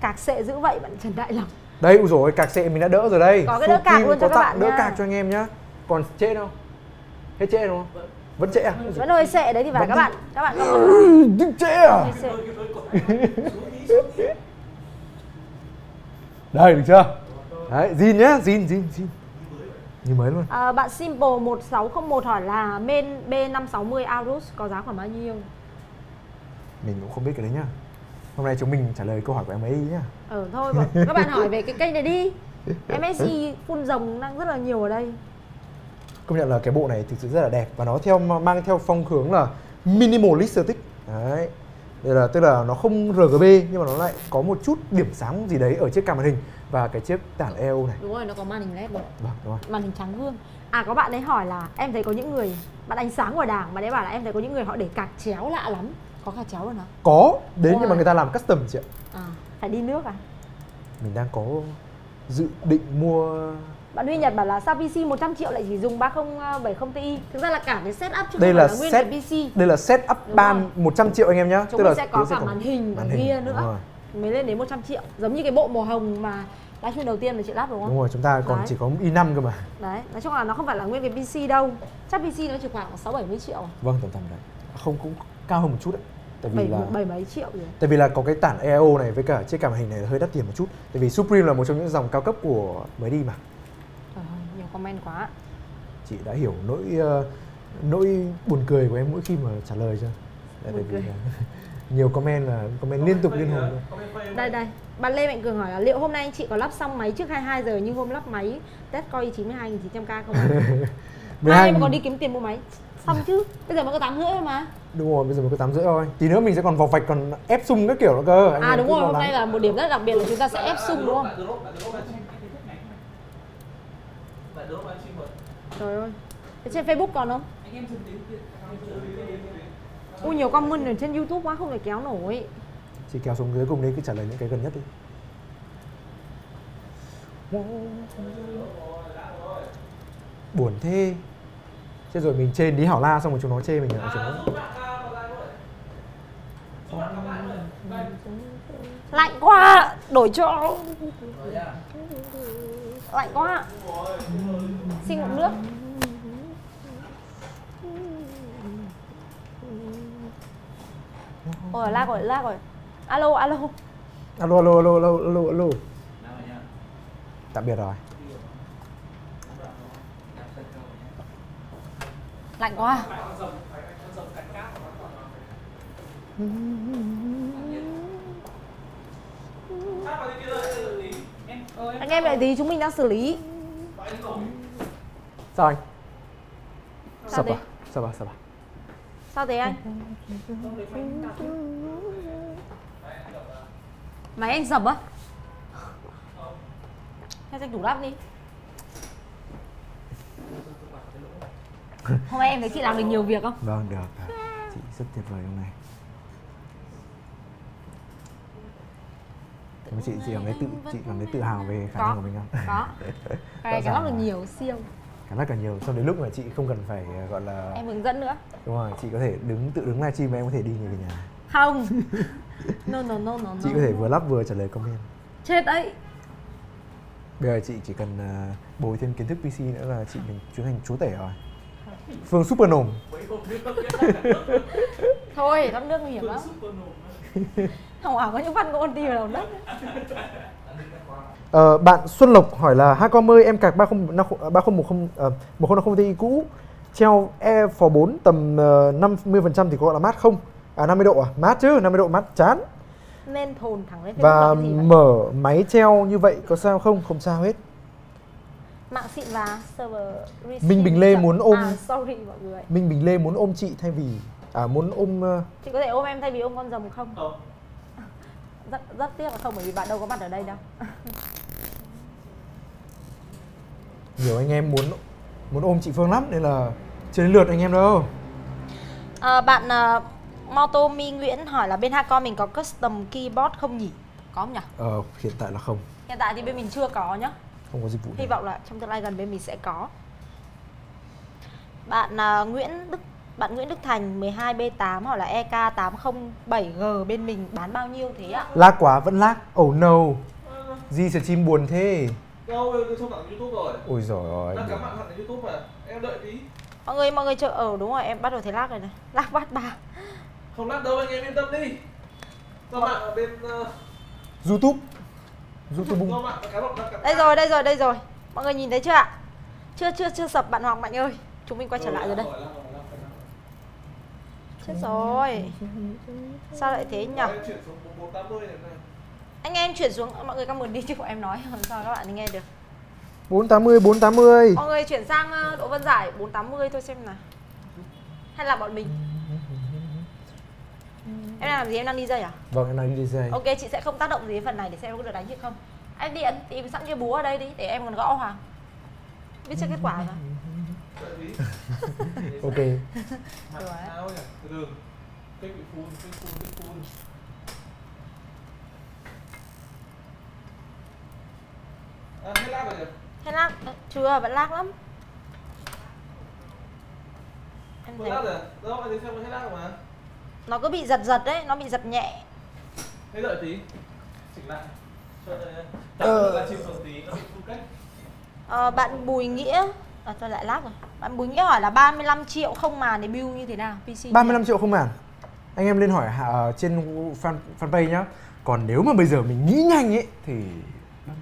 Cạc sệ dữ vậy bạn Trần Đại Lộc. Đây, ui dồi, cạc sệ mình đã đỡ rồi đây. Có cái đỡ cạc luôn cho các bạn nha. Đỡ cạc cho anh em nhá. Còn trễ đâu? Hết trễ đúng không? Vẫn trễ à? Vẫn hơi sệ đấy thì phải các bạn, các bạn đừng trễ à? Đây được chưa? Đấy, zin nhá, zin zin zin. Như mới luôn. À, bạn Simple một sáu không một hỏi là main B năm sáu mươi Aorus có giá khoảng bao nhiêu? Mình cũng không biết cái đấy nhá. Hôm nay chúng mình trả lời câu hỏi của em ấy nhá. Ờ thôi, các bạn hỏi về cái kênh này đi. em ét i phun rồng đang rất là nhiều ở đây. Công nhận là cái bộ này thực sự rất là đẹp và nó theo mang theo phong hướng là minimalistic. Đấy. Đây là tức là nó không rờ giê bê nhưng mà nó lại có một chút điểm sáng gì đấy ở chiếc cam màn hình và cái chiếc tản e lờ này. Đúng rồi, nó có màn hình led rồi. Vâng, đúng rồi. Màn hình trắng gương. À, có bạn ấy hỏi là em thấy có những người bạn ánh sáng của đảng mà đấy bảo là em thấy có những người họ để cạc chéo lạ lắm. Có cạc chéo rồi hả? Có, đến nhưng mà người ta làm custom chị ạ. À, phải đi nước à? Mình đang có dự định mua. Bạn Huy Nhật bảo là sao pê xê một trăm triệu lại chỉ dùng ba không bảy không Ti? Thực ra là cả cái setup chứ đây không là phải là set, nguyên cái pê xê. Đây là setup ban một trăm triệu anh em nhá. Chúng mình sẽ có cả màn hình, màn hình kia nữa mới lên đến một trăm triệu. Giống như cái bộ màu hồng mà live stream đầu tiên là chị lắp đúng không? Đúng rồi, chúng ta còn đấy. Chỉ có i năm cơ mà. Đấy, nói chung là nó không phải là nguyên cái pê xê đâu. Chắc pê xê nó chỉ khoảng sáu bảy mươi triệu. Vâng, tầm tầm đấy. Không, cũng cao hơn một chút đấy. Tại vì bảy, là bảy mấy triệu vậy? Tại vì là có cái tản e lờ này với cả chiếc cảm hình này là hơi đắt tiền một chút. Tại vì Supreme là một trong những dòng cao cấp của mới đi mà. Comment quá. Chị đã hiểu nỗi uh, nỗi buồn cười của em mỗi khi mà trả lời chưa? Tại vì uh, nhiều comment là comment liên tục liên hồi. Đây đây, bạn Lê Mạnh Cường hỏi là liệu hôm nay anh chị có lắp xong máy trước hai mươi hai giờ nhưng hôm lắp máy test coi chín mươi hai nghìn chín trăm K không? Mai em còn đi kiếm tiền mua máy. Xong chứ, bây giờ mới có tám rưỡi thôi mà. Đúng rồi, bây giờ mới có tám rưỡi thôi. Tí nữa mình sẽ còn vò vạch còn ép sung các kiểu nữa cơ. Anh à đúng rồi, hôm nay là một điểm rất đặc biệt là chúng ta sẽ ép sung đúng không? Trời ơi, trên Facebook còn không? Ui nhiều comment ở trên YouTube quá không thể kéo nổi. Chị kéo xuống dưới cùng đấy, cứ trả lời những cái gần nhất đi. Buồn thế. Chết rồi, mình chê Lý Hảo La xong rồi chúng nó chê mình à, chúng nó... Lạnh quá, đổi chỗ. Lạnh quá. Xin uống nước. Ôi lag rồi, lag rồi. Alo, alo. Alo, alo, alo, alo, alo, alo. Tạm biệt rồi. Lạnh quá. Anh em lại tí chúng mình đang xử lý. Sao anh? Sao thế? Sao bà? Sao bà? Sao thế anh? Máy anh sập á? Thế anh đủ lắp đi. Hôm nay em thấy chị làm được nhiều việc không? Vâng, được. Chị rất tuyệt vời hôm nay. Chị chị cảm thấy tự chị cảm thấy tự hào về khả năng của mình không? Có. Cái lắp được nhiều siêu. Cái lắp cả nhiều, sau đến lúc mà chị không cần phải gọi là em hướng dẫn nữa. Đúng rồi, chị có thể đứng tự đứng livestream mà em có thể đi về nhà. Không. No no no no. Chị có thể vừa lắp vừa trả lời comment. Chết ấy. Bây giờ chị chỉ cần bồi thêm kiến thức pê xê nữa là chị mình chuyển thành chúa tể rồi. Phương super nồm. Thôi, lắp nước nguy hiểm lắm. Không ảo có những văn ngôn đi vào đầu đất. Ờ, bạn Xuân Lộc hỏi là Hacom ơi em cạc ba không một không Ti cũ treo E bốn tầm năm mươi phần trăm thì có gọi là mát không? À năm mươi độ à? Mát chứ, năm mươi độ mát chán. Nên thồn thẳng lên. Và mở máy treo như vậy có sao không? Không sao hết. Mạng xịn là server Risky. Minh Bình Lê muốn ôm à, sorry mọi người. Minh Bình Lê muốn ôm chị thay vì à muốn ôm uh... chị có thể ôm em thay vì ôm con rồng không? Không. Rất rất tiếc là không, bởi vì bạn đâu có mặt ở đây đâu. Nhiều anh em muốn muốn ôm chị Phương lắm nên là chưa đến lượt anh em đâu. À, bạn uh, Motomi Nguyễn hỏi là bên Hacom mình có custom keyboard không nhỉ? Có không nhỉ? Ờ, hiện tại là không. Hiện tại thì bên mình chưa có nhá. Không có dịch vụ. Hy vọng là trong tương lai gần bên mình sẽ có. Bạn uh, Nguyễn Đức bạn Nguyễn Đức Thành mười hai B tám hỏi là E K tám không bảy G bên mình bán bao nhiêu thế ạ? Lag quá, vẫn lag. Oh no. Di stream buồn thế. Đâu, tôi xong mạng YouTube rồi. Ôi giời ơi. Đang cắm mạng hẳn YouTube mà. Em đợi tí. Mọi người mọi người chờ ở đúng rồi, em bắt đầu thấy lag rồi này. Lag bắt ba. Không lag đâu anh em yên tâm đi. Do mạng ở bên uh... YouTube. YouTube. Do mạng cái bọc đang cắm. Đây rồi, đây rồi, đây rồi. Mọi người nhìn thấy chưa ạ? Chưa chưa chưa sập bạn Hoàng Mạnh ơi. Chúng mình quay trở lại rồi đây. Chết rồi. Sao lại thế nhỉ? Anh em chuyển xuống, mọi người comment đi chứ bọn em nói làm sao các bạn nghe được. bốn tám mươi, bốn tám mươi. Mọi người chuyển sang Đỗ Văn Giải bốn tám mươi thôi xem nào. Hay là bọn mình. Em đang làm gì? Em đang đi dây à? Vâng, em đang đi dây. Ok, chị sẽ không tác động gì đến phần này để xem có được đánh hay không. Em điện tìm sẵn cái búa ở đây đi để em còn gõ Hoàng. Biết chưa kết quả rồi. Ok. À, hết lag rồi nhỉ? Hết lag, chưa, vẫn lag lắm. Em thấy lag rồi, đâu anh thấy xem hết lag mà. Nó cứ bị giật giật đấy, nó bị giật nhẹ. Thế đợi tí, chỉnh lại. Cho đây, là chìm một tí, nó bị cung cách. Ờ, bạn Bùi Nghĩa, à tôi lại lag rồi. Bạn Bùi Nghĩa hỏi là ba mươi lăm triệu không màn để build như thế nào? pê xê ba mươi lăm triệu không màn. Anh em lên hỏi uh, trên fan, fanpage nhá. Còn nếu mà bây giờ mình nghĩ nhanh ấy thì ba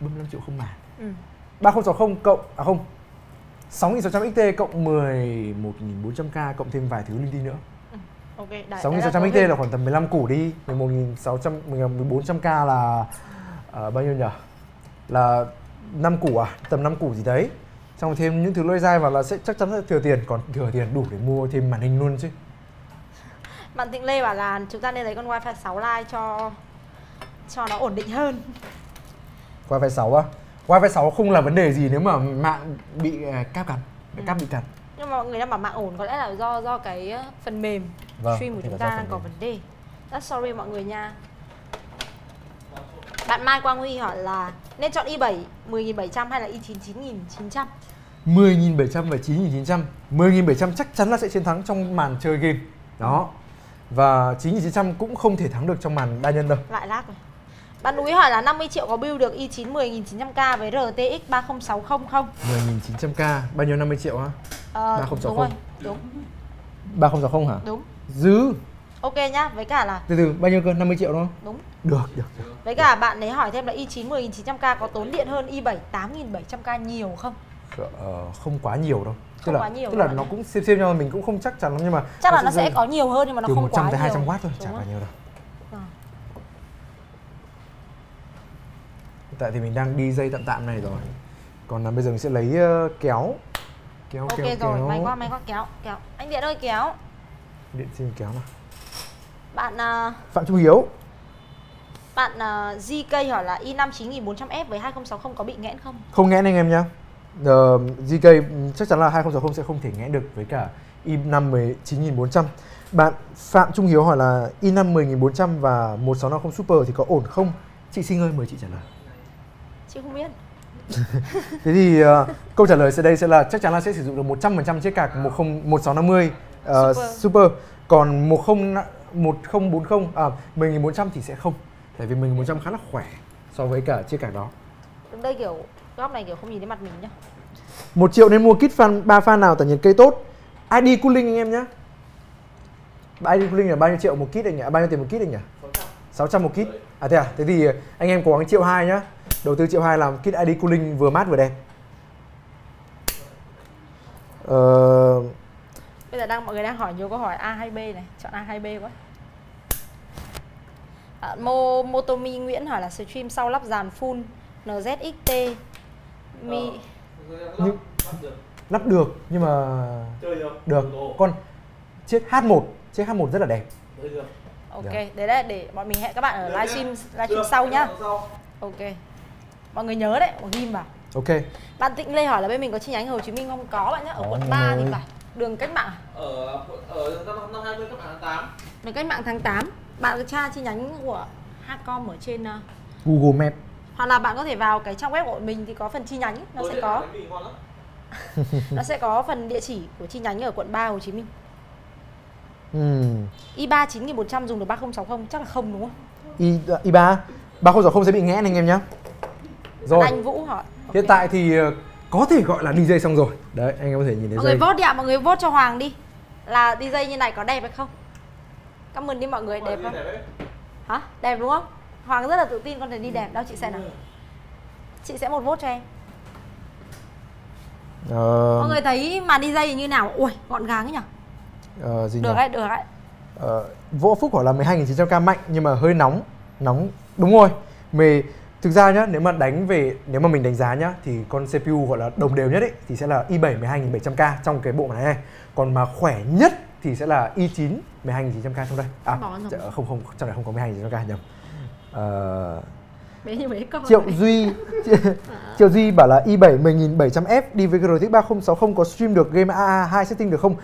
mươi lăm triệu không màn. Ừ. ba không sáu không cộng à không. sáu nghìn sáu trăm X T cộng mười một nghìn bốn trăm K cộng thêm vài thứ linh tinh nữa. Ừ. Ok, đại sáu nghìn sáu trăm X T là khoảng tầm mười lăm củ đi, mười một nghìn sáu trăm mười bốn trăm K là uh, bao nhiêu nhỉ? Là năm củ à, tầm năm củ gì đấy. Xong thêm những thứ lôi dai vào là sẽ chắc chắn sẽ thừa tiền, còn thừa tiền đủ để mua thêm màn hình luôn chứ. Bạn Thịnh Lê bảo là chúng ta nên lấy con Wi-Fi sáu Lite cho cho nó ổn định hơn. Wi-Fi sáu á? Wi-Fi sáu không là vấn đề gì nếu mà mạng bị cáp cắn, ừ. cáp bị cắn. Nhưng mà mọi người đang bảo mạng ổn có lẽ là do do cái phần mềm vâng, stream của chúng ta đang có vấn đề. Rất sorry mọi người nha. Bạn Mai Quang Huy hỏi là nên chọn i bảy mười nghìn bảy trăm hay là i chín chín nghìn chín trăm? mười nghìn bảy trăm và chín nghìn chín trăm. mười nghìn bảy trăm chắc chắn là sẽ chiến thắng trong màn chơi game. Đó. Và chín nghìn chín trăm cũng không thể thắng được trong màn đa nhân đâu. Lại lag rồi. Bạn Núi hỏi là năm mươi triệu có build được i chín mười nghìn chín trăm K với rờ tê ix ba không sáu không không? mười nghìn chín trăm K, bao nhiêu năm mươi triệu hả? Ờ, ba không sáu không. Đúng rồi, đúng. ba không sáu không hả? Đúng. Dư. Ok nhá, với cả là... Từ từ, bao nhiêu cơ? năm mươi triệu đúng không? Đúng. Được, được, được. Với cả được. Bạn ấy hỏi thêm là i chín mười nghìn chín trăm K có tốn điện hơn i bảy tám nghìn bảy trăm K nhiều không? Ờ, không quá nhiều đâu. Không tức quá là, nhiều. Tức là nó cũng xem xem nhau, mình cũng không chắc chắn lắm nhưng mà... Chắc là nó sẽ có nhiều hơn nhưng mà nó không quá nhiều. Từ một trăm tới hai trăm oát thôi, chả quá nhiều đâu. Tại thì mình đang đi dây tạm tạm này rồi. Còn là bây giờ mình sẽ lấy uh, kéo. Kéo, okay, kéo, rồi. kéo. Ok rồi, may quá, may quá, kéo, kéo. Anh Điện ơi, kéo. Điện xin kéo nào. Bạn... Uh, Phạm Trung Hiếu. Bạn uh, giê ca hỏi là i năm chín nghìn bốn trăm F với hai không sáu không có bị nghẽn không? Không nghẽn anh em nhá. uh, giê ca chắc chắn là hai không sáu không sẽ không thể nghẽn được với cả i năm chín nghìn bốn trăm. Bạn Phạm Trung Hiếu hỏi là i năm mười nghìn bốn trăm và một sáu năm không Super thì có ổn không? Chị Sinh ơi, mời chị trả lời. Chị không biết. Thế thì uh, câu trả lời sau đây sẽ là chắc chắn là sẽ sử dụng được một trăm phần trăm chiếc card một sáu năm không uh, Super. Super. Còn một không bốn không à mười nghìn bốn trăm thì sẽ không. Tại vì mười nghìn bốn trăm khá là khỏe so với cả chiếc card đó. Đứng đây kiểu góc này kiểu không nhìn thấy mặt mình nhá. một triệu nên mua kit fan ba fan nào tản nhiệt cây tốt. i đê cooling anh em nhá. i đê cooling là bao nhiêu triệu một kit anh nhỉ? Bao nhiêu tiền một kit anh nhỉ? sáu trăm một kit. À thế à, thế thì anh em cố gắng triệu hai nhá. Đầu tư triệu hai làm kit i đê cooling vừa mát vừa đẹp. Ờ... Bây giờ đang mọi người đang hỏi nhiều câu hỏi A hay B này, chọn A hay B quá. À, Mô Motomi Nguyễn hỏi là stream sau lắp dàn full en dét ích tê Mi nhưng lắp được nhưng mà chơi được, được. Con chiếc H một chiếc H một rất là đẹp. Ok, đấy là để bọn mình hẹn các bạn ở livestream livestream sau nhá. Ok, mọi người nhớ đấy, mọi người ghim vào. Ok. Bạn Tịnh Lê hỏi là bên mình có chi nhánh Hồ Chí Minh không? Có bạn nhá, ở quận ba thì phải. Đường Cách Mạng. Ở ở năm hai mươi các bạn tháng tám. Đường Cách Mạng tháng tám. Bạn cứ tra chi nhánh của Hacom ở trên Google Maps. Hoặc là bạn có thể vào cái trang web của mình thì có phần chi nhánh, nó sẽ có. Nó sẽ có phần địa chỉ của chi nhánh ở quận ba Hồ Chí Minh. Ừ. i ba chín nghìn một trăm dùng được ba không sáu không chắc là không đúng không? I i ba ba không sáu không sẽ bị nghẽn anh em nhá. Rồi. Anh Vũ hỏi. Okay. Hiện tại thì có thể gọi là đi jay xong rồi. Đấy, anh em có thể nhìn thấy. Mọi dây. Người vote đi ạ, mọi người vote cho Hoàng đi. Là đi jay như này có đẹp hay không? Cảm ơn đi mọi người, đẹp không? Đẹp. Hả? Đẹp đúng không? Hoàng rất là tự tin con này đi đẹp. Đâu chị sẽ nào? Chị sẽ một vote cho em. Ờ... Mọi người thấy màn đi jay như nào? Ui, gọn gàng ấy nhỉ? Ờ, gì được đấy, được đấy. Ờ, Vô Phúc hỏi là mười hai nghìn chín trăm k mạnh nhưng mà hơi nóng. Nóng, đúng rồi. Mì... Thực ra nhá, nếu mà đánh về, nếu mà mình đánh giá nhá, thì con xê pê u gọi là đồng đều nhất ấy, thì sẽ là i bảy mười hai nghìn bảy trăm k trong cái bộ này này. Còn mà khỏe nhất thì sẽ là i chín mười hai nghìn chín trăm k trong đây. À, không, không, trong này không có mười hai nghìn chín trăm k nhầm. Uh, Triệu Duy Triệu Duy bảo là i bảy mười nghìn bảy trăm F đi với rờ tê ích ba không sáu không có stream được game a a hai setting được không?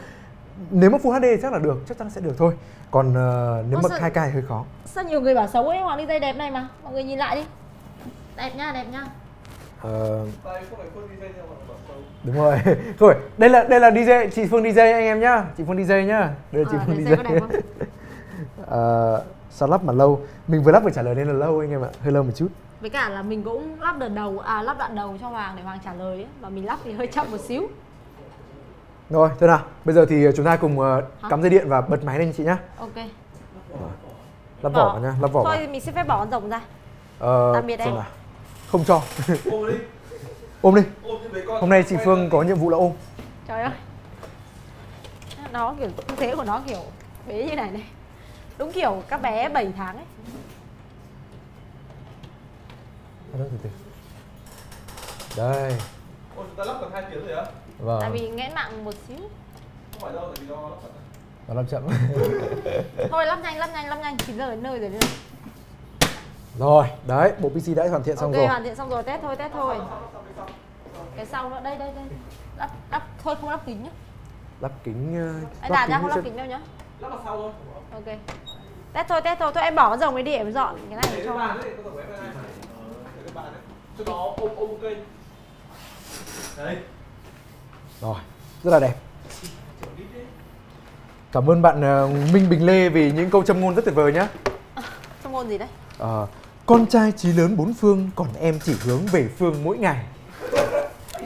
Nếu mà Full hát đê thì chắc là được, chắc chắn sẽ được thôi. Còn uh, nếu mà hai k thì hơi khó. Sao nhiều người bảo xấu ấy, Hoàng đi jay đẹp này mà. Mọi người nhìn lại đi. Đẹp nha, đẹp nha. Ờ... Đúng rồi. Thôi, đây là đây là đi jay, chị Phương đi jay anh em nhá. Chị Phương đi jay nhá. Đây là chị à, Phương đi jay. Ờ... Sao lắp mà lâu? Mình vừa lắp vừa trả lời nên là lâu anh em ạ. Hơi lâu một chút. Với cả là mình cũng lắp đợt đầu, à lắp đoạn đầu cho Hoàng để Hoàng trả lời ấy. Và mình lắp thì hơi chậm một xíu. Rồi, thôi nào. Bây giờ thì chúng ta cùng uh, cắm dây điện và bật máy lên chị nhá. Ok. Lắp vỏ vào nhá, lắp vỏ. Thôi vào. Mình sẽ phải bỏ con rồng ra. Ờ... Tạm biệt em. Không cho. Ôm đi. Ôm đi. Hôm nay chị Phương có nhiệm vụ là ôm. Trời ơi. Nó kiểu tư thế của nó kiểu bế như này này. Đúng kiểu các bé bảy tháng ấy. Đây. Ôi, chúng ta lắp được hai tiếng rồi á? Vâng. Tại vì nghẽn mạng một xíu. Không phải đâu, tại vì do lắp chậm. Nó lắp chậm. Thôi lắp nhanh, lắp nhanh, lắp nhanh. chín giờ đến nơi rồi đấy. Rồi, đấy, bộ pê xê đã hoàn thiện xong okay, rồi. Ok, hoàn thiện xong rồi, test thôi, test thôi. Cái sau nữa, đây, đây, đây. Lắp, lắp, thôi không lắp kính nhá. Lắp kính... Anh Đạt nhá, không lắp kính đâu nhá. Lắp vào sau thôi. Ok. Test thôi, test thôi, thôi em bỏ cái rồng ấy đi, em dọn cái này để cho. Cái bàn đấy, con rồng em này. Cái bàn đấy, cho nó ôm ôm cây. Đấy. Rồi, rất là đẹp. Cảm ơn bạn Minh Bình Lê vì những câu châm ngôn rất tuyệt vời nhá. Châm ngôn gì đấy? À, con trai chí lớn bốn phương còn em chỉ hướng về phương mỗi ngày.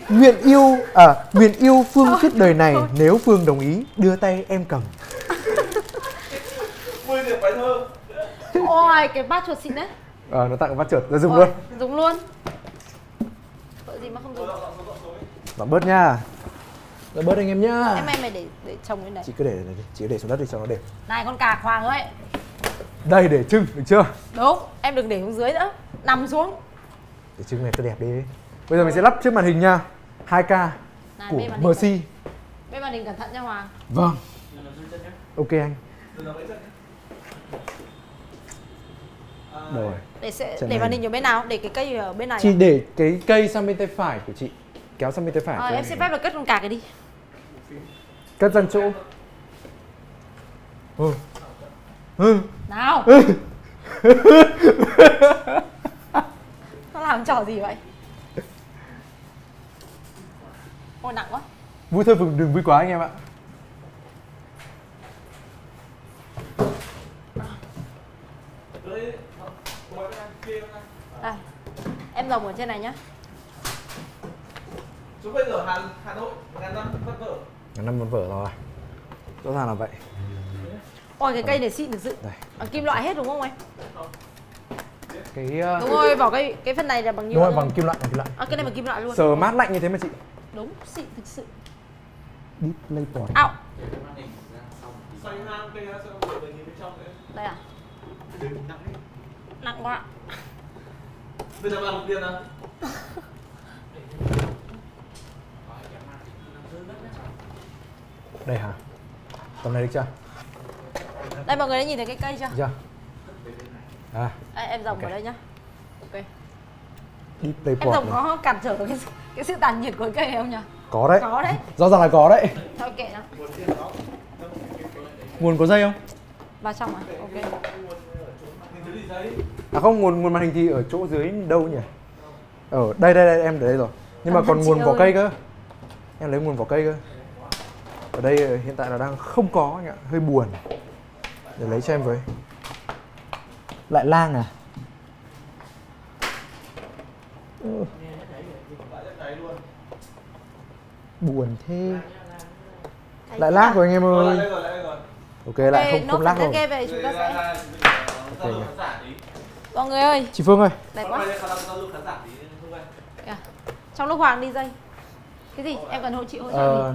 Nguyện yêu à, nguyện yêu Phương suốt đời này, nếu Phương đồng ý đưa tay em cầm. Mười điểm bài thơ. Ôi cái bát chuột xịn đấy. Ờ à, nó tặng bát chuột, nó dùng. Ôi, luôn. Dùng luôn. Tội gì mà không dùng. Giảm bớt nha. Giảm bớt anh em nhá. Em em mày để để trồng lên đấy. Chị cứ để này đi, chị cứ để xuống đất đi cho nó đẹp. Này con cà Hoàng ơi. Đây để trưng, được chưa? Đúng, em đừng để xuống dưới nữa. Nằm xuống. Để trưng này cho đẹp đi. Bây giờ mình sẽ lắp trước màn hình nha. hai k này, của em ét i. Bên màn hình cẩn thận nha Hoàng. Vâng. Ok anh. Rồi. Để, sẽ, để màn hình ở bên nào? Để cái cây ở bên này. Chị à? Để cái cây sang bên tay phải của chị. Kéo sang bên tay phải. Ờ, em sẽ phép là cất con cả cái đi. Cất sang chỗ. Ừ. Ừ. Nào. Ừ. Nó làm trò gì vậy? Ôi nặng quá. Vui thôi, đừng vui quá anh em ạ. Đây. Em rồng ở trên này nhá. Chúng bây giờ Hà, Hà Nội ngàn năm vẫn vở. Ngàn năm vẫn vở rồi. Rõ ràng là vậy. Ôi cái cây để xịn để dự. Bằng kim loại hết đúng không anh? Cái uh... Đúng rồi, vỏ cây cái phần này là bằng kim loại. Đúng rồi, bằng kim loại, bằng kim loại. À, cái này bằng kim loại luôn. Sờ mát lạnh như thế mà chị. Đúng, xịn thực sự. Deep lay tỏi. Ảo. Đây à? Nặng quá. Bây giờ bạn lục tiền à? Đây hả? Tầm này được chưa? Đây mọi người đã nhìn thấy cái cây chưa? Chưa. À. Ê, em dòng okay. vào đây nhá. Ok. Đi tây em dòng có cản trở cái, cái sự tàn nhiệt của cây này không nhỉ? Có đấy. Có đấy. Rõ ràng là có đấy. Thôi kệ nó. Nguồn có dây không? Vào trong à? Ok. À không, nguồn nguồn màn hình thì ở chỗ dưới đâu nhỉ? Ở đây đây, đây em để đây rồi. Nhưng Cảm mà còn nguồn vỏ cây cơ. Em lấy nguồn vỏ cây cơ. Ở đây hiện tại là đang không có anh ạ, hơi buồn. Để lấy cho em với. Lại lang à? Ừ. Buồn thế. Lại lag rồi anh em ơi. Ok, lại không không lag rồi. Okay. Mọi người ơi. Chị Phương ơi. Đẹp quá. Yeah. Trong lúc Hoàng đi dây. Cái gì? Em cần hộ chị hỗ trợ ờ,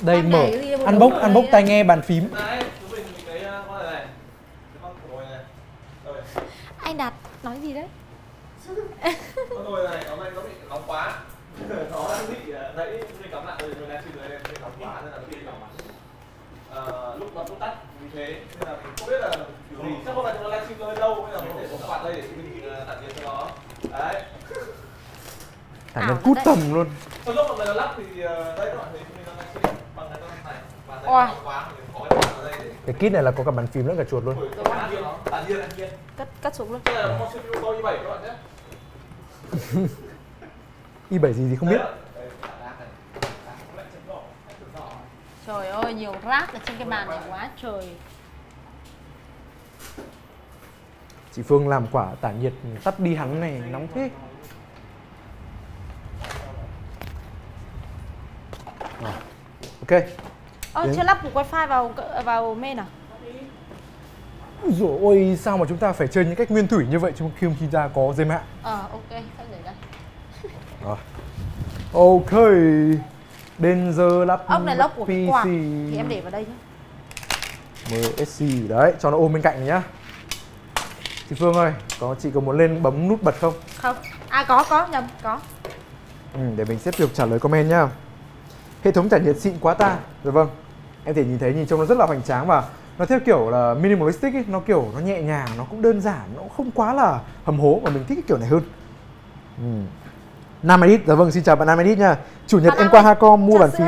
đây em mở unbox unbox tai nghe bàn phím. Anh Đạt nói gì đấy? Uh, lúc nó cũng tắt như thế nên là mình không biết là kiểu gì, chắc hôm nay chúng ta livestream hơi lâu nên là mình để một các bạn đây để mình tản nhiệt cho nó đấy, tản nhiệt cút tầm luôn. Còn lúc mọi người nó lắp thì đây các bạn thấy chúng mình đang livestream bằng cái con này, và đây nó quá mình có cái bạn ở đây để... Cái kit này là có cả bàn phím lẫn cả chuột luôn. Đúng rồi, tản nhiệt, tản nhiệt, cắt cắt xuống luôn. Đây là con xê pê u Core i bảy các bạn nhé. i bảy gì thì không biết. Trời ơi, nhiều rác ở trên cái bàn này quá trời. Chị Phương làm quả tản nhiệt tắt đi hắn này, nóng thế. À, ok. Ơ, chưa lắp cục wifi vào vào main à? Úi dồi ôi, sao mà chúng ta phải chơi những cách nguyên thủy như vậy trong khi chúng ta có dây mạng. Ờ, à, ok, sao để đây. À. Ok. Danger lắp ốc này lốc của cái quạt thì em để vào đây nhé. em ét i đấy, cho nó ôm bên cạnh nhá. Chị Phương ơi, có chị có muốn lên bấm nút bật không? Không. À có có nhầm có. Ừ, để mình xếp được trả lời comment nhá. Hệ thống tản nhiệt xịn quá ta. Rồi vâng. Em thể nhìn thấy nhìn trông nó rất là hoành tráng và nó theo kiểu là minimalistic ấy, nó kiểu nó nhẹ nhàng, nó cũng đơn giản, nó không quá là hầm hố mà mình thích cái kiểu này hơn. Ừ. Nam Edit, dạ vâng, xin chào bạn Nam Edit nha. Chủ nhật bạn em qua Hacom mua bàn phím.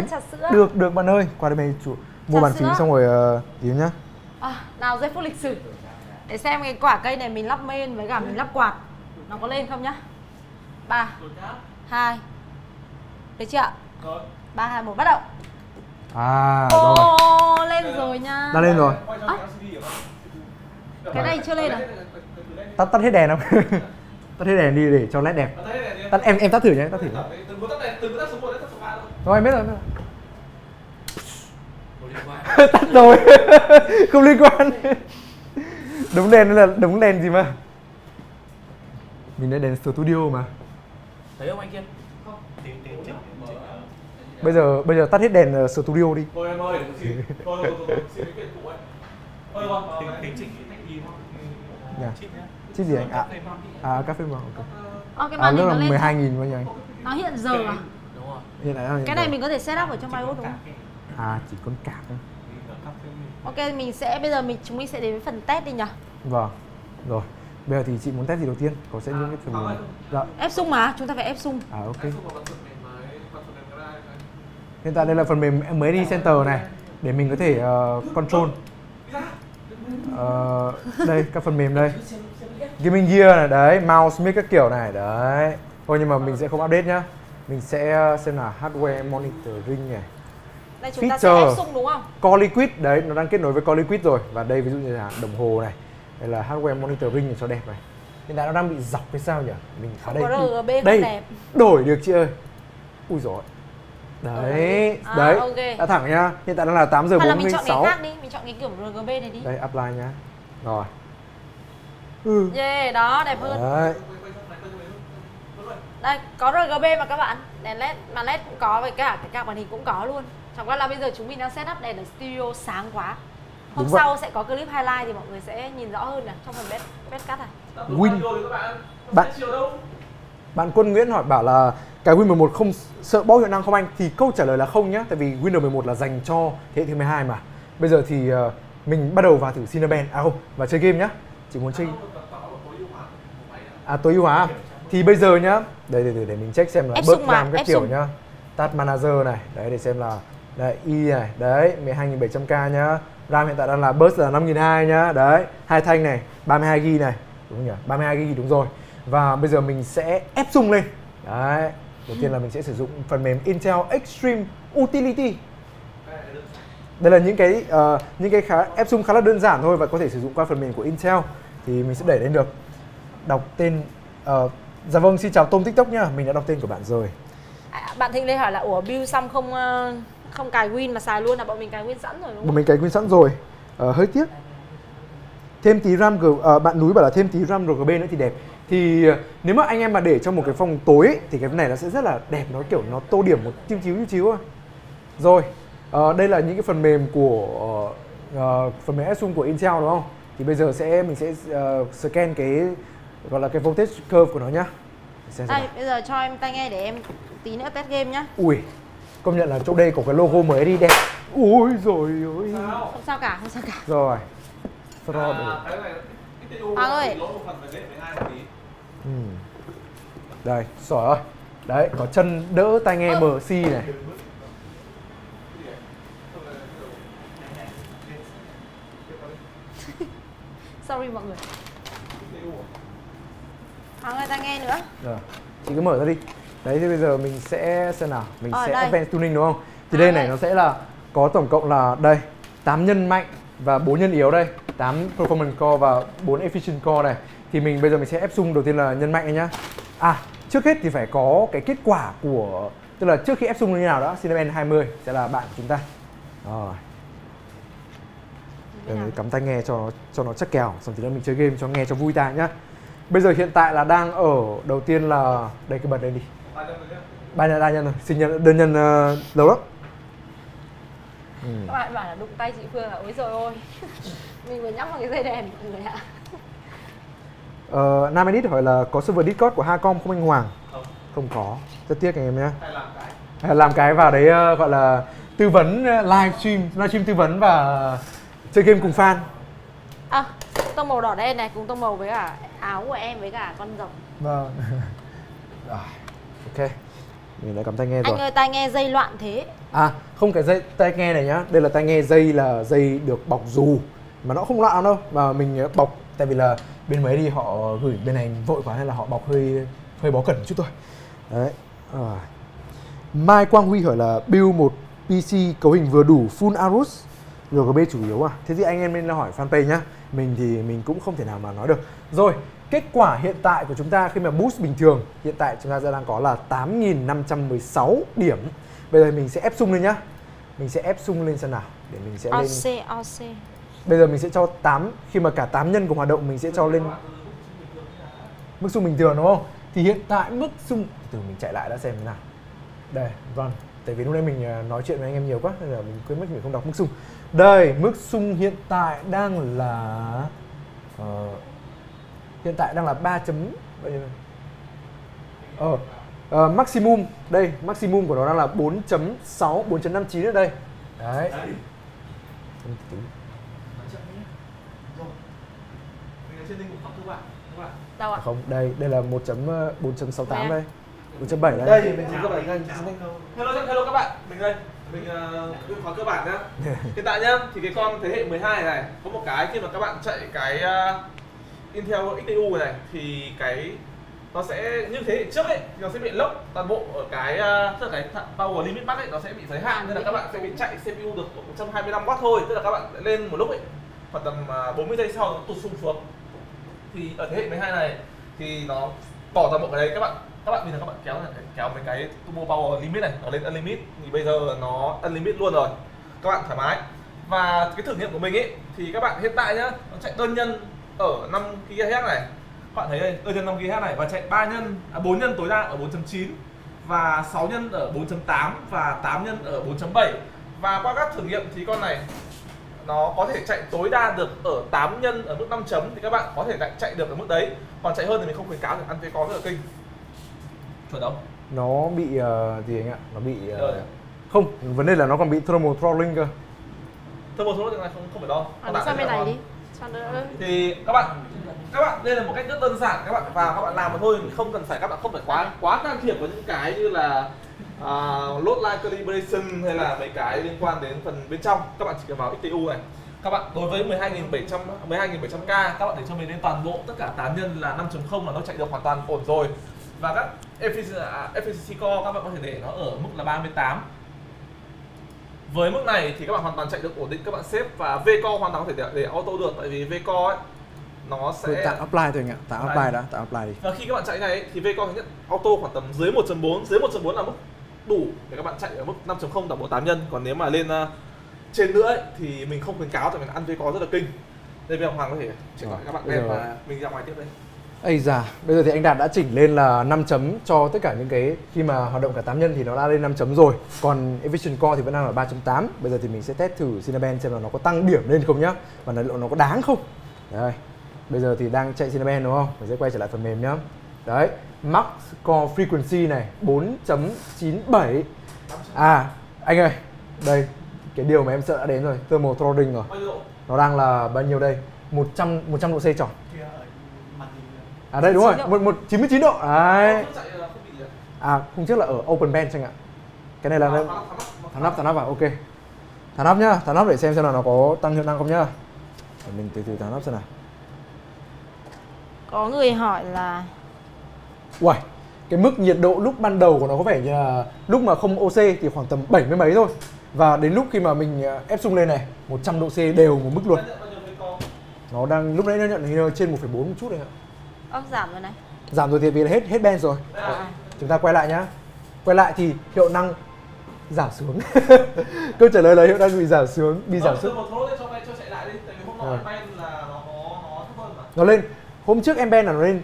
Được, được bạn ơi, qua đây mình chủ... mua bàn phím xong rồi gì uh, nhá. À, nào giây phút lịch sử. Để xem cái quả cây này mình lắp main với cả mình lắp quạt. Nó có lên không nhá. ba hai. Được chưa ạ? ba hai một bắt đầu. À, rồi. Ô, lên rồi nha. Đã lên rồi. À. Cái này chưa lên à? Tắt tắt hết đèn không? Tắt hết đèn đi để cho led đẹp. Tắt, em em tắt thử nhé, tắt thử. Từng tắt đèn, từng tắt số một đến tắt số ba thôi. Rồi em biết rồi, em biết rồi. Tắt rồi. Không liên quan. Đống đèn là đống đèn gì mà. Mình đã đèn studio mà. Thấy không anh kia? Không. Bây giờ bây giờ tắt hết đèn studio đi. Thôi em ơi, xin thôi thôi xin cái quyển cũ ấy. Thôi rồi, tính chỉnh cái tách gì không? Chứ gì anh ạ? À, cà phê màu. Ờ, cái màn hình nó lên mười hai nghìn bao nhiêu anh? Nó hiện giờ à? Đúng rồi. Hiện tại cái này mình có thể set up ở trong iOS đúng không? À, chỉ con cạc thôi. Ok, mình sẽ bây giờ mình chúng mình sẽ đến với phần test đi nhỉ? Vâng. Rồi. Bây giờ thì chị muốn test gì đầu tiên? Có sẽ những cái phần dạ. Ép sung mà, chúng ta phải ép sung. À ok. Hiện tại đây là phần mềm mới đi center này để mình có thể uh, control. Uh, đây các phần mềm đây. Gaming Gear này, đấy, mouse, mic các kiểu này, đấy. Thôi nhưng mà mình sẽ không update nhá. Mình sẽ xem là hardware monitoring này. Đây chúng ta sẽ ép sung đúng không? Core Liquid, đấy, nó đang kết nối với Core Liquid rồi. Và đây ví dụ như là đồng hồ này. Đây là hardware monitoring này cho đẹp này. Hiện tại nó đang bị dọc hay sao nhỉ? Mình ở đây, rờ giê bê không đây, đẹp. Đổi được chị ơi. Ui dồi. Đấy, à, đấy, okay. Đã thẳng nhá. Hiện tại nó là tám giờ bốn mươi sáu. Hoặc là mình chọn cái khác đi, mình chọn cái kiểu rờ giê bê này đi. Đây, apply nhá. Rồi. Ừ. Yeah, đó, đẹp hơn. Đấy. Đây, có rờ giê bê mà các bạn. Đèn led, mà led cũng có, với cả cái cạc màn hình cũng có luôn. Chẳng qua là bây giờ chúng mình đang set up đèn ở studio sáng quá. Hôm Đúng sau vậy. Sẽ có clip highlight thì mọi người sẽ nhìn rõ hơn này, trong phần best, best cut này. Win. Bạn, bạn Quân Nguyễn hỏi bảo là Cái Win mười một không sợ bó hiệu năng không anh? Thì câu trả lời là không nhá, tại vì Windows mười một là dành cho thế hệ thứ mười hai mà. Bây giờ thì uh, mình bắt đầu vào thử Cinebench, à không, và chơi game nhá. Chị muốn chơi à tối ưu hóa thì bây giờ nhá, đây để, để để mình check xem là bớt làm các kiểu nhá. Task Manager này, đấy để xem là đây i này, đấy mười hai nghìn bảy trăm K nhá. RAM hiện tại đang là burst là năm nghìn hai trăm nhá. Đấy, hai thanh này, ba mươi hai gi-ga-bai này, đúng nhỉ? ba mươi hai gi-ga-bai đúng rồi. Và bây giờ mình sẽ ép dung lên. Đấy, đầu tiên là mình sẽ sử dụng phần mềm Intel Extreme Utility. Đây là những cái uh, những cái khá ép dung khá là đơn giản thôi và có thể sử dụng qua phần mềm của Intel thì mình sẽ đẩy lên được. Đọc tên uh, dạ vâng, xin chào Tôm TikTok nhá, mình đã đọc tên của bạn rồi. À, bạn Thịnh Lê hỏi là ủa build xong không uh, không cài Win mà xài luôn, là bọn mình cài Win sẵn rồi đúng không? Bọn mình cài Win sẵn rồi. Uh, hơi tiếc. Thêm tí RAM G, uh, bạn Núi bảo là thêm tí RAM rờ giê bê nữa thì đẹp. Thì uh, nếu mà anh em mà để trong một cái phòng tối ấy, thì cái này nó sẽ rất là đẹp, nó kiểu nó tô điểm một chiếu chiếu chiếu thôi. Rồi, uh, đây là những cái phần mềm của uh, phần mềm Extreme của Intel đúng không? Thì bây giờ sẽ mình sẽ uh, scan cái gọi là cái voltage curve của nó nhá. Đây, bây giờ cho em tay nghe để em tí nữa test game nhá. Ui, công nhận là chỗ đây có cái logo mới đi đẹp. Ui rồi ơi. Không sao cả, không sao cả. Rồi. Fraud. À, à ơi. Ừ. Đây, sỏi ơi. Đấy, có chân đỡ tai nghe ừ. em ét i này. Sorry mọi người. Hoàng ơi, ta nghe nữa. Rồi, chị cứ mở ra đi. Đấy, thì bây giờ mình sẽ xem nào. Mình ờ, sẽ advanced tuning đúng không? Thì à, đây này đây. Nó sẽ là có tổng cộng là đây tám nhân mạnh và bốn nhân yếu đây, tám performance core và bốn efficient core này. Thì mình bây giờ mình sẽ ép xung đầu tiên là nhân mạnh này nhá. À, trước hết thì phải có cái kết quả của, tức là trước khi ép xung như nào đó, Cinebench hai mươi sẽ là bạn của chúng ta. Rồi. Để cắm tai nghe cho nó cho nó chắc kèo, xong tí nữa mình chơi game cho nghe cho vui ta nhá. Bây giờ hiện tại là đang ở đầu tiên là đây, cái bật đây đi. Ba nhân, đa nhân rồi, sinh nhân đơn nhân uh, lâu lắm. Ừ. Các bạn bảo là đụng tay chị Phương là ối rồi ôi. Mình vừa nhắc vào cái dây đèn mọi người ạ. Ờ, Nam Edit hỏi là có server Discord của Hacom không anh Hoàng? Không. Không có. Rất tiếc anh em nhé. Hay làm cái. Hay làm cái vào đấy uh, gọi là tư vấn live stream, live stream tư vấn và chơi game cùng fan. À, tông màu đỏ đen này cùng tông màu với cả áo của em với cả con rồng. Vâng. Rồi. Ok. Mình đã cắm tai nghe rồi. Anh ơi, tai nghe dây loạn thế. À, không, cái dây tai nghe này nhá. Đây là tai nghe dây là dây được bọc dù mà nó không loạn đâu, mà mình bọc tại vì là bên mấy đi họ gửi bên này vội quá nên là họ bọc hơi hơi bó cẩn một chút thôi. Đấy. À. Mai Quang Huy hỏi là build một pê xê cấu hình vừa đủ full Aorus rờ giê bê chủ yếu à? Thế thì anh em nên là hỏi fanpage nhá. Mình thì mình cũng không thể nào mà nói được. Rồi, kết quả hiện tại của chúng ta khi mà boost bình thường, hiện tại chúng ta đang có là tám nghìn năm trăm mười sáu điểm. Bây giờ mình sẽ ép xung lên nhá. Mình sẽ ép xung lên xem nào. Để mình sẽ lên o xê. Bây giờ mình sẽ cho tám, khi mà cả tám nhân cùng hoạt động mình sẽ cho lên mức xung bình thường đúng không? Thì hiện tại mức xung từ mình chạy lại đã xem thế nào. Đây, run. Tại vì lúc nãy mình nói chuyện với anh em nhiều quá nên là mình quên mất mình không đọc mức xung. Đây, mức xung hiện tại đang là uh, hiện tại đang là ba chấm ờ uh, uh, maximum, đây maximum của nó đang là bốn chấm sáu, bốn chấm năm chín ở đây. Đấy. Đâu ạ? Không, đây, đây là một chấm bốn chấm sáu tám đây. bốn chấm bảy đây. Đây thì mình giúp các bạn. Hello, hello các bạn. Mình đây. Mình uh, khóa cơ bản nhá. Hiện tại nhá, thì cái con thế hệ mười hai này có một cái khi mà các bạn chạy cái uh, Intel ích tê u này thì cái nó sẽ như thế hệ trước ấy, nó sẽ bị lốc toàn bộ ở cái tức là cái power limit max ấy, nó sẽ bị giới hạn, nên là các bạn sẽ bị chạy xê pê u được một trăm hai mươi lăm oát thôi, tức là các bạn lên một lúc ấy khoảng tầm bốn mươi giây sau nó tụt xuống xuống. Thì ở thế hệ mười hai này thì nó bỏ toàn bộ cái đấy, các bạn các bạn bây giờ các bạn kéo này, kéo mấy cái turbo power limit này nó lên unlimit, thì bây giờ nó unlimit luôn rồi, các bạn thoải mái. Và cái thử nghiệm của mình ấy thì các bạn hiện tại nhá, nó chạy đơn nhân ở năm gigahertz này, các bạn thấy đây, đơn nhân năm gigahertz này, và chạy ba nhân à, bốn nhân tối đa ở bốn chấm chín và sáu nhân ở bốn chấm tám và tám nhân ở bốn chấm bảy. Và qua các thử nghiệm thì con này nó có thể chạy tối đa được ở tám nhân ở mức năm chấm, thì các bạn có thể lại chạy được ở mức đấy, còn chạy hơn thì mình không khuyến cáo được, ăn với có rất là kinh. Chuẩn không? Nó bị uh, gì anh ạ? Nó bị uh, ừ. Không, vấn đề là nó còn bị thermal throttling cơ. Thermal throttling này không, không phải đo. À, nó sang bên này đi. Thì các bạn, các bạn đây là một cách rất đơn giản, các bạn vào các bạn làm mà thôi, không cần phải các bạn không phải quá quá can thiệp với những cái như là uh, load line calibration hay là mấy cái liên quan đến phần bên trong. Các bạn chỉ cần vào xê tê u này. Các bạn đối với mười hai nghìn bảy trăm k các bạn để cho mình lên toàn bộ tất cả tám nhân là năm chấm không là nó chạy được hoàn toàn ổn rồi. Và các efficiency core các bạn có thể để nó ở mức là ba mươi tám. Với mức này thì các bạn hoàn toàn chạy được ổn định, các bạn xếp và vcore hoàn toàn có thể để, để auto được, tại vì vcore ấy nó sẽ tôi tạo apply thôi anh ạ, tạo apply đã, tạo apply đi. Và khi các bạn chạy này thì vcore sẽ nhận auto khoảng tầm dưới một chấm bốn, dưới một chấm bốn là mức đủ để các bạn chạy ở mức năm chấm không tầm tám nhân, còn nếu mà lên uh, trên nữa ấy, thì mình không khuyến cáo, tại vì ăn vcore rất là kinh. Đây bây giờ Hoàng có thể chỉnh lại các bạn em và mình ra ngoài tiếp đây. Ây da, bây giờ thì anh Đạt đã chỉnh lên là năm chấm cho tất cả những cái khi mà hoạt động cả tám nhân thì nó đã lên năm chấm rồi. Còn Efficient Core thì vẫn đang là ba chấm tám. Bây giờ thì mình sẽ test thử Cinebench xem là nó có tăng điểm lên không nhá, và liệu nó có đáng không. Đây, bây giờ thì đang chạy Cinebench đúng không? Mình sẽ quay trở lại phần mềm nhá. Đấy, Max Core Frequency này bốn chấm chín bảy. À, anh ơi, đây, cái điều mà em sợ đã đến rồi, thermal throttling rồi. Nó đang là bao nhiêu đây? một trăm độ C tròn. À đây đúng rồi, một chín chín độ. Đấy. À, hôm trước là ở open bench anh ạ. Cái này là thả nắp, thả nắp vào, ok. Thả nắp nhá, thả nắp để xem xem là nó có tăng hiệu năng không nhá. Mình từ từ thả nắp xem nào. Có người hỏi là uầy, cái mức nhiệt độ lúc ban đầu của nó có vẻ như là lúc mà không ô xê thì khoảng tầm bảy mươi mấy thôi. Và đến lúc khi mà mình ép sung lên này, một trăm độ C đều một mức luôn. Nó đang lúc nãy nó nhận trên một phẩy bốn một chút này ạ. Ơ, giảm rồi này. Giảm rồi thì vì là hết hết bench rồi. À. Chúng ta quay lại nhá. Quay lại thì hiệu năng giảm xuống. Câu trả lời là hiệu năng bị giảm xuống, bị giảm xuống. Nó lên. Hôm trước em bench là nó lên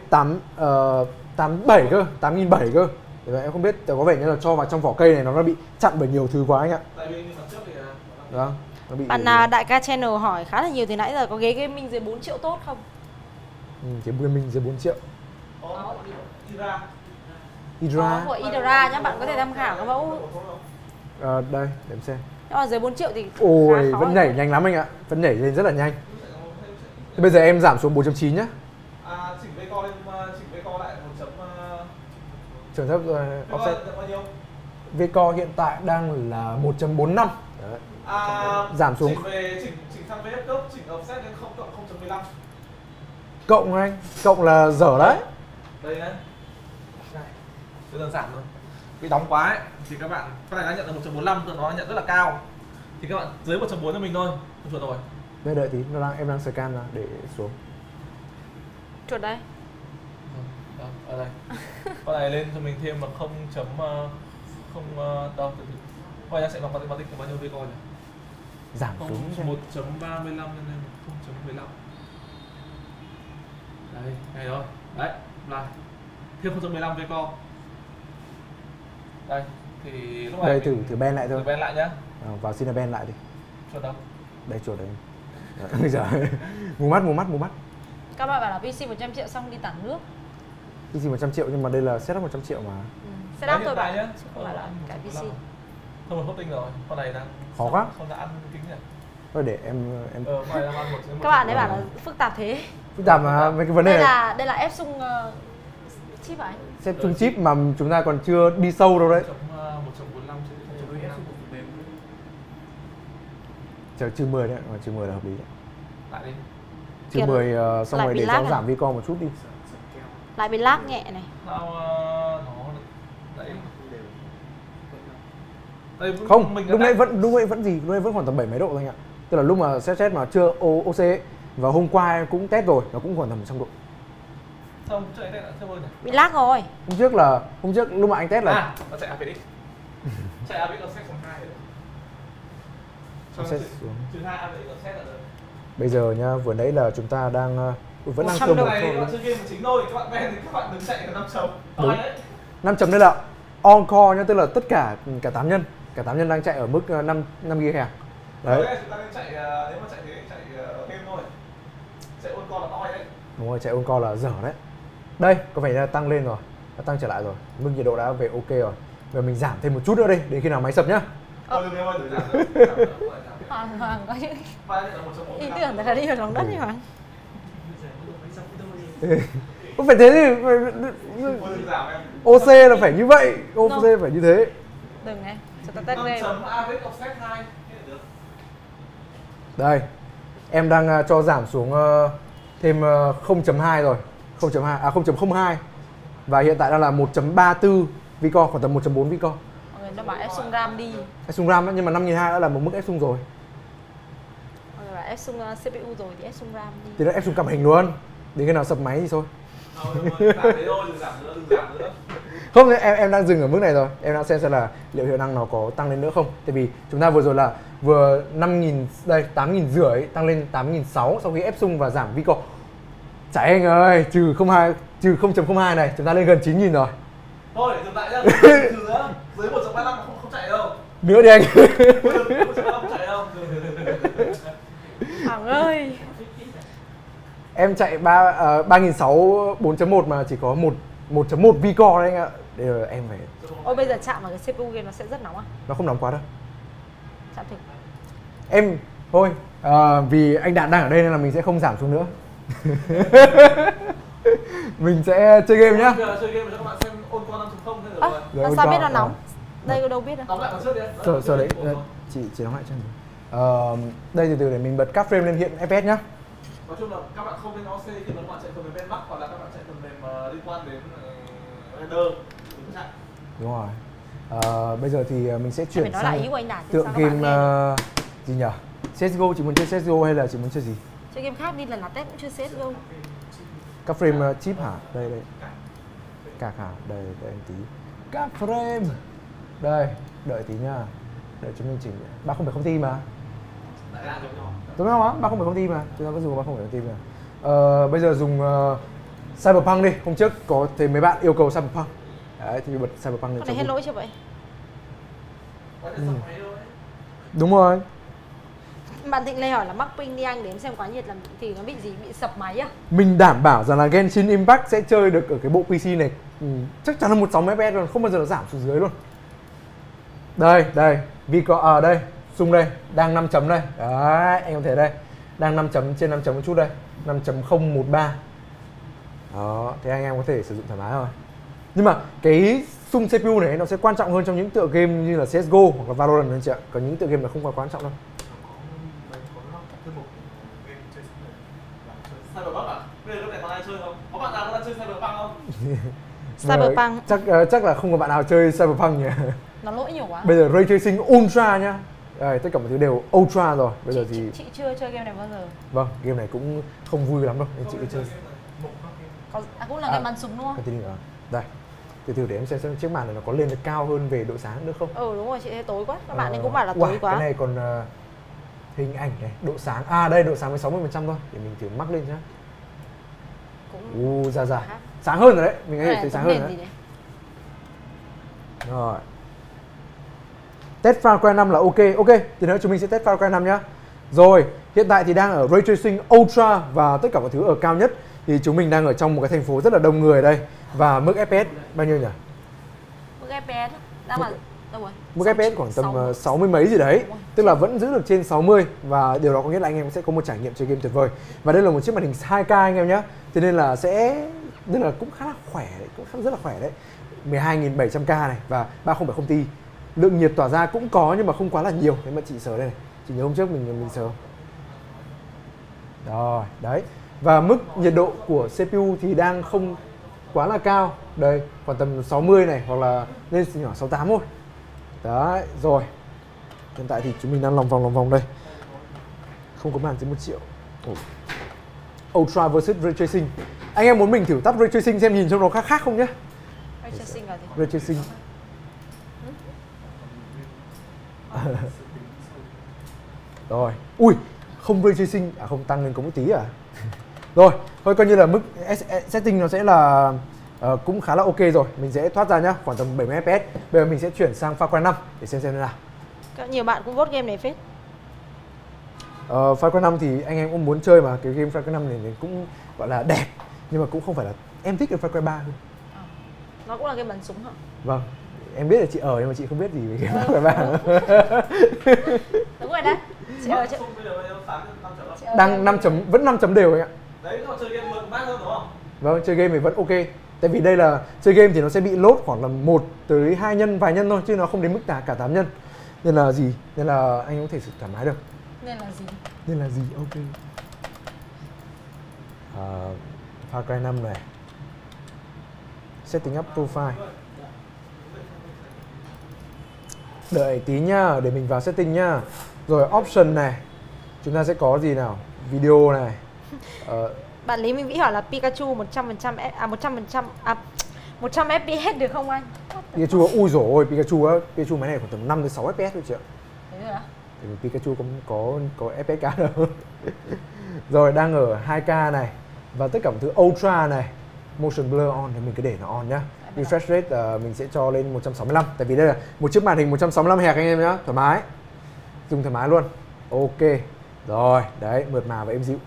tám bảy cơ, tám nghìn bảy cơ. Thì em không biết, có vẻ như là cho vào trong vỏ cây này nó đã bị chặn bởi nhiều thứ quá anh ạ. Tại vì trước thì là... nó bị... Bạn à, Đại Ca Channel hỏi khá là nhiều từ nãy giờ, có ghế gaming dưới bốn triệu tốt không? Ừ, ghế gaming dưới bốn triệu. Có Idra. Idra. Có Idra nhá, bạn có thể tham khảo các mẫu. À, đây, để em xem. Nhưng mà dưới bốn triệu thì ôi, vẫn nhảy nhanh lắm anh ạ. Vẫn nhảy lên rất là nhanh. Bây giờ em giảm xuống bốn chấm chín nhá. À, chỉnh vcore lên, chỉnh vcore lại một chấm. Chuẩn thấp rồi, offset. Vcore hiện tại đang là một chấm bốn năm. À, giảm xuống. Chỉnh về chỉnh chỉnh sang vê ép cấp, chỉnh offset lên không cộng không chấm mười lăm. Cộng anh, cộng là dở đấy. Đây đấy. Rất đơn giản thôi. Bị đóng quá ấy, thì các bạn cái này đã nhận được một chấm bốn lăm, tự nó nhận rất là cao. Thì các bạn dưới một chấm bốn cho mình thôi, không chuẩn rồi. Đây đợi tí, nó đang em đang scan ra để xuống. Chuẩn đấy. Ở đây. Con này lên cho mình thêm mà không chấm không đâu. Coi nhá, sẽ bằng bao nhiêu bao nhiêu vê coi nhỉ? Giảm xuống một chấm ba mươi lăm cho nên không chấm mười lăm. Đây, này rồi. Đấy, là thêm không chấm mười lăm vcore. Đây, thì lúc này đây thử thử ben lại thôi. Thử ben lại nhá. À, vào Cinebench lại đi. Chuột đâu? Đây chuột đấy. Bây giờ mù mắt mù mắt mù mắt. Các bạn bảo là pê xê một trăm triệu xong đi tản nước. pê xê một trăm triệu nhưng mà đây là setup một trăm triệu mà. Ừ. Setup tôi bảo nhá, chứ không phải là cái pê xê. Thôi mà hosting rồi, con này đang khó quá. Không đã ăn kính nhỉ. Thôi để em em ờ, ngoài ăn một, một Các bạn đấy bảo là phức tạp thế. Phức tạp mà mấy cái vấn đề đây là đây là ép sung uh, chip phải. Ép sung chip mà chúng ta còn chưa đi sâu đâu đấy. Chờ trừ mười đấy, mà trừ mười là hợp lý đấy. Lại đi. Trừ mười uh, xong rồi để cho giảm vcore một chút đi. Lại bị lag nhẹ này. Sao nó đấy. Không, lúc nãy vẫn lúc nãy vẫn gì, lúc nãy vẫn khoảng tầm bảy mấy độ thôi anh ạ. Tức là lúc mà xét xét mà chưa ô xê ấy, và hôm qua em cũng test rồi, nó cũng khoảng tầm một trăm độ. Xong chơi này là server này. Bị lag rồi. Hôm trước là hôm trước lúc mà anh test là à, nó chạy a pê đê. Chạy a pê đê nó set xuống hai rồi. Nó set xuống. Từ hai a pê đê nó set là được. Bây giờ nhá, vừa nãy là chúng ta đang vẫn đang tôm một thôi. Các bạn chơi game chính thôi, các bạn men thì các bạn đứng chạy cả năm chấm. Đấy. năm chấm đây là on core nhá, tức là tất cả cả tám nhân, cả tám nhân đang chạy ở mức năm năm gigahertz. Đấy. Đấy, chúng ta nên chạy nếu mà chạy thì chạy game thôi. Chạy on core là to đấy. Đúng rồi, chạy on core là dở đấy. Đây, có vẻ là tăng lên rồi. đã tăng trở lại rồi, mức nhiệt độ đã về ok rồi. Bây giờ mình giảm thêm một chút nữa đi, đến khi nào máy sập nhá. Ờ. Hoàng Hoàng có những ý tưởng là đi vào lòng đất như Hoàng. Không phải thế thì ô xê là phải như vậy, ô xê phải như thế. Đừng này, cho ta test game. Đây, em đang cho giảm xuống thêm không chấm hai rồi, không chấm hai à không chấm không hai. Và hiện tại đang là một chấm ba tư Vcore, khoảng tầm một chấm bốn Vcore. Mọi người đã bảo ép xung RAM đi. Ép xung RAM nhưng mà năm nghìn hai trăm đã là một mức ép xung rồi. Mọi người bảo ép xung xê pê u rồi thì ép xung RAM đi. Thì nó ép xung cảm hình luôn. Đến khi nào sập máy thì thôi. Không, em em đang dừng ở mức này rồi. Em đang xem xem là liệu hiệu năng nó có tăng lên nữa không. Tại vì chúng ta vừa rồi là vừa năm nghìn đây, tám nghìn rưỡi tăng lên tám nghìn sáu trăm sau khi ép xung và giảm Vcore. Chả anh ơi, trừ không chấm hai trừ không chấm không hai này, chúng ta lên gần chín nghìn rồi. Thôi để dừng lại nhá, trừ nữa, dưới một chấm ba mươi lăm không, không chạy đâu. Nữa đi anh. không chạy đâu. Hoàng ơi. Em chạy ba nghìn sáu trăm bốn chấm một mà chỉ có một chấm một Vcore đấy anh ạ. Để em phải... Ôi bây giờ chạm vào cái xê pê u game nó sẽ rất nóng à? Nó không nóng quá đâu. Chạm thử. Em, thôi, à, vì anh Đạt đang ở đây nên là mình sẽ không giảm xuống nữa. Mình sẽ chơi game nhá. Giờ chơi game cho các bạn xem ôn qua năm chấm không thế rồi. À, sao biết nó nóng? Đây có đâu biết đâu. Tóm lại trước đi. Chờ chờ đấy. Chị chị đóng lại cho mình. Ờ đây từ từ để mình bật các frame lên hiện ép pê ét nhá. Nói chung là các bạn không nên ô xê khi mà các bạn chạy phần mềm bên Bắc hoặc là các bạn chạy phần mềm liên quan đến render. Đúng rồi. Ờ bây giờ thì mình sẽ chuyển sang tựa game gì nhỉ? xê ét giê ô, chị muốn chơi xê ét giê ô hay là chị muốn chơi gì? Chơi game khác đi, lần nào test cũng chưa xê ét giê ô. Các frame chip hả? Đây đây. Cạc hả? Đây đợi em tí. Các frame. Đây, đợi tí nha. Đợi chúng mình chỉnh. ba không bảy không ti mà. Đúng không á? ba không bảy không ti mà. Chúng ta vẫn dùng ba không bảy không ti mà. Ờ, bây giờ dùng uh, Cyberpunk đi. Hôm trước có thấy mấy bạn yêu cầu Cyberpunk. Đấy thì bật Cyberpunk lên. Con này hết lỗi chưa vậy? Ừ. Đúng rồi. Bạn Thịnh Lê hỏi là mắc ping đi anh, để em xem quá nhiệt làm thì nó bị gì, bị sập máy à? Mình đảm bảo rằng là Genshin Impact sẽ chơi được ở cái bộ pê xê này. Ừ, chắc chắn là một trăm sáu mươi ép pê ét rồi, không bao giờ nó giảm xuống dưới luôn. Đây, đây, vì có ở à, đây, xung đây, đang năm chấm đây. Đấy, anh có thể đây. Đang năm chấm trên năm chấm một chút đây. năm chấm không một ba. Đó, thế anh em có thể sử dụng thoải mái rồi. Nhưng mà cái xung xê pê u này nó sẽ quan trọng hơn trong những tựa game như là xê ét giê ô hoặc là Valorant anh chị ạ. Còn những tựa game là không quá quan trọng đâu. Cyberpunk à? Bây giờ lúc này còn ai chơi không? Có bạn nào đang chơi Cyberpunk không? Cyberpunk chắc uh, chắc là không có bạn nào chơi Cyberpunk nhỉ? Nó lỗi nhiều quá. Bây giờ Ray Tracing Ultra nhá. Đây, tất cả mọi thứ đều Ultra rồi. Bây chị, giờ thì chị, chị chưa chơi game này bao giờ. Vâng, game này cũng không vui lắm đâu. Nên chị cứ chơi. Có, à, cũng là game à, bắn súng đúng không? Đây, từ từ để em xem xem chiếc màn này nó có lên được cao hơn về độ sáng được không? Ừ đúng rồi, chị thấy tối quá. Các bạn ấy cũng bảo là tối wow, quá. Cái này còn... Uh, hình ảnh này, độ sáng, à đây độ sáng mới sáu mươi phần trăm thôi. Để mình thử mắc lên nhá. Ú, ra ra, sáng hơn rồi đấy, mình có thể thấy sáng hơn rồi đấy. đấy Rồi test Far Cry năm là ok, ok, thì nữa chúng mình sẽ test Far Cry năm nhá. Rồi, hiện tại thì đang ở Ray Tracing Ultra và tất cả mọi thứ ở cao nhất. Thì chúng mình đang ở trong một cái thành phố rất là đông người đây. Và mức ép pê ét bao nhiêu nhỉ? Mức ép pê ét đang là... Mức ép pê ét khoảng tầm sáu mươi mấy gì đấy. Tức là vẫn giữ được trên sáu mươi. Và điều đó có nghĩa là anh em sẽ có một trải nghiệm chơi game tuyệt vời. Và đây là một chiếc màn hình hai ca anh em nhé. Thế nên là sẽ... Nên là cũng khá là khỏe đấy. Cũng rất là khỏe đấy. mười hai nghìn bảy trăm k này. Và ba không bảy không ti. Lượng nhiệt tỏa ra cũng có nhưng mà không quá là nhiều. Thế mà chị sờ đây này. Chị nhớ hôm trước mình mình sờ. Rồi, đấy. Và mức nhiệt độ của xê pê u thì đang không quá là cao. Đây, khoảng tầm sáu mươi này. Hoặc là lên nhỏ sáu mươi tám thôi. Đấy, rồi. Hiện tại thì chúng mình đang lòng vòng lòng vòng đây. Không có màn dưới một triệu. Ultra versus Ray Tracing. Anh em muốn mình thử tắt Ray Tracing xem nhìn trông nó khác khác không nhá. Ray Tracing là gì? Ray Tracing. Rồi. Ui, không Ray Tracing à, không tăng lên có một tí à. Rồi, thôi coi như là mức setting nó sẽ là Uh, cũng khá là ok rồi, mình sẽ thoát ra nhá, khoảng tầm bảy mươi ép pê ét. Bây giờ mình sẽ chuyển sang Far Cry năm để xem xem thế nào. Nhiều bạn cũng vote game này phết. uh, Far Cry năm thì anh em cũng muốn chơi mà, cái game Far Cry năm này cũng gọi là đẹp. Nhưng mà cũng không phải là em thích ở Far Cry ba thôi. Nó cũng là game bắn súng hả? Vâng. Em biết là chị ở nhưng mà chị không biết gì về game bắn vàng. Đúng rồi đấy. Chị ở chị... Đang năm chấm, vẫn năm chấm đều anh ạ. Đấy, nó chơi game vẫn mát hơn đúng không? Vâng, chơi game thì vẫn ok. Tại vì đây là chơi game thì nó sẽ bị load khoảng là một tới hai nhân, vài nhân thôi chứ nó không đến mức cả cả tám nhân. Nên là gì? Nên là anh có thể thoải mái được. Nên là gì? Nên là gì? Ok. Uh, Far Cry năm này. Setting up profile. Đợi tí nhá, để mình vào setting nhá. Rồi option này. Chúng ta sẽ có gì nào? Video này. Uh, Bạn Lý Minh Vĩ hỏi là Pikachu một trăm phần trăm à một trăm phần trăm à một trăm F P S được không anh? Pikachu ui dồi ôi, Pikachu á, Pikachu máy này khoảng tầm năm đến sáu F P S thôi chị ạ. Thế rồi ạ? Tại vì Pikachu cũng có có ép pê ét cao đâu. Rồi đang ở hai K này và tất cả mọi thứ ultra này, motion blur on thì mình cứ để nó on nhá. Refresh rate uh, mình sẽ cho lên một trăm sáu mươi lăm tại vì đây là một chiếc màn hình một trăm sáu mươi lăm héc anh em nhá, thoải mái. Dùng thoải mái luôn. Ok. Rồi, đấy, mượt mà và êm dịu.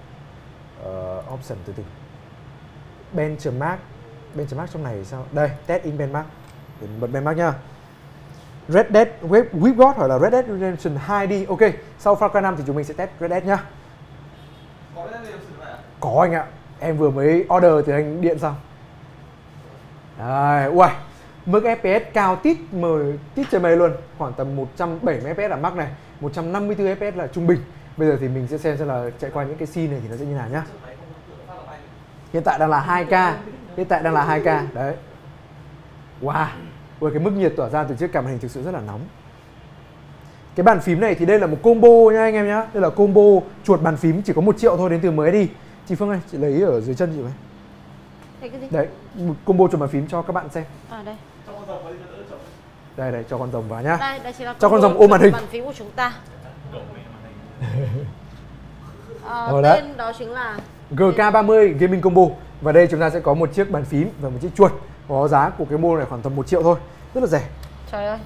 Uh, option từ từ. Benchmark, benchmark trong này sao? Đây, test in benchmark. Để bật benchmark nhá. Red Dead Whipgod hoặc là Red Dead Redemption hai đi. Ok, sau Far Cry năm thì chúng mình sẽ test Red Dead nhá. Có Red Dead Redemption này ạ? Có anh ạ. Em vừa mới order từ anh điện xong. Đấy, uầy. Mức ép pê ét cao tít mời tít trên mây luôn, khoảng tầm một trăm bảy mươi F P S là max này, một trăm năm mươi tư F P S là trung bình. Bây giờ thì mình sẽ xem xem là chạy qua những cái scene này thì nó sẽ như nào nhá. Hiện tại đang là hai K, hiện tại đang là hai K đấy. Wow, ui cái mức nhiệt tỏa ra từ chiếc cam hình thực sự rất là nóng. Cái bàn phím này thì đây là một combo nha anh em nhá, đây là combo chuột bàn phím chỉ có một triệu thôi đến từ mới đi. Chị Phương ơi, chị lấy ở dưới chân chị mấy. Đấy, một combo chuột bàn phím cho các bạn xem. À đây. Đây đây, cho con rồng vào nhá. Đây, đây chỉ là cho con rồng ôm màn hình. Bàn phím của chúng ta. Ờ, tên đó chính là G K ba mươi Gaming Combo. Và đây chúng ta sẽ có một chiếc bàn phím và một chiếc chuột. Có giá của cái mô này khoảng tầm một triệu thôi. Rất là rẻ. Trời ơi.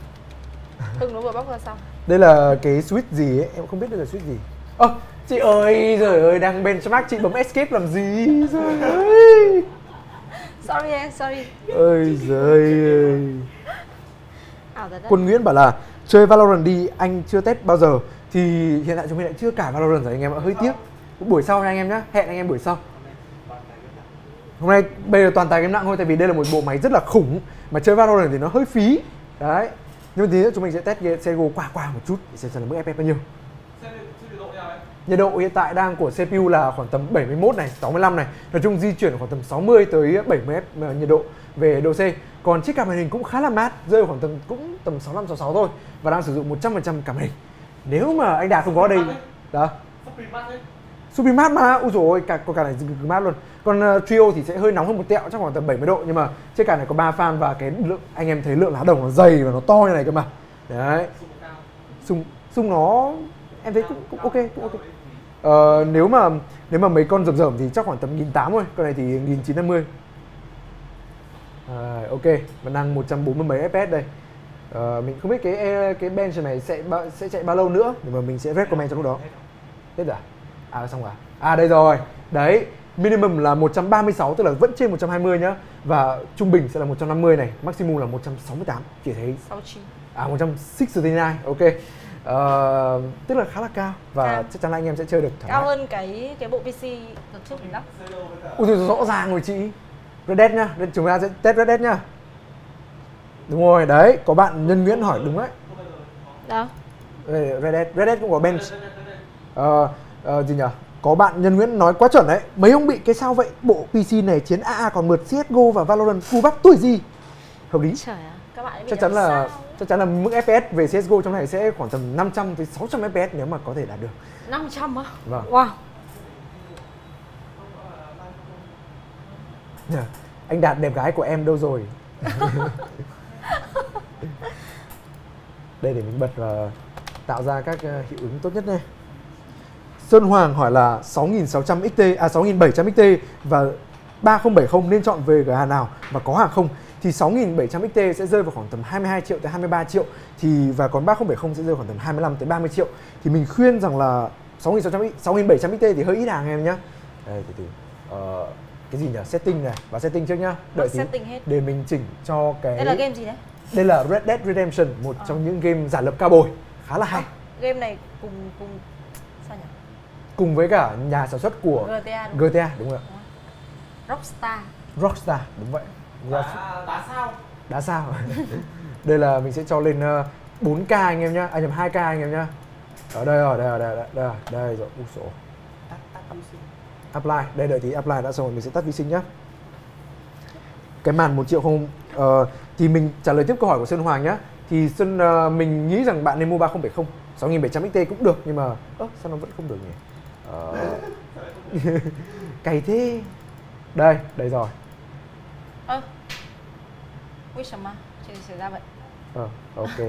Từng nó vừa bóc ra xong. Đây là cái switch gì ấy, em không biết đây là switch gì. Ơ, à, chị ơi, trời ơi, đang benchmark chị bấm escape làm gì? Trời ơi. Sorry em, sorry. Ơi giời ơi. Quân Nguyễn bảo là chơi Valorant đi, anh chưa test bao giờ. Thì hiện tại chúng mình lại chưa cả Valorant rồi anh em ạ, hơi tiếc. Buổi sau nha anh em nhé, hẹn anh em buổi sau. Hôm nay bây giờ toàn tài game nặng thôi, tại vì đây là một bộ máy rất là khủng. Mà chơi Valorant thì nó hơi phí. Đấy. Nhưng mà tí nữa chúng mình sẽ test xê ét giê ô qua qua một chút để xem xem là mức ép pê ét bao nhiêu. Nhiệt độ hiện tại đang của xê pê u là khoảng tầm bảy mươi mốt này, sáu mươi lăm này. Nói chung di chuyển khoảng tầm sáu mươi tới bảy mươi F nhiệt độ về độ C. Còn chiếc cam màn hình cũng khá là mát, rơi khoảng tầm cũng tầm sáu mươi lăm sáu mươi sáu thôi. Và đang sử dụng một trăm phần trăm cam màn hình. Nếu mà anh Đạt không có ở đây đó. Supremate mà, ui dồi ôi, cả, có cả này mát luôn. Còn uh, Trio thì sẽ hơi nóng hơn một tẹo, chắc khoảng tầm bảy mươi độ. Nhưng mà chiếc cam này có ba fan và cái lượng, anh em thấy lượng lá đồng nó dày và nó to như này cơ mà. Đấy. Xung, xung nó, em thấy cũng, cũng ok, cũng ok. Uh, nếu mà nếu mà mấy con rầm rầm thì chắc khoảng tầm một nghìn tám trăm thôi, con này thì một nghìn chín trăm năm mươi. À, ok, vẫn đang một trăm bốn mươi mấy F P S đây. À, mình không biết cái cái bench này sẽ sẽ chạy bao lâu nữa, nhưng mà mình sẽ recommend trong lúc đó. Hết rồi. À xong rồi. À đây rồi. Đấy, minimum là một trăm ba mươi sáu tức là vẫn trên một trăm hai mươi nhá, và trung bình sẽ là một trăm năm mươi này, maximum là một trăm sáu mươi tám, chỉ thấy sáu mươi chín. À một trăm sáu mươi chín. Ok. À, tức là khá là cao và à. chắc chắn là anh em sẽ chơi được thoải mái. Cao hơn cái cái bộ pê xê đợt trước mình lắp. Ui rõ ràng rồi chị. Red Dead nhá, chúng ta sẽ test Red Dead nhá. Đúng rồi, đấy, có bạn Nhân Nguyễn hỏi đúng đấy. Đó. Red Dead, Red Dead cũng có bench. Ờ, uh, uh, gì nhỉ? Có bạn Nhân Nguyễn nói quá chuẩn đấy. Mấy ông bị cái sao vậy? Bộ pê xê này chiến a a còn mượt xê ét giê ô và Valorant full bắp tuổi gì? Hợp lý. Trời ạ, các bạn chắc chắn là sao? Chắc chắn là mức ép pê ét về xê ét giê ô trong này sẽ khoảng tầm năm trăm tới sáu trăm F P S nếu mà có thể đạt được. năm trăm á? Vâng. Wow. Yeah. Anh Đạt đẹp gái của em đâu rồi? Đây để mình bật và tạo ra các hiệu ứng tốt nhất này. Sơn Hoàng hỏi là sáu nghìn sáu trăm X T à sáu nghìn bảy trăm X T và ba không bảy không nên chọn về cửa hàng nào và có hàng không? Thì sáu nghìn bảy trăm X T sẽ rơi vào khoảng tầm hai mươi hai triệu tới hai mươi ba triệu thì và còn ba không bảy không sẽ rơi khoảng tầm hai mươi lăm tới ba mươi triệu. Thì mình khuyên rằng là sáu nghìn sáu trăm X, sáu nghìn bảy trăm X T thì hơi ít hàng em nhá. Đây từ từ. Ờ uh, cái gì nhỉ? Setting này, vào setting trước nhá. Đợi tí để mình chỉnh cho cái. Đây là game gì đấy? Đây là Red Dead Redemption, một à. trong những game giả lập cao bồi khá là hay. À, game này cùng cùng sao nhỉ? Cùng với cả nhà sản xuất của giê tê a đúng, giê tê a, đúng rồi. À. Rockstar. Rockstar đúng vậy. Đá, đá sao? Đá sao? Đây là mình sẽ cho lên bốn K anh em nhá, anh à, nhầm hai K anh em nhá. Ở đây rồi, đây rồi, đây rồi, đây rồi, đây rồi. Úi dồi. Apply, đây đợi tí apply đã xong rồi mình sẽ tắt vi sinh nhá. Cái màn một triệu không uh, thì mình trả lời tiếp câu hỏi của Sơn Hoàng nhá. Thì Sơn uh, mình nghĩ rằng bạn nên mua ba không bảy không, sáu nghìn bảy trăm X T cũng được nhưng mà ơ sao nó vẫn không được nhỉ? Uh... Cày thế. Đây, đây rồi. Ơ. À. Ui sao mà chuyện xảy ra vậy? Ờ, à, ok.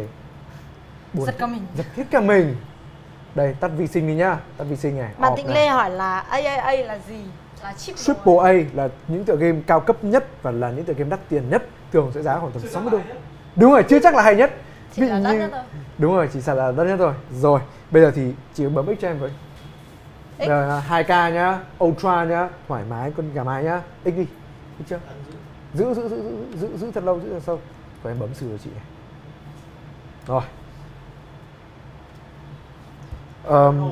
Buồn. Giật cả mình. Giật hết cả mình. Đây, tắt vi sinh đi nhá, tắt vi sinh này. Bạn Thịnh Lê hỏi là triple A là gì? Là chip triple A là những tựa game cao cấp nhất và là những tựa game đắt tiền nhất, thường sẽ giá khoảng tầm sáu mươi đô. Đúng rồi, chưa chắc là hay nhất. Chỉ là đắt nhất thôi. Đúng rồi, chỉ là đắt nhất rồi. Rồi, bây giờ thì chỉ bấm X cho em với. hai K nhá, Ultra nhá, thoải mái con gà mái nhá. X đi, được chưa? Giữ giữ giữ giữ giữ thật lâu, giữ thật sâu. Còn em bấm sửa chị này. Rồi. Um,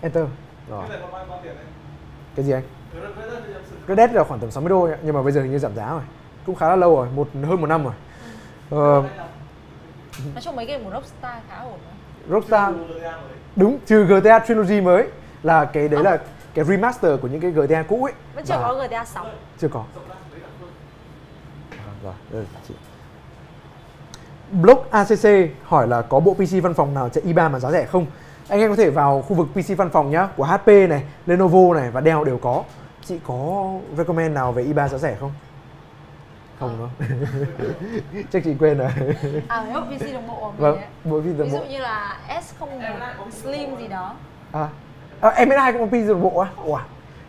enter rồi. Cái gì anh? Red Dead là khoảng tầm sáu mươi đô nhưng mà bây giờ hình như giảm giá rồi, cũng khá là lâu rồi, một hơn một năm rồi. Uh, Nói chung mấy game của Rockstar khá ổn. Rockstar đúng, trừ giê tê a Trilogy mới là cái đấy à. Là cái remaster của những cái giê tê a cũ ấy. Vẫn chưa có giê tê a sáu. Chưa có. Rồi, rồi chị. Blog a xê xê hỏi là có bộ pê xê văn phòng nào chạy i ba mà giá rẻ không? Anh em có thể vào khu vực pê xê văn phòng nhá, của hát pê này, Lenovo này và Dell đều có. Chị có recommend nào về i ba giá rẻ không? Không đâu. Chắc chị quên rồi. À, nếu pê xê đồng bộ mình vâng, Ví dụ bộ. như là S không một Slim gì đó. À, à em ét i cũng có pê xê đồng bộ á? Wow.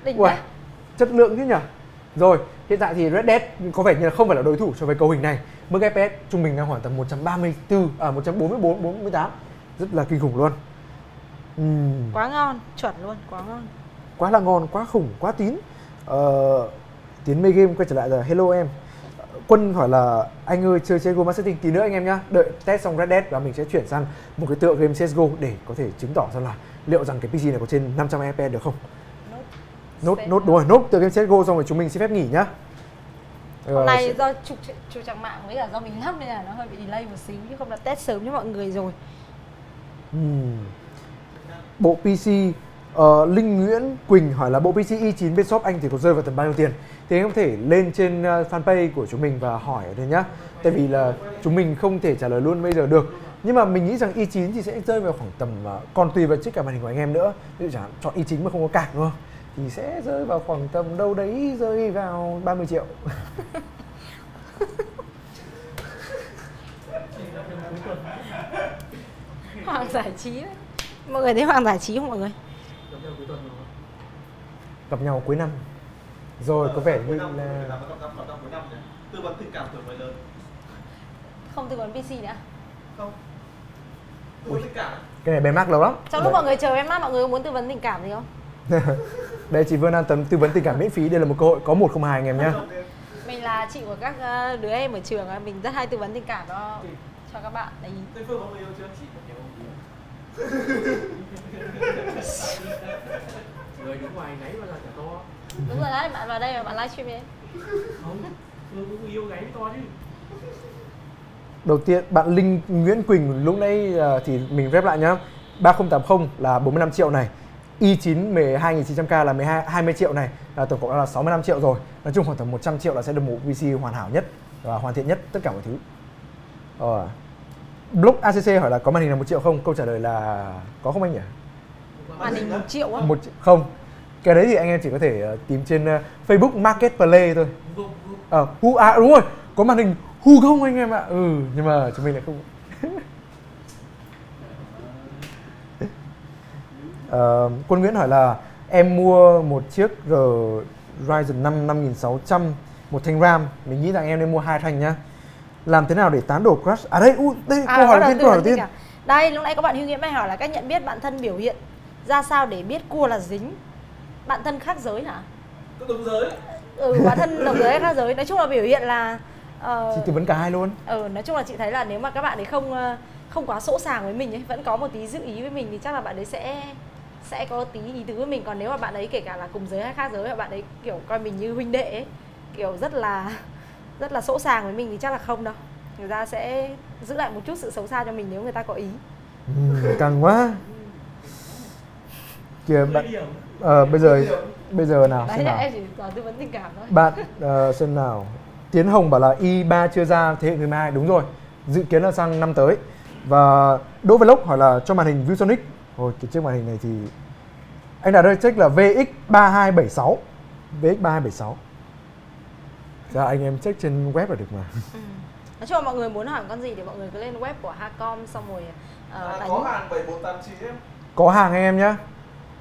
Đỉnh wow. đấy. Chất lượng thế nhỉ? Rồi, hiện tại thì Red Dead có vẻ như là không phải là đối thủ so với cấu hình này. Mức ép pê ét trung bình đang khoảng tầm một trăm ba mươi tư, à một trăm bốn mươi bốn, bốn mươi tám. Rất là kinh khủng luôn. uhm. Quá ngon, chuẩn luôn, quá ngon. Quá là ngon, quá khủng, quá tín. ờ, Tiến mê game quay trở lại rồi, hello em. Quân hỏi là anh ơi chơi xê ét giê ô Marketing tí nữa anh em nhá. Đợi test xong Red Dead và mình sẽ chuyển sang một cái tựa game xê ét giê ô để có thể chứng tỏ rằng là liệu rằng cái pê xê này có trên năm trăm F P S được không? Nốt, nốt, đúng rồi, nốt từ game xê ét giê ô xong rồi chúng mình xin phép nghỉ nhá. Hôm ờ, nay sẽ... do trục trục trặc mạng với cả do mình lắp nên là nó hơi bị delay một xíu, chứ không là test sớm cho mọi người rồi. uhm. Bộ pê xê uh, Linh Nguyễn Quỳnh hỏi là bộ pê xê i chín bên shop anh thì có rơi vào tầm bao nhiêu tiền? Thì anh có thể lên trên uh, fanpage của chúng mình và hỏi ở đây nhá. Tại vì là chúng mình không thể trả lời luôn bây giờ được. Nhưng mà mình nghĩ rằng i chín thì sẽ rơi vào khoảng tầm uh, còn tùy vào chiếc cả màn hình của anh em nữa. Ví dụ chẳng hạn chọn i chín mà không có cạc đúng không? Thì sẽ rơi vào khoảng tầm đâu đấy rơi vào ba mươi triệu. Hoàng giải trí đấy. Mọi người thấy Hoàng giải trí không mọi người? Gặp nhau cuối năm. Rồi có vẻ như là... Tư vấn tình cảm tuổi mới lớn. Không tư vấn pê xê nữa. Không. Tư vấn tình cảm. Cái này bé mắc lâu lắm. Trong lúc mọi người chờ bé mắc mọi người có muốn tư vấn tình cảm gì không? Đây chị Vương An Tâm tư vấn tình cảm miễn phí, đây là một cơ hội có một không hai anh em nhé. Mình là chị của các đứa em ở trường, mình rất hay tư vấn tình cảm đó cho các bạn đấy. Phương có người yêu chưa? Chị có người đứng ngoài nãy mà là cả to. Đúng rồi đấy, bạn vào đây mà bạn livestream đi. Không, Phương có người yêu gáy to chứ. Đầu tiên bạn Linh Nguyễn Quỳnh lúc nãy thì mình rep lại nhá. ba không tám không là bốn mươi lăm triệu này. i chín mười hai nghìn chín trăm K là mười hai, hai mươi triệu này, là tổng cộng là sáu mươi lăm triệu rồi. Nói chung khoảng tầm một trăm triệu là sẽ được một pê xê hoàn hảo nhất và hoàn thiện nhất tất cả mọi thứ. Ờ. Blog a xê xê hỏi là có màn hình là một triệu không? Câu trả lời là có không anh nhỉ? Màn hình một triệu á? Một... Không. Cái đấy thì anh em chỉ có thể tìm trên Facebook Marketplace thôi. Ờ, Hu... à, đúng rồi, có màn hình Hu không anh em ạ. Ừ, nhưng mà chúng mình lại không. Uh, Quân Nguyễn hỏi là em mua một chiếc R Ryzen năm năm nghìn sáu trăm, một thanh RAM. Mình nghĩ rằng em nên mua hai thanh nhá. Làm thế nào để tán đổ crash? À đây, uh, đây à, câu hỏi đầu tiên, tiên. Đây, lúc nãy có bạn Hưu Nghĩa hỏi là cách nhận biết bạn thân biểu hiện ra sao để biết cua là dính. Bạn thân khác giới hả? Đồng giới. Ừ, hóa thân đồng giới khác giới. Nói chung là biểu hiện là uh, chị tư vấn cả hai luôn. Ừ, nói chung là chị thấy là nếu mà các bạn ấy không không quá sỗ sàng với mình ấy, vẫn có một tí giữ ý với mình thì chắc là bạn ấy sẽ sẽ có tí ý tứ với mình. Còn nếu mà bạn ấy kể cả là cùng giới hay khác giới, bạn ấy kiểu coi mình như huynh đệ ấy, kiểu rất là rất là sỗ sàng với mình thì chắc là không đâu. Người ta sẽ giữ lại một chút sự xấu xa cho mình nếu người ta có ý. Ừ, căng quá. Kìa bạn, ờ, bây giờ bây giờ nào đấy, xem nào. Em chỉ tư vấn tình cảm thôi. Bạn uh, xem nào. Tiến Hồng bảo là i ba chưa ra thế hệ thứ hai, đúng rồi. Dự kiến là sang năm tới. Và Đỗ Vlog hỏi là cho màn hình ViewSonic. Ôi, cái chiếc màn hình này thì anh đã đây check là vê ích ba hai bảy sáu. vê ích ba hai bảy sáu. Dạ anh em check trên web là được mà. Ừ. Nói chung là mọi người muốn hỏi con gì thì mọi người cứ lên web của Hacom xong rồi uh, à, đánh. Có hàng bảy bốn tám chín em. Có hàng em nhá.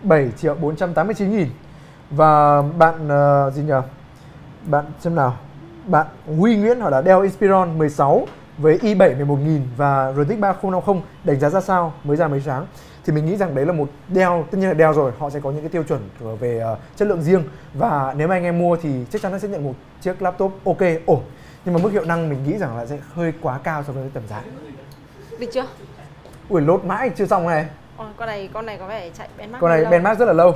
bảy triệu bốn trăm tám mươi chín nghìn. Và bạn uh, gì nhờ? Bạn xem nào. Bạn Huy Nguyễn hỏi là Dell Inspiron mười sáu với i bảy mười một nghìn và rờ tê ích ba không năm không đánh giá ra sao, mới ra mấy sáng. Thì mình nghĩ rằng đấy là một Dell, tất nhiên là Dell rồi, họ sẽ có những cái tiêu chuẩn về uh, chất lượng riêng. Và nếu mà anh em mua thì chắc chắn nó sẽ nhận một chiếc laptop ok, ổn. Nhưng mà mức hiệu năng mình nghĩ rằng là sẽ hơi quá cao so với tầm giá. Được chưa? Ui, lốt mãi chưa xong này. Ôi, con này con này có vẻ chạy benchmark. Con này benchmark rất là lâu.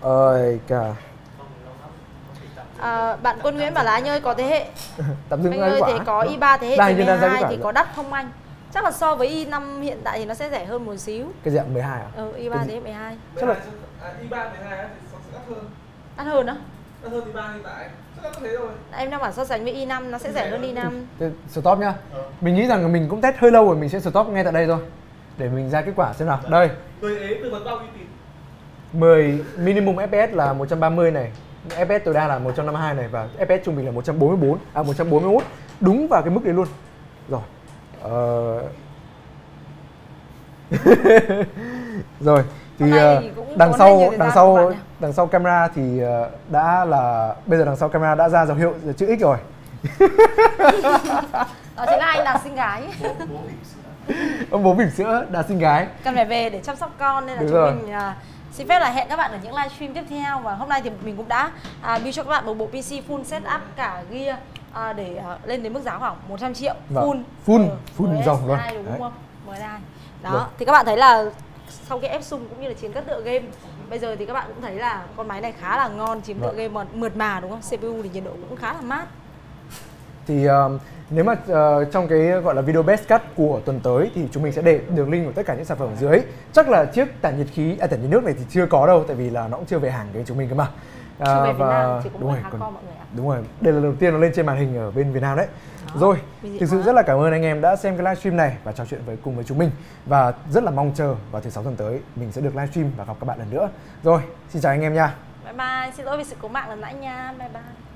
Ơi cả. À, bạn Quân Nguyễn bảo là anh ơi có thế hệ. Anh ơi thì có i ba thế hệ mười hai thì có đắt không anh? Chắc là so với i năm hiện tại thì nó sẽ rẻ hơn một xíu. Cái dạng mười hai à? Ừ, i ba thế hệ mười hai. Chắc là i ba mười hai thì sẽ đắt hơn. Đắt hơn á? Đắt hơn i ba hiện tại. Em đang bảo so sánh với i năm nó sẽ rẻ hơn i năm. Stop nhá. Mình nghĩ rằng mình cũng test hơi lâu rồi, mình sẽ stop ngay tại đây thôi. Để mình ra kết quả xem nào. Đây. mười minimum ép pê ét là một trăm ba mươi này, ép pê ét tối đa là một trăm năm mươi hai này và ép pê ét trung bình là một trăm bốn mươi bốn, à một trăm bốn mươi mốt. Đúng vào cái mức đấy luôn. Rồi. Ờ... Rồi thì, thì đằng sau đằng sau đằng sau camera thì đã là bây giờ đằng sau camera đã ra dấu hiệu chữ X rồi. Đó chính là anh là sinh gái. Ông bố bỉm sữa đã sinh gái. Cần phải về để chăm sóc con nên là Được chúng rồi. mình uh, xin phép là hẹn các bạn ở những livestream tiếp theo. Và hôm nay thì mình cũng đã uh, build cho các bạn một bộ pê xê full setup cả gear uh, để uh, lên đến mức giá khoảng một trăm triệu full. Full, full dòng luôn. Đúng không? em ét i. Đó, Được. Thì các bạn thấy là sau cái ép sung cũng như là chiến các tựa game, bây giờ thì các bạn cũng thấy là con máy này khá là ngon, chiếm tựa game mượt mà đúng không? xê pê u thì nhiệt độ cũng khá là mát. Thì uh, nếu mà uh, trong cái gọi là video best cut của tuần tới thì chúng mình sẽ để đường link của tất cả những sản phẩm ở dưới. Chắc là chiếc tản nhiệt khí, à, tản nhiệt nước này thì chưa có đâu, tại vì là nó cũng chưa về hàng cái chúng mình cơ mà. Uh, chưa về Việt Nam, chỉ cũng đúng rồi, còn, mọi người ạ. Đúng rồi, đây là lần đầu tiên nó lên trên màn hình ở bên Việt Nam đấy. Đó, rồi, thực sự rất là cảm ơn anh em đã xem cái livestream này và trò chuyện với cùng với chúng mình. Và rất là mong chờ vào thứ sáu tuần tới mình sẽ được livestream và gặp các bạn lần nữa. Rồi, xin chào anh em nha. Bye bye, xin lỗi vì sự cố mạng lần nãy nha, bye bye.